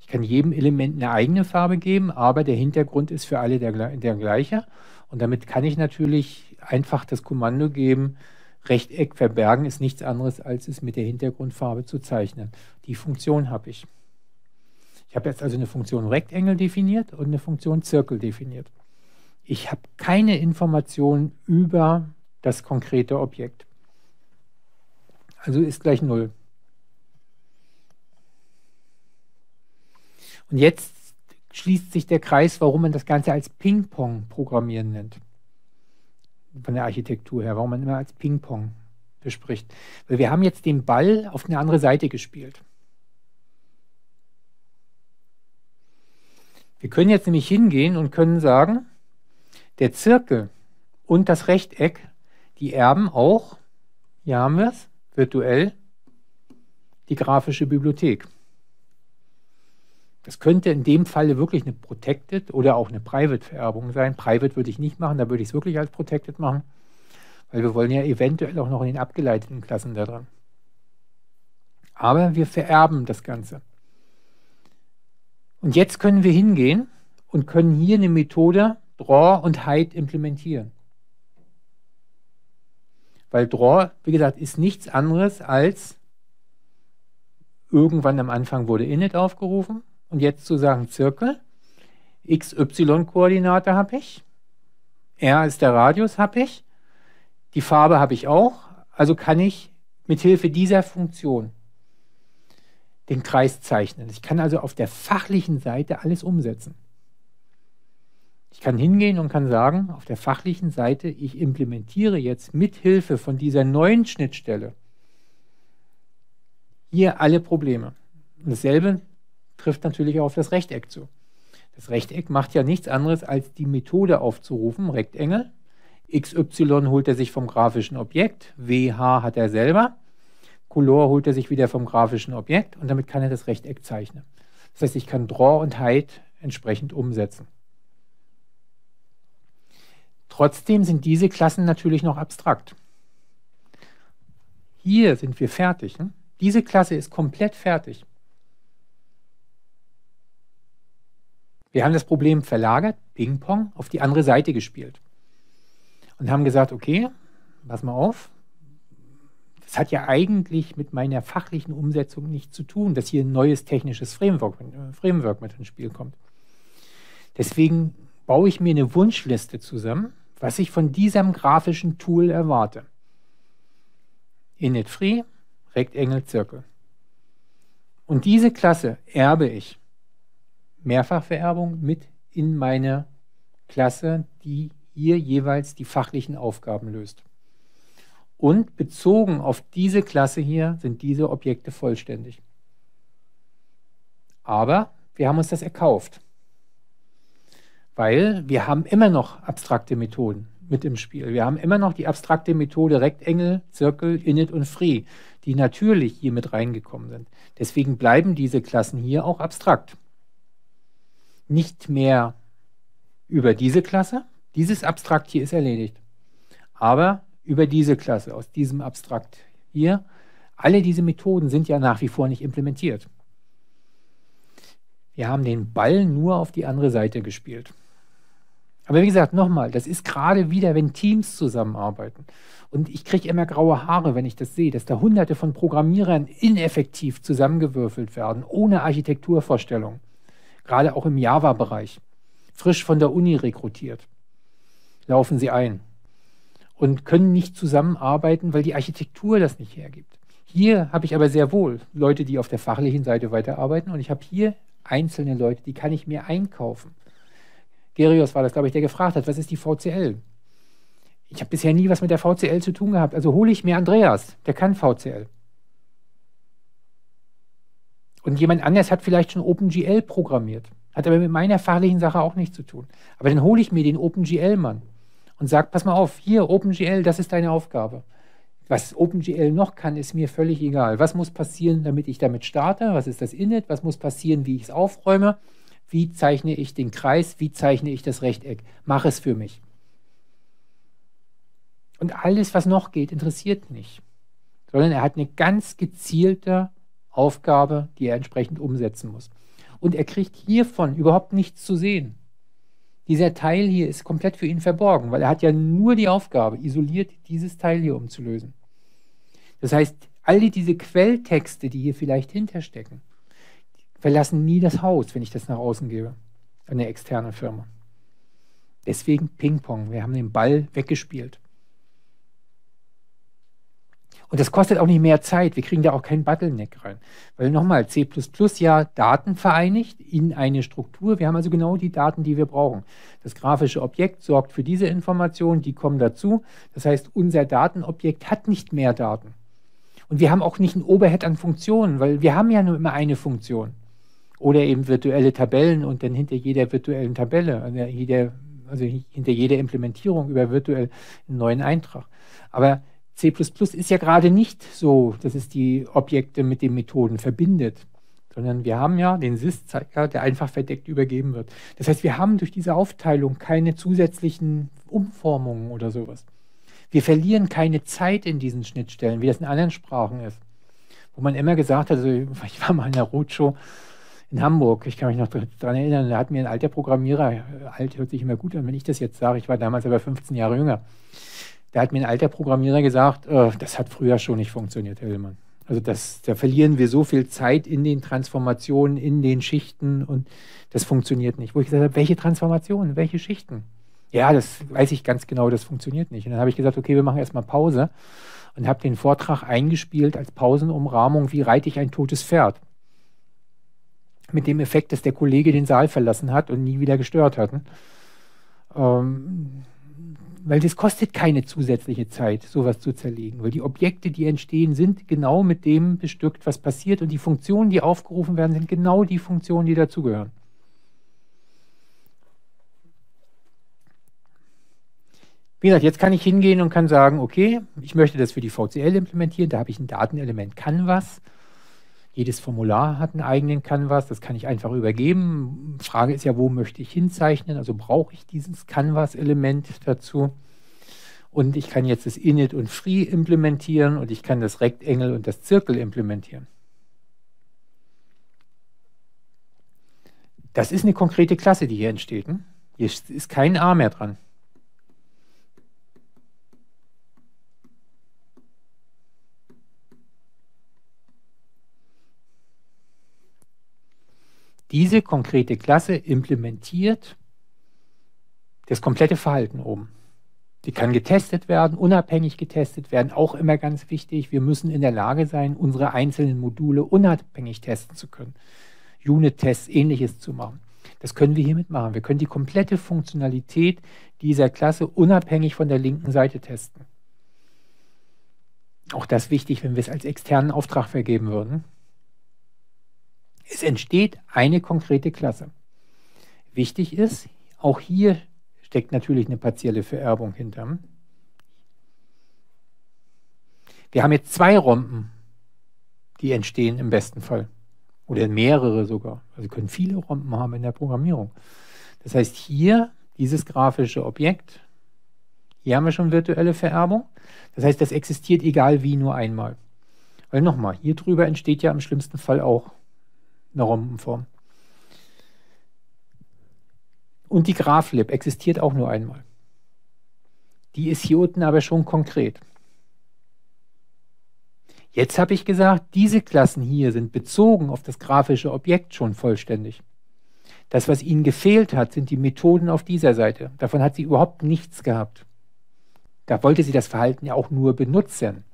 Ich kann jedem Element eine eigene Farbe geben, aber der Hintergrund ist für alle der, der gleiche. Und damit kann ich natürlich einfach das Kommando geben, Rechteck verbergen ist nichts anderes, als es mit der Hintergrundfarbe zu zeichnen. Die Funktion habe ich. Ich habe jetzt also eine Funktion Rectangle definiert und eine Funktion Zirkel definiert. Ich habe keine Informationen über das konkrete Objekt. Also ist gleich null. Und jetzt schließt sich der Kreis, warum man das Ganze als Ping-Pong programmieren nennt. Von der Architektur her, warum man immer als Ping-Pong bespricht. Weil wir haben jetzt den Ball auf eine andere Seite gespielt. Wir können jetzt nämlich hingehen und können sagen, der Zirkel und das Rechteck, die erben auch, hier haben wir es, virtuell, die grafische Bibliothek. Das könnte in dem Falle wirklich eine Protected oder auch eine Private-Vererbung sein. Private würde ich nicht machen, da würde ich es wirklich als Protected machen, weil wir wollen ja eventuell auch noch in den abgeleiteten Klassen da dran. Aber wir vererben das Ganze. Und jetzt können wir hingehen und können hier eine Methode Draw und Hide implementieren. Weil Draw, wie gesagt, ist nichts anderes als irgendwann am Anfang wurde Init aufgerufen und jetzt zu sagen Zirkel, X Y-Koordinate habe ich, R ist der Radius habe ich, die Farbe habe ich auch, also kann ich mithilfe dieser Funktion den Kreis zeichnen. Ich kann also auf der fachlichen Seite alles umsetzen. Ich kann hingehen und kann sagen, auf der fachlichen Seite, ich implementiere jetzt mithilfe von dieser neuen Schnittstelle hier alle Probleme. Und dasselbe trifft natürlich auch auf das Rechteck zu. Das Rechteck macht ja nichts anderes, als die Methode aufzurufen, Rectangle. X Y holt er sich vom grafischen Objekt, W H hat er selber, Color holt er sich wieder vom grafischen Objekt und damit kann er das Rechteck zeichnen. Das heißt, ich kann Draw und Hide entsprechend umsetzen. Trotzdem sind diese Klassen natürlich noch abstrakt. Hier sind wir fertig. Ne? Diese Klasse ist komplett fertig. Wir haben das Problem verlagert, Ping-Pong, auf die andere Seite gespielt. Und haben gesagt, okay, pass mal auf. Das hat ja eigentlich mit meiner fachlichen Umsetzung nichts zu tun, dass hier ein neues technisches Framework, äh, Framework mit ins Spiel kommt. Deswegen baue ich mir eine Wunschliste zusammen, was ich von diesem grafischen Tool erwarte. Init Free, Rectangle, Zirkel. Und diese Klasse erbe ich, Mehrfachvererbung, mit in meine Klasse, die hier jeweils die fachlichen Aufgaben löst. Und bezogen auf diese Klasse hier sind diese Objekte vollständig. Aber wir haben uns das erkauft, weil wir haben immer noch abstrakte Methoden mit im Spiel. Wir haben immer noch die abstrakte Methode Rectangle, Zirkel, Init und Free, die natürlich hier mit reingekommen sind. Deswegen bleiben diese Klassen hier auch abstrakt. Nicht mehr über diese Klasse. Dieses Abstrakt hier ist erledigt. Aber über diese Klasse, aus diesem Abstrakt hier, alle diese Methoden sind ja nach wie vor nicht implementiert. Wir haben den Ball nur auf die andere Seite gespielt. Aber wie gesagt, nochmal, das ist gerade wieder, wenn Teams zusammenarbeiten. Und ich kriege immer graue Haare, wenn ich das sehe, dass da hunderte von Programmierern ineffektiv zusammengewürfelt werden, ohne Architekturvorstellung. Gerade auch im Java-Bereich. Frisch von der Uni rekrutiert. Laufen sie ein. Und können nicht zusammenarbeiten, weil die Architektur das nicht hergibt. Hier habe ich aber sehr wohl Leute, die auf der fachlichen Seite weiterarbeiten. Und ich habe hier einzelne Leute, die kann ich mir einkaufen. Gerios war das, glaube ich, der gefragt hat, was ist die V C L? Ich habe bisher nie was mit der V C L zu tun gehabt, also hole ich mir Andreas, der kann V C L. Und jemand anders hat vielleicht schon OpenGL programmiert, hat aber mit meiner fachlichen Sache auch nichts zu tun. Aber dann hole ich mir den OpenGL-Mann und sage, pass mal auf, hier OpenGL, das ist deine Aufgabe. Was OpenGL noch kann, ist mir völlig egal. Was muss passieren, damit ich damit starte? Was ist das Init? Was muss passieren, wie ich es aufräume? Wie zeichne ich den Kreis? Wie zeichne ich das Rechteck? Mach es für mich. Und alles, was noch geht, interessiert nicht. Sondern er hat eine ganz gezielte Aufgabe, die er entsprechend umsetzen muss. Und er kriegt hiervon überhaupt nichts zu sehen. Dieser Teil hier ist komplett für ihn verborgen, weil er hat ja nur die Aufgabe, isoliert dieses Teil hier umzulösen. Das heißt, alle diese Quelltexte, die hier vielleicht hinterstecken, verlassen nie das Haus, wenn ich das nach außen gebe, an eine externe Firma. Deswegen Ping-Pong, wir haben den Ball weggespielt. Und das kostet auch nicht mehr Zeit, wir kriegen da auch keinen Bottleneck rein. Weil nochmal, C plus plus ja Daten vereinigt in eine Struktur. Wir haben also genau die Daten, die wir brauchen. Das grafische Objekt sorgt für diese Informationen, die kommen dazu. Das heißt, unser Datenobjekt hat nicht mehr Daten. Und wir haben auch nicht ein Overhead an Funktionen, weil wir haben ja nur immer eine Funktion. Oder eben virtuelle Tabellen und dann hinter jeder virtuellen Tabelle, also jeder, also hinter jeder Implementierung über virtuell einen neuen Eintrag. Aber C plus plus ist ja gerade nicht so, dass es die Objekte mit den Methoden verbindet, sondern wir haben ja den Sys-Zeiger, der einfach verdeckt übergeben wird. Das heißt, wir haben durch diese Aufteilung keine zusätzlichen Umformungen oder sowas. Wir verlieren keine Zeit in diesen Schnittstellen, wie das in anderen Sprachen ist. Wo man immer gesagt hat, also ich war mal in der Roadshow in Hamburg, ich kann mich noch daran erinnern, da hat mir ein alter Programmierer, alt hört sich immer gut an, wenn ich das jetzt sage, ich war damals aber fünfzehn Jahre jünger, da hat mir ein alter Programmierer gesagt, oh, das hat früher schon nicht funktioniert, Hellmann. Also das, da verlieren wir so viel Zeit in den Transformationen, in den Schichten und das funktioniert nicht. Wo ich gesagt habe, welche Transformationen, welche Schichten? Ja, das weiß ich ganz genau, das funktioniert nicht. Und dann habe ich gesagt, okay, wir machen erstmal Pause und habe den Vortrag eingespielt als Pausenumrahmung, wie reite ich ein totes Pferd? Mit dem Effekt, dass der Kollege den Saal verlassen hat und nie wieder gestört hat. Ähm, weil das kostet keine zusätzliche Zeit, sowas zu zerlegen, weil die Objekte, die entstehen, sind genau mit dem bestückt, was passiert und die Funktionen, die aufgerufen werden, sind genau die Funktionen, die dazugehören. Wie gesagt, jetzt kann ich hingehen und kann sagen, okay, ich möchte das für die V C L implementieren, da habe ich ein Datenelement Canvas. Jedes Formular hat einen eigenen Canvas, das kann ich einfach übergeben. Frage ist ja, wo möchte ich hinzeichnen, also brauche ich dieses Canvas-Element dazu. Und ich kann jetzt das Init und Free implementieren und ich kann das Rectangle und das Zirkel implementieren. Das ist eine konkrete Klasse, die hier entsteht. Hm? Hier ist kein A mehr dran. Diese konkrete Klasse implementiert das komplette Verhalten oben. Die kann getestet werden, unabhängig getestet werden, auch immer ganz wichtig. Wir müssen in der Lage sein, unsere einzelnen Module unabhängig testen zu können. Unit-Tests, ähnliches zu machen. Das können wir hiermit machen. Wir können die komplette Funktionalität dieser Klasse unabhängig von der linken Seite testen. Auch das wichtig, wenn wir es als externen Auftrag vergeben würden. Es entsteht eine konkrete Klasse. Wichtig ist, auch hier steckt natürlich eine partielle Vererbung hinter. Wir haben jetzt zwei Rompen, die entstehen im besten Fall. Oder mehrere sogar. Also wir können viele Rompen haben in der Programmierung. Das heißt, hier dieses grafische Objekt, hier haben wir schon virtuelle Vererbung. Das heißt, das existiert egal wie nur einmal. Weil nochmal, hier drüber entsteht ja im schlimmsten Fall auch eine Rompenform. Und die Graphlib existiert auch nur einmal. Die ist hier unten aber schon konkret. Jetzt habe ich gesagt, diese Klassen hier sind bezogen auf das grafische Objekt schon vollständig. Das, was ihnen gefehlt hat, sind die Methoden auf dieser Seite. Davon hat sie überhaupt nichts gehabt. Da wollte sie das Verhalten ja auch nur benutzen.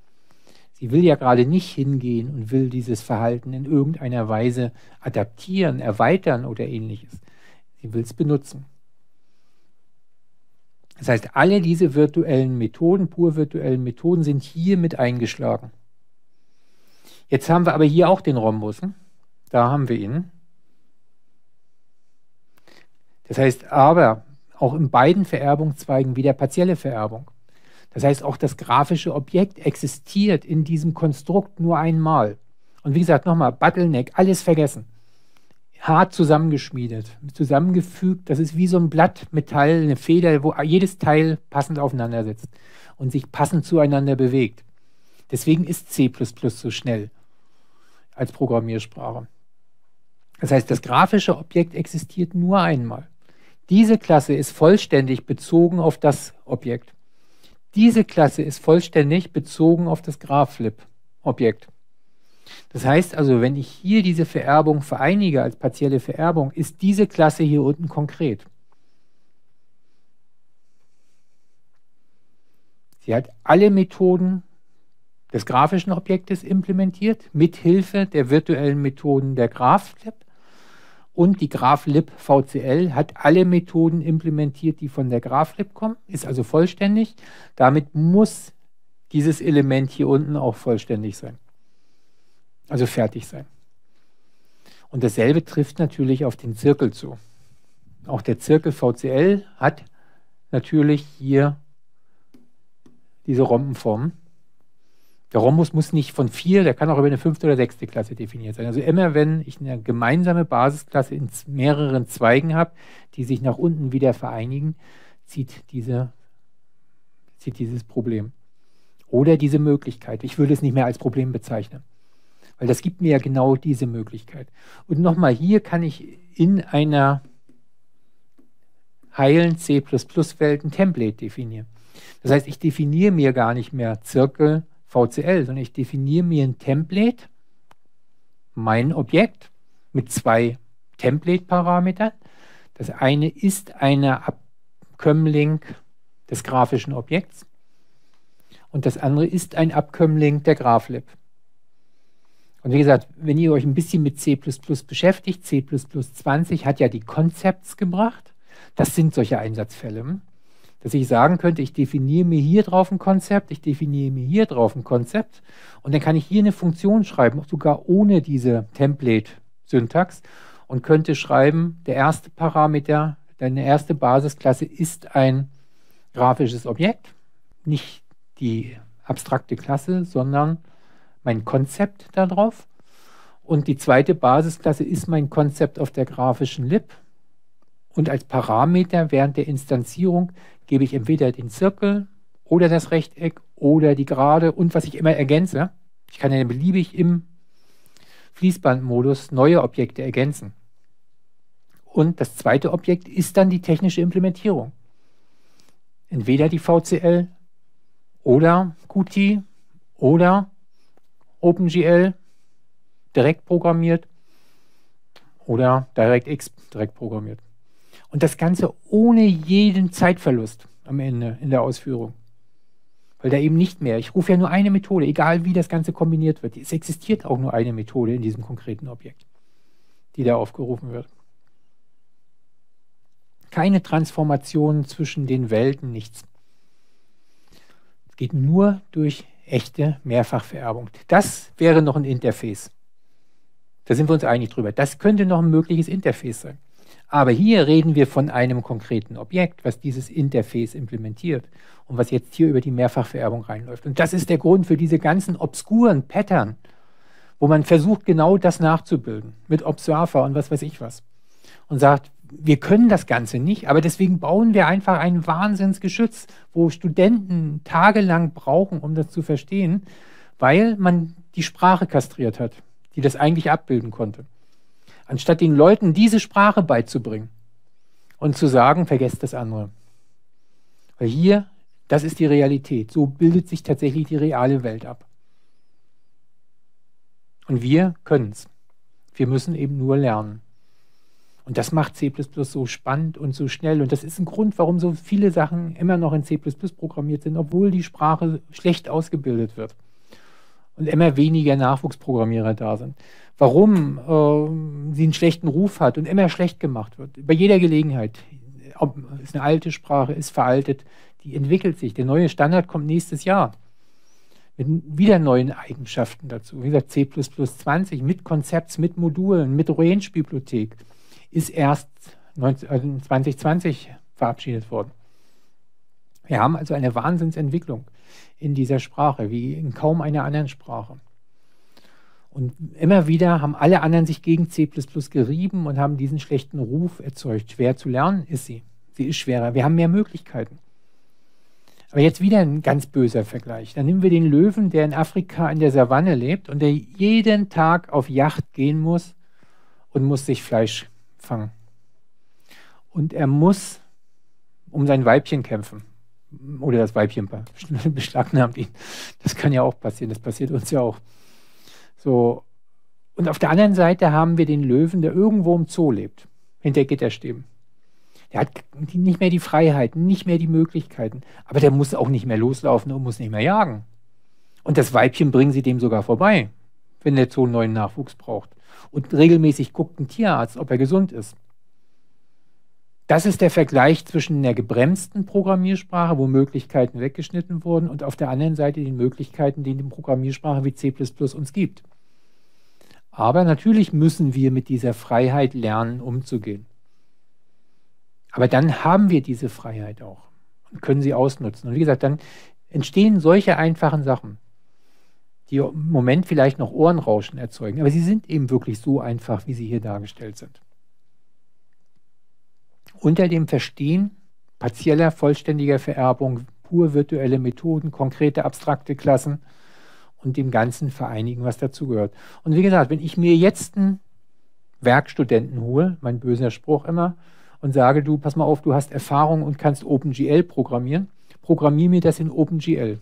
Die will ja gerade nicht hingehen und will dieses Verhalten in irgendeiner Weise adaptieren, erweitern oder ähnliches. Sie will es benutzen. Das heißt, alle diese virtuellen Methoden, pur virtuellen Methoden, sind hier mit eingeschlagen. Jetzt haben wir aber hier auch den Rhombus. Da haben wir ihn. Das heißt aber, auch in beiden Vererbungszweigen wieder partielle Vererbung. Das heißt, auch das grafische Objekt existiert in diesem Konstrukt nur einmal. Und wie gesagt, nochmal, Bottleneck, alles vergessen. Hart zusammengeschmiedet, zusammengefügt. Das ist wie so ein Blatt Metall, eine Feder, wo jedes Teil passend aufeinander sitzt und sich passend zueinander bewegt. Deswegen ist C plus plus so schnell als Programmiersprache. Das heißt, das grafische Objekt existiert nur einmal. Diese Klasse ist vollständig bezogen auf das Objekt. Diese Klasse ist vollständig bezogen auf das Graphlib-Objekt. Das heißt also, wenn ich hier diese Vererbung vereinige als partielle Vererbung, ist diese Klasse hier unten konkret. Sie hat alle Methoden des grafischen Objektes implementiert, mithilfe der virtuellen Methoden der Graphlib. Und die Graphlib V C L hat alle Methoden implementiert, die von der Graphlib kommen, ist also vollständig. Damit muss dieses Element hier unten auch vollständig sein. Also fertig sein. Und dasselbe trifft natürlich auf den Zirkel zu. Auch der Zirkel V C L hat natürlich hier diese Rompenform. Der Rhombus muss nicht von vier, der kann auch über eine fünfte oder sechste Klasse definiert sein. Also immer, wenn ich eine gemeinsame Basisklasse in mehreren Zweigen habe, die sich nach unten wieder vereinigen, zieht, diese, zieht dieses Problem. Oder diese Möglichkeit. Ich würde es nicht mehr als Problem bezeichnen, weil das gibt mir ja genau diese Möglichkeit. Und nochmal, hier kann ich in einer heilen C plus plus Welt ein Template definieren. Das heißt, ich definiere mir gar nicht mehr Zirkel, V C L, sondern ich definiere mir ein Template, mein Objekt, mit zwei Template-Parametern. Das eine ist eine Abkömmling des grafischen Objekts und das andere ist ein Abkömmling der GrafLib. Und wie gesagt, wenn ihr euch ein bisschen mit C plus plus beschäftigt, C plus plus zwanzig hat ja die Concepts gebracht. Das sind solche Einsatzfälle, dass ich sagen könnte, ich definiere mir hier drauf ein Konzept, ich definiere mir hier drauf ein Konzept und dann kann ich hier eine Funktion schreiben, sogar ohne diese Template-Syntax und könnte schreiben, der erste Parameter, deine erste Basisklasse ist ein grafisches Objekt, nicht die abstrakte Klasse, sondern mein Konzept darauf und die zweite Basisklasse ist mein Konzept auf der grafischen Lib. Und als Parameter während der Instanzierung gebe ich entweder den Zirkel oder das Rechteck oder die Gerade und was ich immer ergänze. Ich kann ja beliebig im Fließbandmodus neue Objekte ergänzen. Und das zweite Objekt ist dann die technische Implementierung. Entweder die V C L oder Qt oder OpenGL direkt programmiert oder DirectX direkt programmiert. Und das Ganze ohne jeden Zeitverlust am Ende in der Ausführung. Weil da eben nicht mehr, ich rufe ja nur eine Methode, egal wie das Ganze kombiniert wird. Es existiert auch nur eine Methode in diesem konkreten Objekt, die da aufgerufen wird. Keine Transformationen zwischen den Welten, nichts. Es geht nur durch echte Mehrfachvererbung. Das wäre noch ein Interface. Da sind wir uns einig drüber. Das könnte noch ein mögliches Interface sein. Aber hier reden wir von einem konkreten Objekt, was dieses Interface implementiert und was jetzt hier über die Mehrfachvererbung reinläuft. Und das ist der Grund für diese ganzen obskuren Pattern, wo man versucht, genau das nachzubilden mit Observer und was weiß ich was. Und sagt, wir können das Ganze nicht, aber deswegen bauen wir einfach ein Wahnsinnsgeschütz, wo Studenten tagelang brauchen, um das zu verstehen, weil man die Sprache kastriert hat, die das eigentlich abbilden konnte. Anstatt den Leuten diese Sprache beizubringen und zu sagen, vergesst das andere. Weil hier, das ist die Realität. So bildet sich tatsächlich die reale Welt ab. Und wir können es. Wir müssen eben nur lernen. Und das macht C plus plus so spannend und so schnell. Und das ist ein Grund, warum so viele Sachen immer noch in C plus plus programmiert sind, obwohl die Sprache schlecht ausgebildet wird. Und immer weniger Nachwuchsprogrammierer da sind. Warum äh, sie einen schlechten Ruf hat und immer schlecht gemacht wird. Bei jeder Gelegenheit. Ob, ist eine alte Sprache, ist veraltet, die entwickelt sich. Der neue Standard kommt nächstes Jahr. Mit wieder neuen Eigenschaften dazu. Wie gesagt, C plus plus zwanzig mit Konzepts, mit Modulen, mit Range-Bibliothek ist erst zwanzig zwanzig verabschiedet worden. Wir haben also eine Wahnsinnsentwicklung in dieser Sprache, wie in kaum einer anderen Sprache. Und immer wieder haben alle anderen sich gegen C plus plus gerieben und haben diesen schlechten Ruf erzeugt. Schwer zu lernen ist sie. Sie ist schwerer. Wir haben mehr Möglichkeiten. Aber jetzt wieder ein ganz böser Vergleich. Dann nehmen wir den Löwen, der in Afrika in der Savanne lebt und der jeden Tag auf Yacht gehen muss und muss sich Fleisch fangen. Und er muss um sein Weibchen kämpfen. Oder das Weibchen beschlagnahmt ihn. Das kann ja auch passieren. Das passiert uns ja auch. So. Und auf der anderen Seite haben wir den Löwen, der irgendwo im Zoo lebt, hinter Gitterstäben. Der hat nicht mehr die Freiheiten, nicht mehr die Möglichkeiten. Aber der muss auch nicht mehr loslaufen und muss nicht mehr jagen. Und das Weibchen bringen sie dem sogar vorbei, wenn der Zoo einen neuen Nachwuchs braucht. Und regelmäßig guckt ein Tierarzt, ob er gesund ist. Das ist der Vergleich zwischen der gebremsten Programmiersprache, wo Möglichkeiten weggeschnitten wurden, und auf der anderen Seite den Möglichkeiten, die die Programmiersprache wie C plus plus uns gibt. Aber natürlich müssen wir mit dieser Freiheit lernen, umzugehen. Aber dann haben wir diese Freiheit auch und können sie ausnutzen. Und wie gesagt, dann entstehen solche einfachen Sachen. die im Moment vielleicht noch Ohrenrauschen erzeugen. Aber sie sind eben wirklich so einfach, wie sie hier dargestellt sind. Unter dem Verstehen partieller, vollständiger Vererbung, pur virtuelle Methoden, konkrete, abstrakte Klassen und dem Ganzen vereinigen, was dazugehört. Und wie gesagt, wenn ich mir jetzt einen Werkstudenten hole, mein böser Spruch immer, und sage, du, pass mal auf, du hast Erfahrung und kannst OpenGL programmieren, programmier mir das in OpenGL.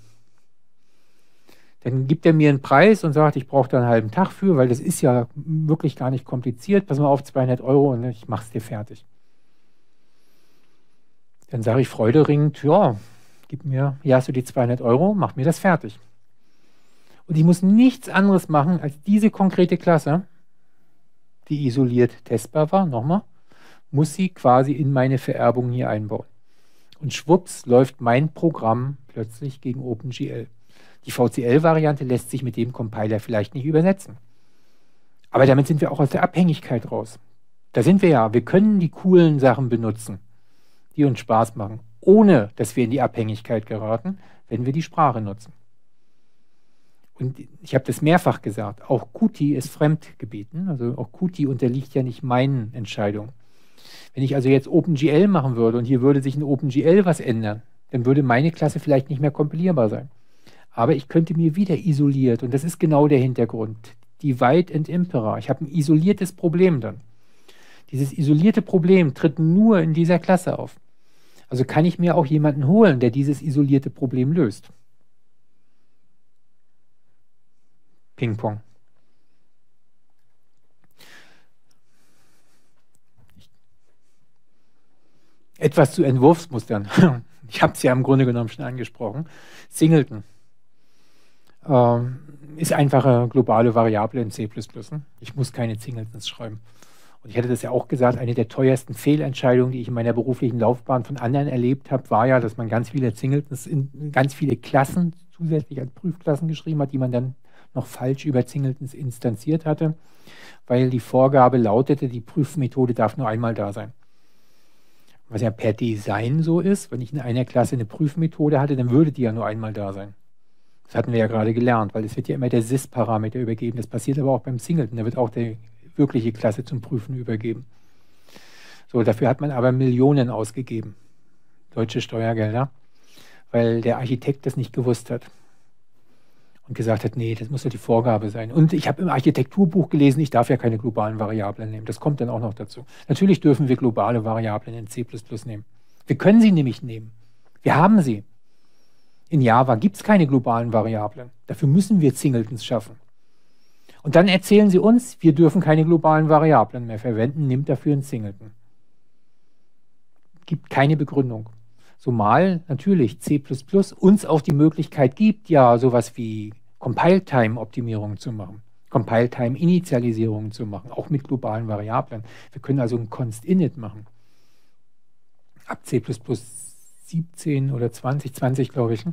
Dann gibt er mir einen Preis und sagt, ich brauche da einen halben Tag für, weil das ist ja wirklich gar nicht kompliziert, pass mal auf, zweihundert Euro und ich mache es dir fertig. Dann sage ich freuderingend, ja, gib mir, hier hast du die zweihundert Euro, mach mir das fertig. Und ich muss nichts anderes machen, als diese konkrete Klasse, die isoliert testbar war, nochmal, muss sie quasi in meine Vererbung hier einbauen. Und schwupps läuft mein Programm plötzlich gegen OpenGL. Die V C L-Variante lässt sich mit dem Compiler vielleicht nicht übersetzen. Aber damit sind wir auch aus der Abhängigkeit raus. Da sind wir ja, wir können die coolen Sachen benutzen, die uns Spaß machen, ohne dass wir in die Abhängigkeit geraten, wenn wir die Sprache nutzen. Und ich habe das mehrfach gesagt, auch Qt ist fremdgebeten, also auch Qt unterliegt ja nicht meinen Entscheidungen. Wenn ich also jetzt OpenGL machen würde und hier würde sich in OpenGL was ändern, dann würde meine Klasse vielleicht nicht mehr kompilierbar sein. Aber ich könnte mir wieder isoliert, und das ist genau der Hintergrund, Divide and Impera. Ich habe ein isoliertes Problem dann. Dieses isolierte Problem tritt nur in dieser Klasse auf. Also kann ich mir auch jemanden holen, der dieses isolierte Problem löst. Ping-Pong. Etwas zu Entwurfsmustern. Ich habe es ja im Grunde genommen schon angesprochen. Singleton ähm, ist einfach eine globale Variable in C plus plus. Ich muss keine Singletons schreiben. Und ich hatte das ja auch gesagt, eine der teuersten Fehlentscheidungen, die ich in meiner beruflichen Laufbahn von anderen erlebt habe, war ja, dass man ganz viele Singletons in ganz viele Klassen zusätzlich als Prüfklassen geschrieben hat, die man dann noch falsch über Singletons instanziert hatte, weil die Vorgabe lautete, die Prüfmethode darf nur einmal da sein. Was ja per Design so ist, wenn ich in einer Klasse eine Prüfmethode hatte, dann würde die ja nur einmal da sein. Das hatten wir ja gerade gelernt, weil es wird ja immer der S I S-Parameter übergeben. Das passiert aber auch beim Singleton, da wird auch der wirkliche Klasse zum Prüfen übergeben. So, dafür hat man aber Millionen ausgegeben, deutsche Steuergelder, weil der Architekt das nicht gewusst hat. Und gesagt hat, nee, das muss ja die Vorgabe sein. Und ich habe im Architekturbuch gelesen, ich darf ja keine globalen Variablen nehmen. Das kommt dann auch noch dazu. Natürlich dürfen wir globale Variablen in C plus plus nehmen. Wir können sie nämlich nehmen. Wir haben sie. In Java gibt es keine globalen Variablen. Dafür müssen wir Singletons schaffen. Und dann erzählen sie uns, wir dürfen keine globalen Variablen mehr verwenden, nimmt dafür einen Singleton. Gibt keine Begründung. Zumal natürlich C plus plus uns auch die Möglichkeit gibt, ja sowas wie Compile-Time-Optimierung zu machen, Compile-Time-Initialisierung zu machen, auch mit globalen Variablen. Wir können also ein Const-Init machen. Ab C plus plus siebzehn oder zwanzig, zwanzig glaube ich.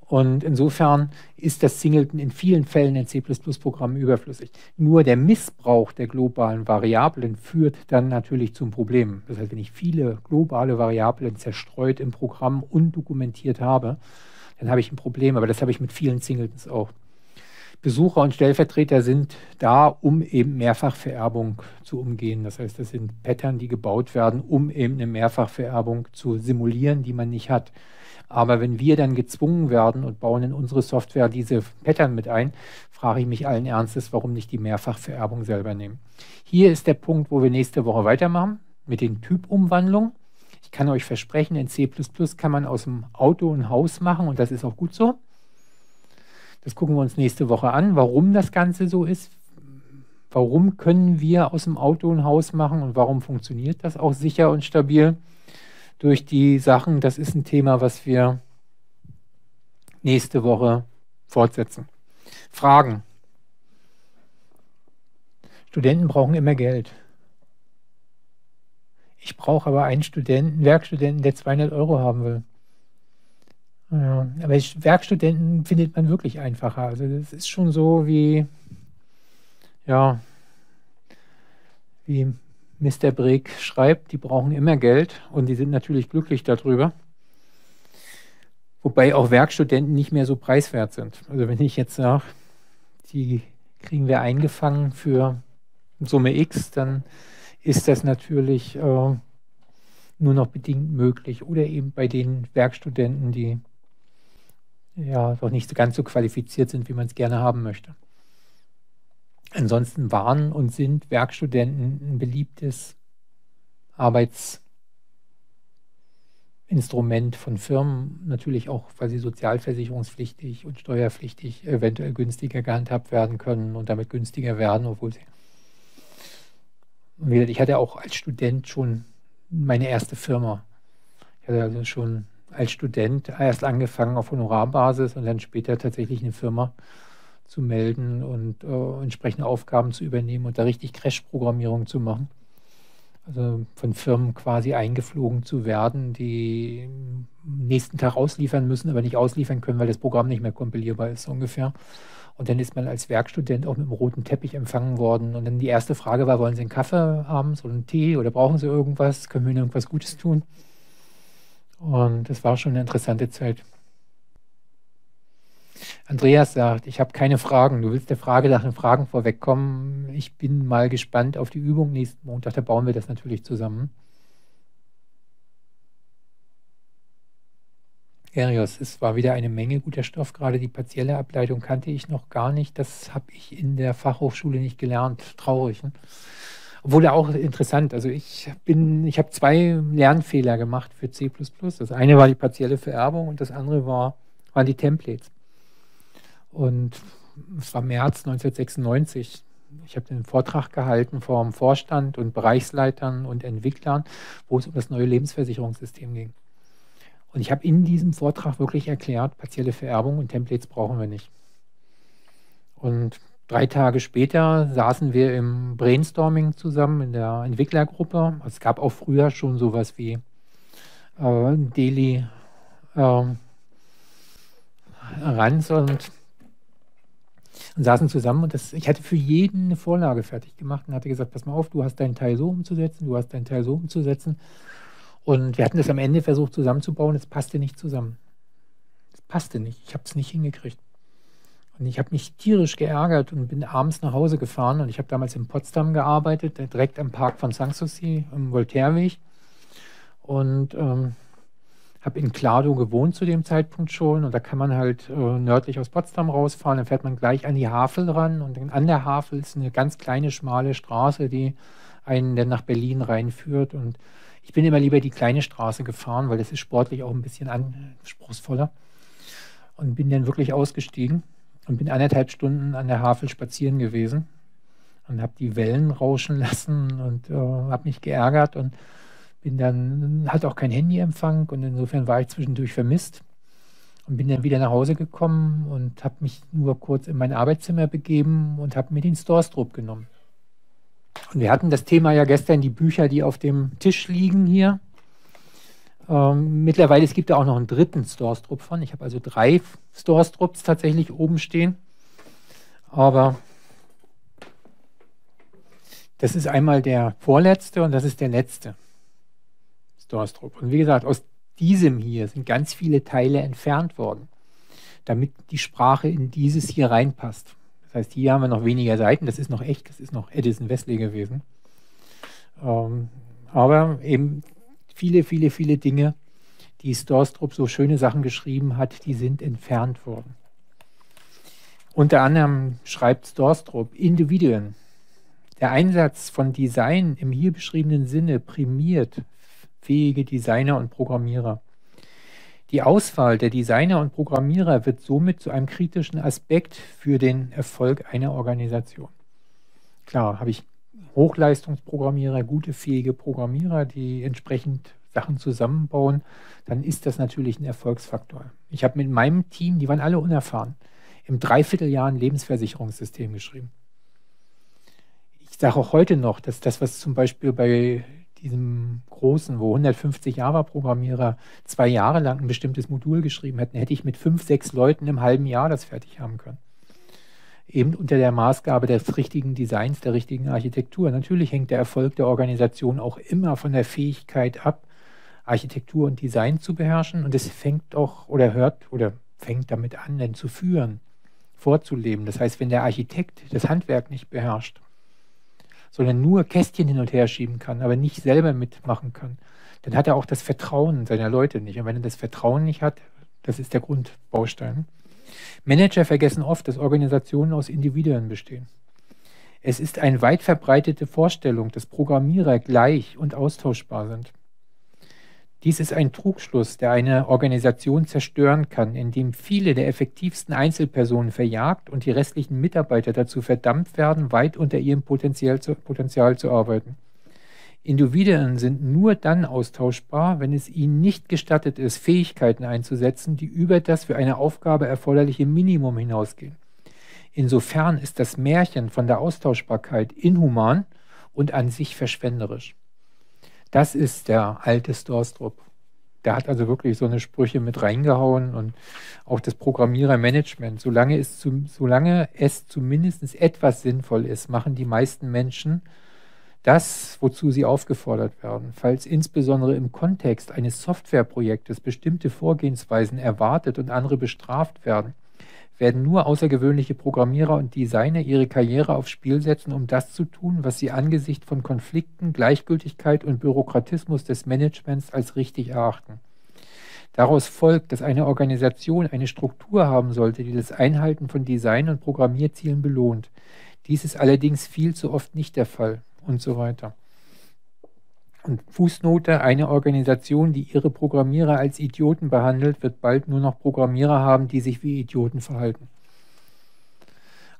Und insofern ist das Singleton in vielen Fällen in C plus plus-Programmen überflüssig. Nur der Missbrauch der globalen Variablen führt dann natürlich zum Problem. Das heißt, wenn ich viele globale Variablen zerstreut im Programm undokumentiert habe, dann habe ich ein Problem. Aber das habe ich mit vielen Singletons auch. Besucher und Stellvertreter sind da, um eben Mehrfachvererbung zu umgehen. Das heißt, das sind Pattern, die gebaut werden, um eben eine Mehrfachvererbung zu simulieren, die man nicht hat. Aber wenn wir dann gezwungen werden und bauen in unsere Software diese Pattern mit ein, frage ich mich allen Ernstes, warum nicht die Mehrfachvererbung selber nehmen. Hier ist der Punkt, wo wir nächste Woche weitermachen mit den Typumwandlungen. Ich kann euch versprechen, in C plus plus kann man aus dem Auto ein Haus machen und das ist auch gut so. Das gucken wir uns nächste Woche an, warum das Ganze so ist. Warum können wir aus dem Auto ein Haus machen und warum funktioniert das auch sicher und stabil? Durch die Sachen, das ist ein Thema, was wir nächste Woche fortsetzen. Fragen. Studenten brauchen immer Geld. Ich brauche aber einen Studenten, Werkstudenten, der zweihundert Euro haben will. Ja, aber Werkstudenten findet man wirklich einfacher. Also das ist schon so wie, ja, wie Mister Breek schreibt, die brauchen immer Geld und die sind natürlich glücklich darüber. Wobei auch Werkstudenten nicht mehr so preiswert sind. Also wenn ich jetzt sage, die kriegen wir eingefangen für Summe X, dann ist das natürlich äh, nur noch bedingt möglich. Oder eben bei den Werkstudenten, die ja doch nicht ganz so qualifiziert sind, wie man es gerne haben möchte. Ansonsten waren und sind Werkstudenten ein beliebtes Arbeitsinstrument von Firmen, natürlich auch, weil sie sozialversicherungspflichtig und steuerpflichtig eventuell günstiger gehandhabt werden können und damit günstiger werden, obwohl sie... Ich hatte auch als Student schon meine erste Firma. Ich hatte also schon als Student erst angefangen auf Honorarbasis und dann später tatsächlich eine Firma zu melden und äh, entsprechende Aufgaben zu übernehmen und da richtig Crash-Programmierung zu machen. Also von Firmen quasi eingeflogen zu werden, die am nächsten Tag ausliefern müssen, aber nicht ausliefern können, weil das Programm nicht mehr kompilierbar ist, so ungefähr. Und dann ist man als Werkstudent auch mit einem roten Teppich empfangen worden. Und dann die erste Frage war, wollen Sie einen Kaffee abends oder einen Tee oder brauchen Sie irgendwas? Können wir Ihnen irgendwas Gutes tun? Und das war schon eine interessante Zeit. Andreas sagt, ich habe keine Fragen. Du willst der Frage nach den Fragen vorwegkommen. Ich bin mal gespannt auf die Übung nächsten Montag. Da bauen wir das natürlich zusammen. Erios, es war wieder eine Menge guter Stoff. Gerade die partielle Ableitung kannte ich noch gar nicht. Das habe ich in der Fachhochschule nicht gelernt. Traurig. Ne? Obwohl auch interessant. Also ich bin, ich habe zwei Lernfehler gemacht für C plus plus. Das eine war die partielle Vererbung und das andere war, waren die Templates. Und es war März neunzehnhundertsechsundneunzig. Ich habe einen Vortrag gehalten vor dem Vorstand und Bereichsleitern und Entwicklern, wo es um das neue Lebensversicherungssystem ging. Und ich habe in diesem Vortrag wirklich erklärt, partielle Vererbung und Templates brauchen wir nicht. Und drei Tage später saßen wir im Brainstorming zusammen in der Entwicklergruppe. Es gab auch früher schon sowas wie äh, Daily äh, Runs und Und saßen zusammen und das, ich hatte für jeden eine Vorlage fertig gemacht und hatte gesagt, pass mal auf, du hast deinen Teil so umzusetzen, du hast deinen Teil so umzusetzen. Und wir hatten das am Ende versucht zusammenzubauen, es passte nicht zusammen. Es passte nicht, ich habe es nicht hingekriegt. Und ich habe mich tierisch geärgert und bin abends nach Hause gefahren und ich habe damals in Potsdam gearbeitet, direkt am Park von Sanssouci, am Voltaireweg. Und... Ähm, habe in Klado gewohnt zu dem Zeitpunkt schon und da kann man halt äh, nördlich aus Potsdam rausfahren, dann fährt man gleich an die Havel ran und dann an der Havel ist eine ganz kleine, schmale Straße, die einen dann nach Berlin reinführt und ich bin immer lieber die kleine Straße gefahren, weil das ist sportlich auch ein bisschen anspruchsvoller und bin dann wirklich ausgestiegen und bin anderthalb Stunden an der Havel spazieren gewesen und habe die Wellen rauschen lassen und äh, habe mich geärgert und bin dann, hatte auch kein Handyempfang und insofern war ich zwischendurch vermisst und bin dann wieder nach Hause gekommen und habe mich nur kurz in mein Arbeitszimmer begeben und habe mir den Stroustrup genommen. Und wir hatten das Thema ja gestern, die Bücher, die auf dem Tisch liegen hier. Ähm, mittlerweile, es gibt da auch noch einen dritten Stroustrup von. Ich habe also drei Stroustrups tatsächlich oben stehen. Aber das ist einmal der vorletzte und das ist der letzte. Und wie gesagt, aus diesem hier sind ganz viele Teile entfernt worden, damit die Sprache in dieses hier reinpasst. Das heißt, hier haben wir noch weniger Seiten, das ist noch echt, das ist noch Addison Wesley gewesen. Ähm, aber eben viele, viele, viele Dinge, die Stroustrup so schöne Sachen geschrieben hat, die sind entfernt worden. Unter anderem schreibt Stroustrup Individuen. Der Einsatz von Design im hier beschriebenen Sinne primiert fähige Designer und Programmierer. Die Auswahl der Designer und Programmierer wird somit zu einem kritischen Aspekt für den Erfolg einer Organisation. Klar, habe ich Hochleistungsprogrammierer, gute, fähige Programmierer, die entsprechend Sachen zusammenbauen, dann ist das natürlich ein Erfolgsfaktor. Ich habe mit meinem Team, die waren alle unerfahren, im Dreivierteljahr ein Lebensversicherungssystem geschrieben. Ich sage auch heute noch, dass das, was zum Beispiel bei diesem großen, wo hundertfünfzig Java-Programmierer zwei Jahre lang ein bestimmtes Modul geschrieben hätten, hätte ich mit fünf, sechs Leuten im halben Jahr das fertig haben können. Eben unter der Maßgabe des richtigen Designs, der richtigen Architektur. Natürlich hängt der Erfolg der Organisation auch immer von der Fähigkeit ab, Architektur und Design zu beherrschen. Und es fängt auch oder hört oder fängt damit an, dann zu führen, vorzuleben. Das heißt, wenn der Architekt das Handwerk nicht beherrscht, sondern nur Kästchen hin und her schieben kann, aber nicht selber mitmachen kann, dann hat er auch das Vertrauen seiner Leute nicht. Und wenn er das Vertrauen nicht hat, das ist der Grundbaustein. Manager vergessen oft, dass Organisationen aus Individuen bestehen. Es ist eine weit verbreitete Vorstellung, dass Programmierer gleich und austauschbar sind. Dies ist ein Trugschluss, der eine Organisation zerstören kann, indem viele der effektivsten Einzelpersonen verjagt und die restlichen Mitarbeiter dazu verdammt werden, weit unter ihrem Potenzial zu, Potenzial zu arbeiten. Individuen sind nur dann austauschbar, wenn es ihnen nicht gestattet ist, Fähigkeiten einzusetzen, die über das für eine Aufgabe erforderliche Minimum hinausgehen. Insofern ist das Märchen von der Austauschbarkeit inhuman und an sich verschwenderisch. Das ist der alte Stroustrup. Der hat also wirklich so eine Sprüche mit reingehauen und auch das Programmierermanagement. Solange es, zum, solange es zumindest etwas sinnvoll ist, machen die meisten Menschen das, wozu sie aufgefordert werden. Falls insbesondere im Kontext eines Softwareprojektes bestimmte Vorgehensweisen erwartet und andere bestraft werden, werden nur außergewöhnliche Programmierer und Designer ihre Karriere aufs Spiel setzen, um das zu tun, was sie angesichts von Konflikten, Gleichgültigkeit und Bürokratismus des Managements als richtig erachten. Daraus folgt, dass eine Organisation eine Struktur haben sollte, die das Einhalten von Design- und Programmierzielen belohnt. Dies ist allerdings viel zu oft nicht der Fall. Und so weiter. Und Fußnote, eine Organisation, die ihre Programmierer als Idioten behandelt, wird bald nur noch Programmierer haben, die sich wie Idioten verhalten.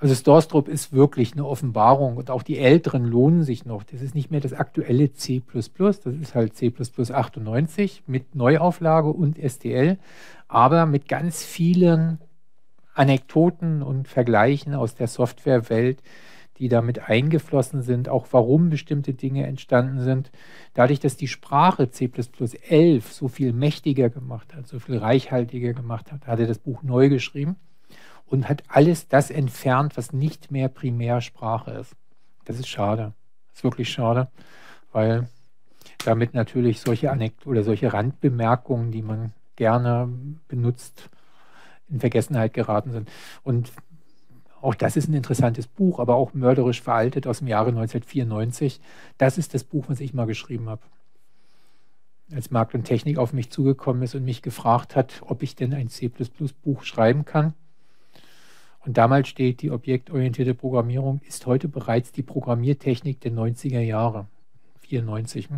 Also Stroustrup ist wirklich eine Offenbarung und auch die Älteren lohnen sich noch. Das ist nicht mehr das aktuelle C plus plus, das ist halt C plus plus achtundneunzig mit Neuauflage und S T L, aber mit ganz vielen Anekdoten und Vergleichen aus der Softwarewelt, die damit eingeflossen sind, auch warum bestimmte Dinge entstanden sind. Dadurch, dass die Sprache C plus plus elf so viel mächtiger gemacht hat, so viel reichhaltiger gemacht hat, hat er das Buch neu geschrieben und hat alles das entfernt, was nicht mehr Primärsprache ist. Das ist schade. Das ist wirklich schade, weil damit natürlich solche Anekdoten oder solche Randbemerkungen, die man gerne benutzt, in Vergessenheit geraten sind. Und auch das ist ein interessantes Buch, aber auch mörderisch veraltet aus dem Jahre neunzehnhundertvierundneunzig. Das ist das Buch, was ich mal geschrieben habe. Als Markt und Technik auf mich zugekommen ist und mich gefragt hat, ob ich denn ein C plus plus Buch schreiben kann. Und damals steht, die objektorientierte Programmierung ist heute bereits die Programmiertechnik der neunziger Jahre, vierundneunzig.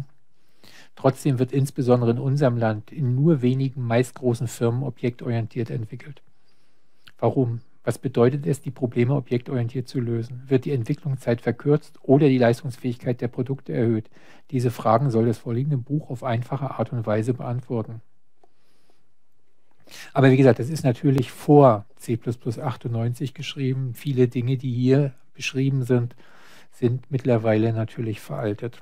Trotzdem wird insbesondere in unserem Land in nur wenigen meist großen Firmen objektorientiert entwickelt. Warum? Was bedeutet es, die Probleme objektorientiert zu lösen? Wird die Entwicklungszeit verkürzt oder die Leistungsfähigkeit der Produkte erhöht? Diese Fragen soll das vorliegende Buch auf einfache Art und Weise beantworten. Aber wie gesagt, das ist natürlich vor C plus plus achtundneunzig geschrieben. Viele Dinge, die hier beschrieben sind, sind mittlerweile natürlich veraltet.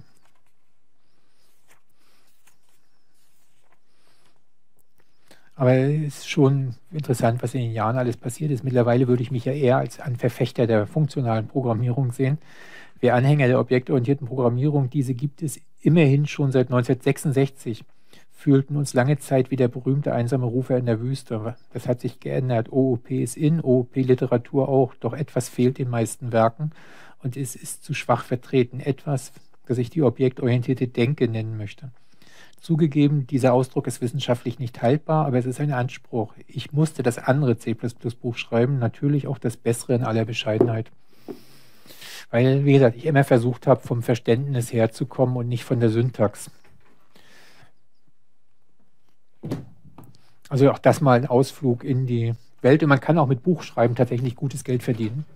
Aber es ist schon interessant, was in den Jahren alles passiert ist. Mittlerweile würde ich mich ja eher als ein Verfechter der funktionalen Programmierung sehen. Wer Anhänger der objektorientierten Programmierung, diese gibt es immerhin schon seit neunzehnhundertsechsundsechzig, fühlten uns lange Zeit wie der berühmte einsame Rufer in der Wüste. Das hat sich geändert. O O P ist in, O O P-Literatur auch, doch etwas fehlt den meisten Werken und es ist zu schwach vertreten. Etwas, das ich die objektorientierte Denke nennen möchte. Zugegeben, dieser Ausdruck ist wissenschaftlich nicht haltbar, aber es ist ein Anspruch. Ich musste das andere C plus plus Buch schreiben, natürlich auch das Bessere in aller Bescheidenheit. Weil, wie gesagt, ich immer versucht habe, vom Verständnis herzukommen und nicht von der Syntax. Also auch das mal ein Ausflug in die Welt. Und man kann auch mit Buchschreiben tatsächlich gutes Geld verdienen.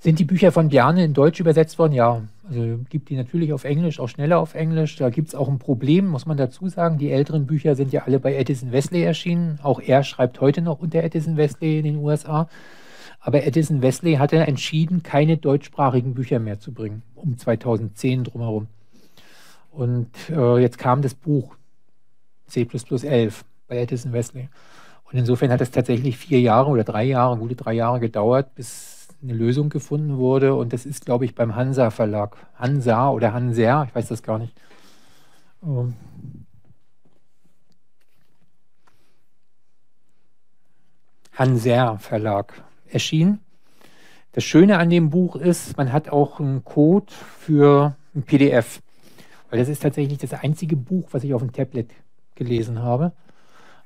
Sind die Bücher von Bjarne in Deutsch übersetzt worden? Ja, also gibt die natürlich auf Englisch, auch schneller auf Englisch. Da gibt es auch ein Problem, muss man dazu sagen. Die älteren Bücher sind ja alle bei Addison Wesley erschienen. Auch er schreibt heute noch unter Addison Wesley in den U S A. Aber Addison Wesley hatte entschieden, keine deutschsprachigen Bücher mehr zu bringen, um zweitausendzehn drumherum. Und äh, jetzt kam das Buch C plus plus elf bei Addison Wesley. Und insofern hat es tatsächlich vier Jahre oder drei Jahre, gute drei Jahre gedauert, bis eine Lösung gefunden wurde. Und das ist, glaube ich, beim Hanser Verlag. Hansa oder Hanser, ich weiß das gar nicht. Ähm Hanser Verlag erschien. Das Schöne an dem Buch ist, man hat auch einen Code für ein P D F. Weil das ist tatsächlich das einzige Buch, was ich auf dem Tablet gelesen habe.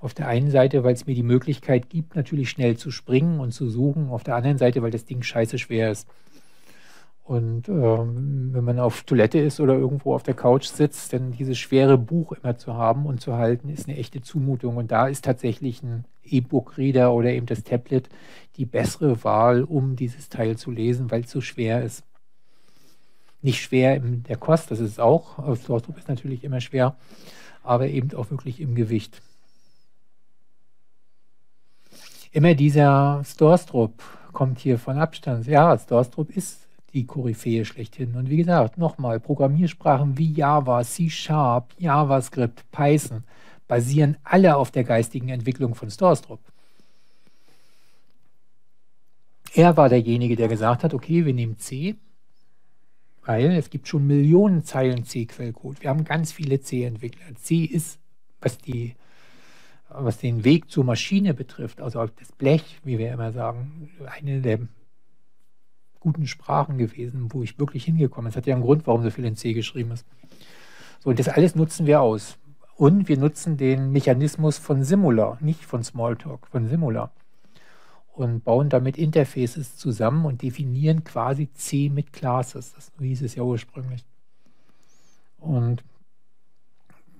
Auf der einen Seite, weil es mir die Möglichkeit gibt, natürlich schnell zu springen und zu suchen. Auf der anderen Seite, weil das Ding scheiße schwer ist. Und ähm, wenn man auf Toilette ist oder irgendwo auf der Couch sitzt, dann dieses schwere Buch immer zu haben und zu halten, ist eine echte Zumutung. Und da ist tatsächlich ein E-Book-Reader oder eben das Tablet die bessere Wahl, um dieses Teil zu lesen, weil es so schwer ist. Nicht schwer in der Kost, das ist es auch. Stroustrup ist natürlich immer schwer, aber eben auch wirklich im Gewicht. Immer dieser Stroustrup kommt hier von Abstand. Ja, Stroustrup ist die Koryphäe schlechthin. Und wie gesagt, nochmal, Programmiersprachen wie Java, C Sharp, JavaScript, Python basieren alle auf der geistigen Entwicklung von Stroustrup. Er war derjenige, der gesagt hat, okay, wir nehmen C, weil es gibt schon Millionen Zeilen C-Quellcode. Wir haben ganz viele C-Entwickler. C ist, was die was den Weg zur Maschine betrifft, also das Blech, wie wir immer sagen, eine der guten Sprachen gewesen, wo ich wirklich hingekommen bin. Das hat ja einen Grund, warum so viel in C geschrieben ist. So, und das alles nutzen wir aus. Und wir nutzen den Mechanismus von Simula, nicht von Smalltalk, von Simula. Und bauen damit Interfaces zusammen und definieren quasi C mit Classes. Das hieß es ja ursprünglich. Und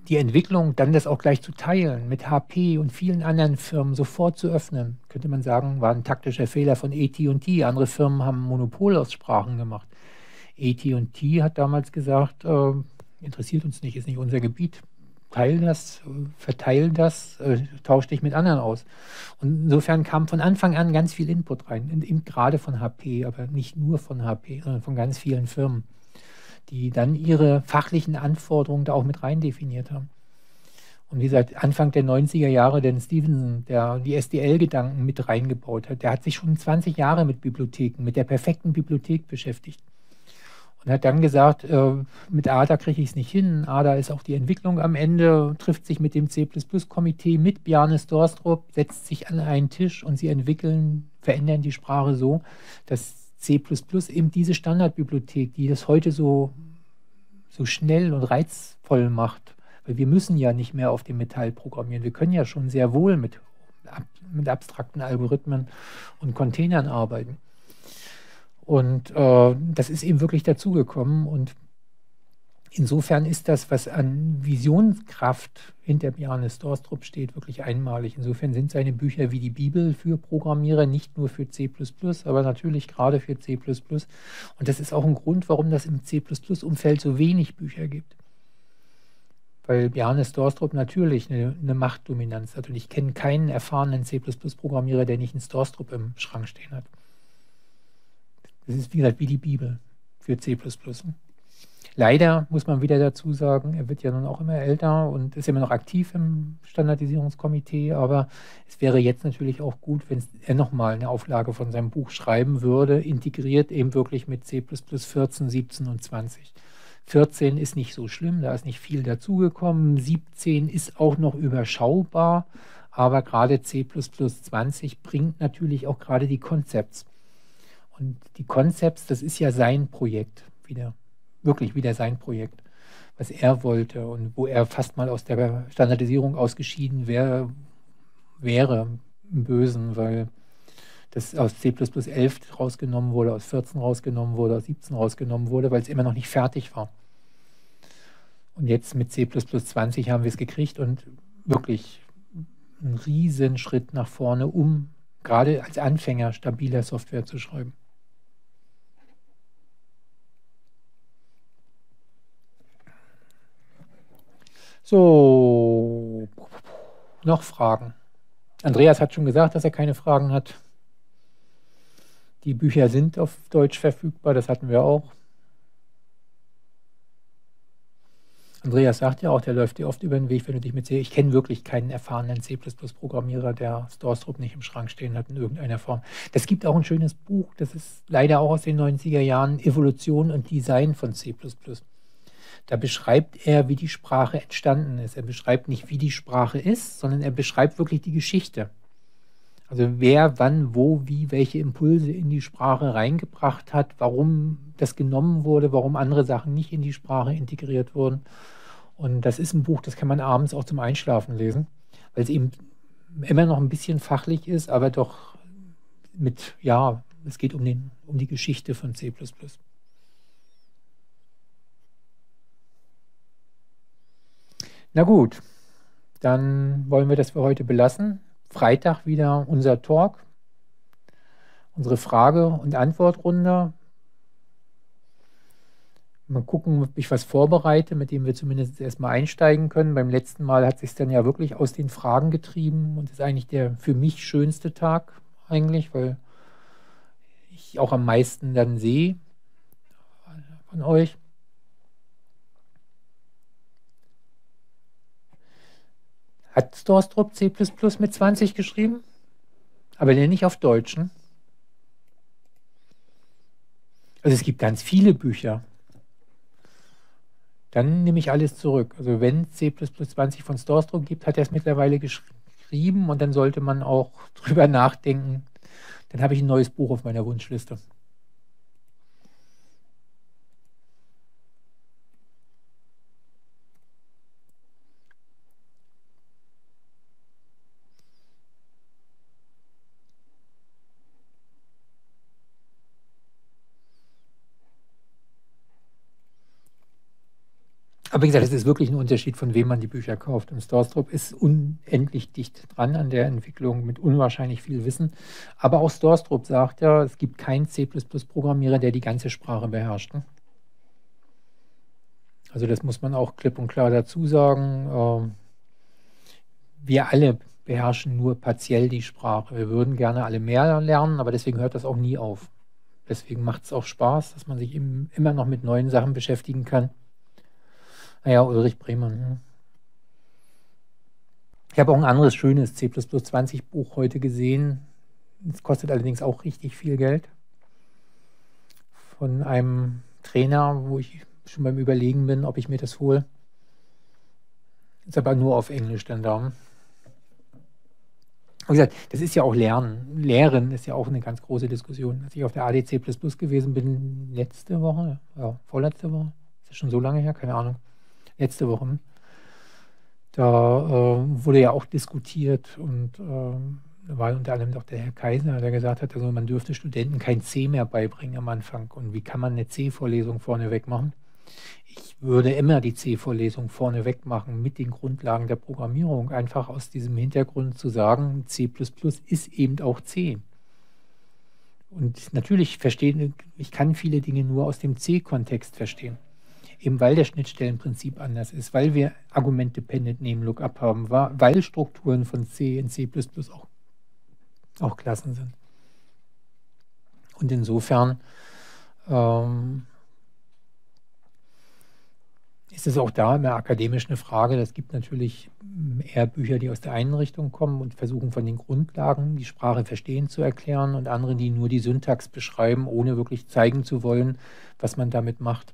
die Entwicklung, dann das auch gleich zu teilen, mit H P und vielen anderen Firmen sofort zu öffnen, könnte man sagen, war ein taktischer Fehler von A T und T. Andere Firmen haben Monopol aus Sprachen gemacht. A T und T hat damals gesagt, äh, interessiert uns nicht, ist nicht unser Gebiet. Teil das, verteil das, äh, tausch dich mit anderen aus. Und insofern kam von Anfang an ganz viel Input rein, in, in, gerade von H P, aber nicht nur von H P, sondern von ganz vielen Firmen, die dann ihre fachlichen Anforderungen da auch mit rein definiert haben. Und wie gesagt, Anfang der neunziger Jahre, den Stevenson, der die S D L-Gedanken mit reingebaut hat, der hat sich schon zwanzig Jahre mit Bibliotheken, mit der perfekten Bibliothek beschäftigt. Und hat dann gesagt, äh, mit A D A kriege ich es nicht hin. A D A ist auch die Entwicklung am Ende, trifft sich mit dem C Plus Plus Komitee, mit Bjarne Stroustrup, setzt sich an einen Tisch und sie entwickeln, verändern die Sprache so, dass C plus plus eben diese Standardbibliothek, die das heute so, so schnell und reizvoll macht, weil wir müssen ja nicht mehr auf dem Metall programmieren. Wir können ja schon sehr wohl mit, mit abstrakten Algorithmen und Containern arbeiten. Und äh, das ist eben wirklich dazugekommen. Und insofern ist das, was an Visionskraft hinter Bjarne Stroustrup steht, wirklich einmalig. Insofern sind seine Bücher wie die Bibel für Programmierer, nicht nur für C plus plus, aber natürlich gerade für C plus plus. Und das ist auch ein Grund, warum das im C plus plus Umfeld so wenig Bücher gibt. Weil Bjarne Stroustrup natürlich eine, eine Machtdominanz hat. Und ich kenne keinen erfahrenen C plus plus Programmierer, der nicht einen Stroustrup im Schrank stehen hat. Das ist, wie gesagt, wie die Bibel für C plus plus. Leider muss man wieder dazu sagen, er wird ja nun auch immer älter und ist immer noch aktiv im Standardisierungskomitee, aber es wäre jetzt natürlich auch gut, wenn er nochmal eine Auflage von seinem Buch schreiben würde, integriert eben wirklich mit C plus plus vierzehn, siebzehn und zwanzig. vierzehn ist nicht so schlimm, da ist nicht viel dazugekommen, siebzehn ist auch noch überschaubar, aber gerade C plus plus zwanzig bringt natürlich auch gerade die Concepts. Und die Concepts, das ist ja sein Projekt wieder. Wirklich wieder sein Projekt, was er wollte und wo er fast mal aus der Standardisierung ausgeschieden wäre, wäre im Bösen, weil das aus C plus plus elf rausgenommen wurde, aus vierzehn rausgenommen wurde, aus siebzehn rausgenommen wurde, weil es immer noch nicht fertig war. Und jetzt mit C plus plus zwanzig haben wir es gekriegt und wirklich einen riesen Schritt nach vorne, um gerade als Anfänger stabiler Software zu schreiben. So, noch Fragen. Andreas hat schon gesagt, dass er keine Fragen hat. Die Bücher sind auf Deutsch verfügbar, das hatten wir auch. Andreas sagt ja auch, der läuft dir oft über den Weg, wenn du dich mit C. Ich kenne wirklich keinen erfahrenen C plus plus Programmierer, der Stroustrup nicht im Schrank stehen hat in irgendeiner Form. Das gibt auch ein schönes Buch, das ist leider auch aus den neunziger Jahren, Evolution und Design von C plus plus. Da beschreibt er, wie die Sprache entstanden ist. Er beschreibt nicht, wie die Sprache ist, sondern er beschreibt wirklich die Geschichte. Also wer, wann, wo, wie, welche Impulse in die Sprache reingebracht hat, warum das genommen wurde, warum andere Sachen nicht in die Sprache integriert wurden. Und das ist ein Buch, das kann man abends auch zum Einschlafen lesen, weil es eben immer noch ein bisschen fachlich ist, aber doch mit, ja, es geht um, den, um die Geschichte von C plus plus. Na gut, dann wollen wir das für heute belassen. Freitag wieder unser Talk, unsere Frage- und Antwortrunde. Mal gucken, ob ich was vorbereite, mit dem wir zumindest erstmal einsteigen können. Beim letzten Mal hat es sich dann ja wirklich aus den Fragen getrieben und ist eigentlich der für mich schönste Tag eigentlich, weil ich auch am meisten dann sehe von euch. Hat Stroustrup C plus plus mit zwanzig geschrieben? Aber der nicht auf Deutsch. Ne? Also es gibt ganz viele Bücher. Dann nehme ich alles zurück. Also wenn C plus plus zwanzig von Stroustrup gibt, hat er es mittlerweile geschrieben und dann sollte man auch drüber nachdenken. Dann habe ich ein neues Buch auf meiner Wunschliste. Aber wie gesagt, es ist wirklich ein Unterschied, von wem man die Bücher kauft. Und Stroustrup ist unendlich dicht dran an der Entwicklung mit unwahrscheinlich viel Wissen. Aber auch Stroustrup sagt ja, es gibt keinen C plus plus Programmierer, der die ganze Sprache beherrscht. Also das muss man auch klipp und klar dazu sagen. Wir alle beherrschen nur partiell die Sprache. Wir würden gerne alle mehr lernen, aber deswegen hört das auch nie auf. Deswegen macht es auch Spaß, dass man sich eben immer noch mit neuen Sachen beschäftigen kann. Naja, Ulrich Bremann. Ich habe auch ein anderes schönes C plus plus zwanzig Buch heute gesehen. Es kostet allerdings auch richtig viel Geld. Von einem Trainer, wo ich schon beim Überlegen bin, ob ich mir das hole. Ist aber nur auf Englisch dann da. Wie gesagt, das ist ja auch Lernen. Lehren ist ja auch eine ganz große Diskussion. Als ich auf der A D C plus plus gewesen bin, letzte Woche, ja, vorletzte Woche, ist ja schon so lange her, keine Ahnung. Letzte Woche, da äh, wurde ja auch diskutiert und äh, da war unter anderem auch der Herr Kaiser, der gesagt hat, also man dürfte Studenten kein C mehr beibringen am Anfang und wie kann man eine C-Vorlesung vorneweg machen? Ich würde immer die C-Vorlesung vorneweg machen mit den Grundlagen der Programmierung, einfach aus diesem Hintergrund zu sagen, C plus plus ist eben auch C. Und natürlich verstehen, ich kann viele Dinge nur aus dem C-Kontext verstehen. Eben weil das Schnittstellenprinzip anders ist, weil wir Argument-Dependent Name Lookup haben, weil Strukturen von C in C plus plus auch, auch Klassen sind. Und insofern ähm, ist es auch da immer akademisch eine Frage. Es gibt natürlich eher Bücher, die aus der einen Richtung kommen und versuchen von den Grundlagen die Sprache verstehen zu erklären und andere, die nur die Syntax beschreiben, ohne wirklich zeigen zu wollen, was man damit macht.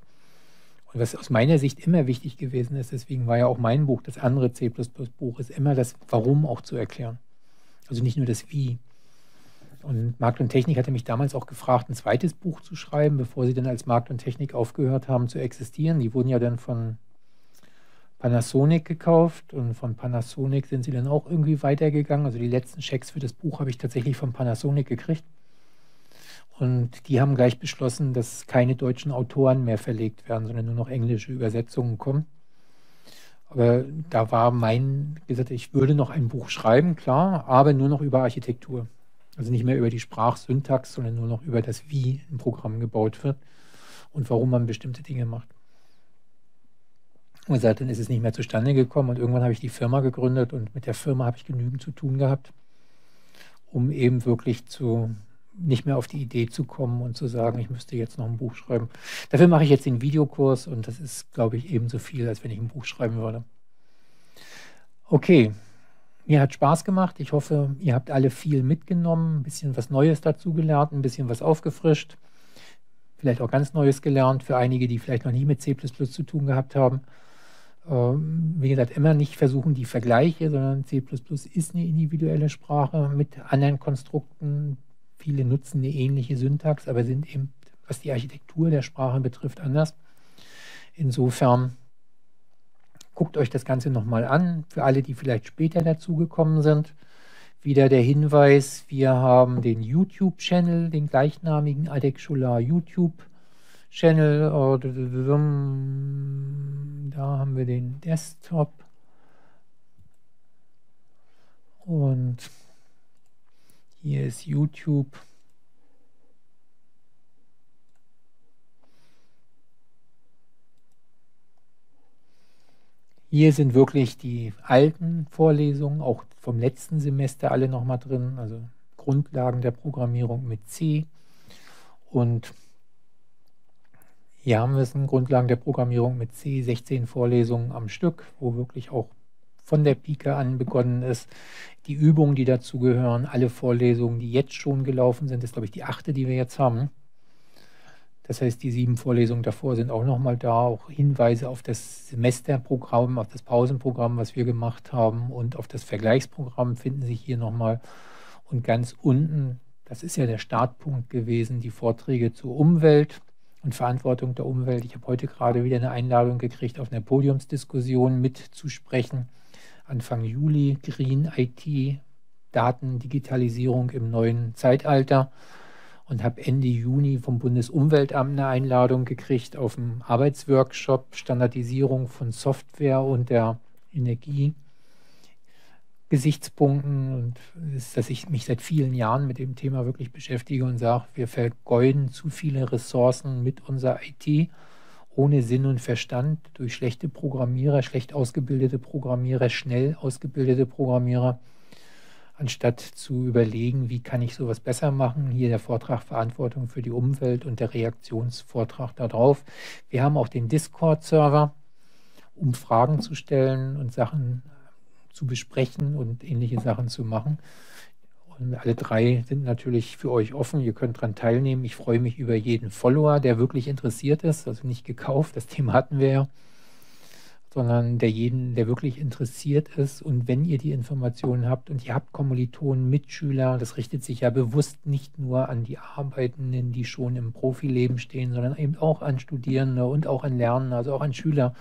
Und was aus meiner Sicht immer wichtig gewesen ist, deswegen war ja auch mein Buch, das andere C plus plus Buch, ist immer das Warum auch zu erklären. Also nicht nur das Wie. Und Markt und Technik hatte mich damals auch gefragt, ein zweites Buch zu schreiben, bevor sie dann als Markt und Technik aufgehört haben zu existieren. Die wurden ja dann von Panasonic gekauft und von Panasonic sind sie dann auch irgendwie weitergegangen. Also die letzten Schecks für das Buch habe ich tatsächlich von Panasonic gekriegt. Und die haben gleich beschlossen, dass keine deutschen Autoren mehr verlegt werden, sondern nur noch englische Übersetzungen kommen. Aber da war mein, wie gesagt, ich würde noch ein Buch schreiben, klar, aber nur noch über Architektur. Also nicht mehr über die Sprachsyntax, sondern nur noch über das, wie ein Programm gebaut wird und warum man bestimmte Dinge macht. Und seitdem ist es nicht mehr zustande gekommen und irgendwann habe ich die Firma gegründet und mit der Firma habe ich genügend zu tun gehabt, um eben wirklich zu nicht mehr auf die Idee zu kommen und zu sagen, ich müsste jetzt noch ein Buch schreiben. Dafür mache ich jetzt den Videokurs und das ist, glaube ich, ebenso viel, als wenn ich ein Buch schreiben würde. Okay, mir hat Spaß gemacht. Ich hoffe, ihr habt alle viel mitgenommen, ein bisschen was Neues dazugelernt, ein bisschen was aufgefrischt, vielleicht auch ganz Neues gelernt für einige, die vielleicht noch nie mit C plus plus zu tun gehabt haben. Wie gesagt, immer nicht versuchen die Vergleiche, sondern C plus plus ist eine individuelle Sprache mit anderen Konstrukten. Viele nutzen eine ähnliche Syntax, aber sind eben, was die Architektur der Sprache betrifft, anders. Insofern guckt euch das Ganze nochmal an. Für alle, die vielleicht später dazugekommen sind, wieder der Hinweis, wir haben den YouTube-Channel, den gleichnamigen Adek Scholar YouTube-Channel. Da haben wir den Desktop. Und hier ist YouTube. Hier sind wirklich die alten Vorlesungen, auch vom letzten Semester alle nochmal drin, also Grundlagen der Programmierung mit C. Und hier haben wir es, in Grundlagen der Programmierung mit C, sechzehn Vorlesungen am Stück, wo wirklich auch von der Pike an begonnen ist. Die Übungen, die dazugehören, alle Vorlesungen, die jetzt schon gelaufen sind, ist, glaube ich, die achte, die wir jetzt haben. Das heißt, die sieben Vorlesungen davor sind auch nochmal da, auch Hinweise auf das Semesterprogramm, auf das Pausenprogramm, was wir gemacht haben, und auf das Vergleichsprogramm finden sich hier nochmal. Und ganz unten, das ist ja der Startpunkt gewesen, die Vorträge zur Umwelt und Verantwortung der Umwelt. Ich habe heute gerade wieder eine Einladung gekriegt, auf einer Podiumsdiskussion mitzusprechen. Anfang Juli, Green I T, Daten, Digitalisierung im neuen Zeitalter, und habe Ende Juni vom Bundesumweltamt eine Einladung gekriegt auf einen Arbeitsworkshop Standardisierung von Software und der Energiegesichtspunkten, und ist, dass ich mich seit vielen Jahren mit dem Thema wirklich beschäftige und sage, wir vergeuden zu viele Ressourcen mit unserer I T. Ohne Sinn und Verstand, durch schlechte Programmierer, schlecht ausgebildete Programmierer, schnell ausgebildete Programmierer, anstatt zu überlegen, wie kann ich sowas besser machen. Hier der Vortrag Verantwortung für die Umwelt und der Reaktionsvortrag darauf. Wir haben auch den Discord-Server, um Fragen zu stellen und Sachen zu besprechen und ähnliche Sachen zu machen. Und alle drei sind natürlich für euch offen. Ihr könnt daran teilnehmen. Ich freue mich über jeden Follower, der wirklich interessiert ist. Also nicht gekauft, das Thema hatten wir ja. Sondern der jeden, der wirklich interessiert ist. Und wenn ihr die Informationen habt und ihr habt Kommilitonen, Mitschüler, das richtet sich ja bewusst nicht nur an die Arbeitenden, die schon im Profileben stehen, sondern eben auch an Studierende und auch an Lernende, also auch an Schüler,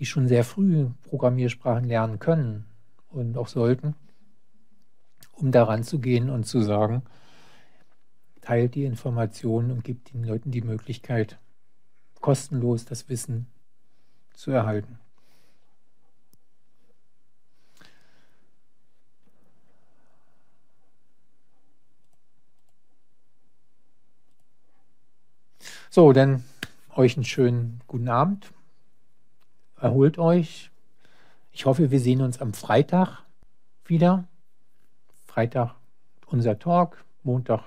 die schon sehr früh Programmiersprachen lernen können und auch sollten, um daran zu gehen und zu sagen, teilt die Informationen und gebt den Leuten die Möglichkeit, kostenlos das Wissen zu erhalten. So, dann euch einen schönen guten Abend. Erholt euch. Ich hoffe, wir sehen uns am Freitag wieder. Freitag unser Talk, Montag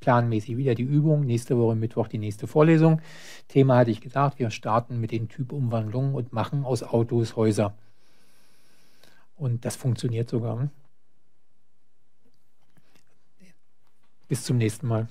planmäßig wieder die Übung, nächste Woche Mittwoch die nächste Vorlesung. Thema hatte ich gesagt, wir starten mit den Typumwandlungen und machen aus Autos Häuser. Und das funktioniert sogar. Bis zum nächsten Mal.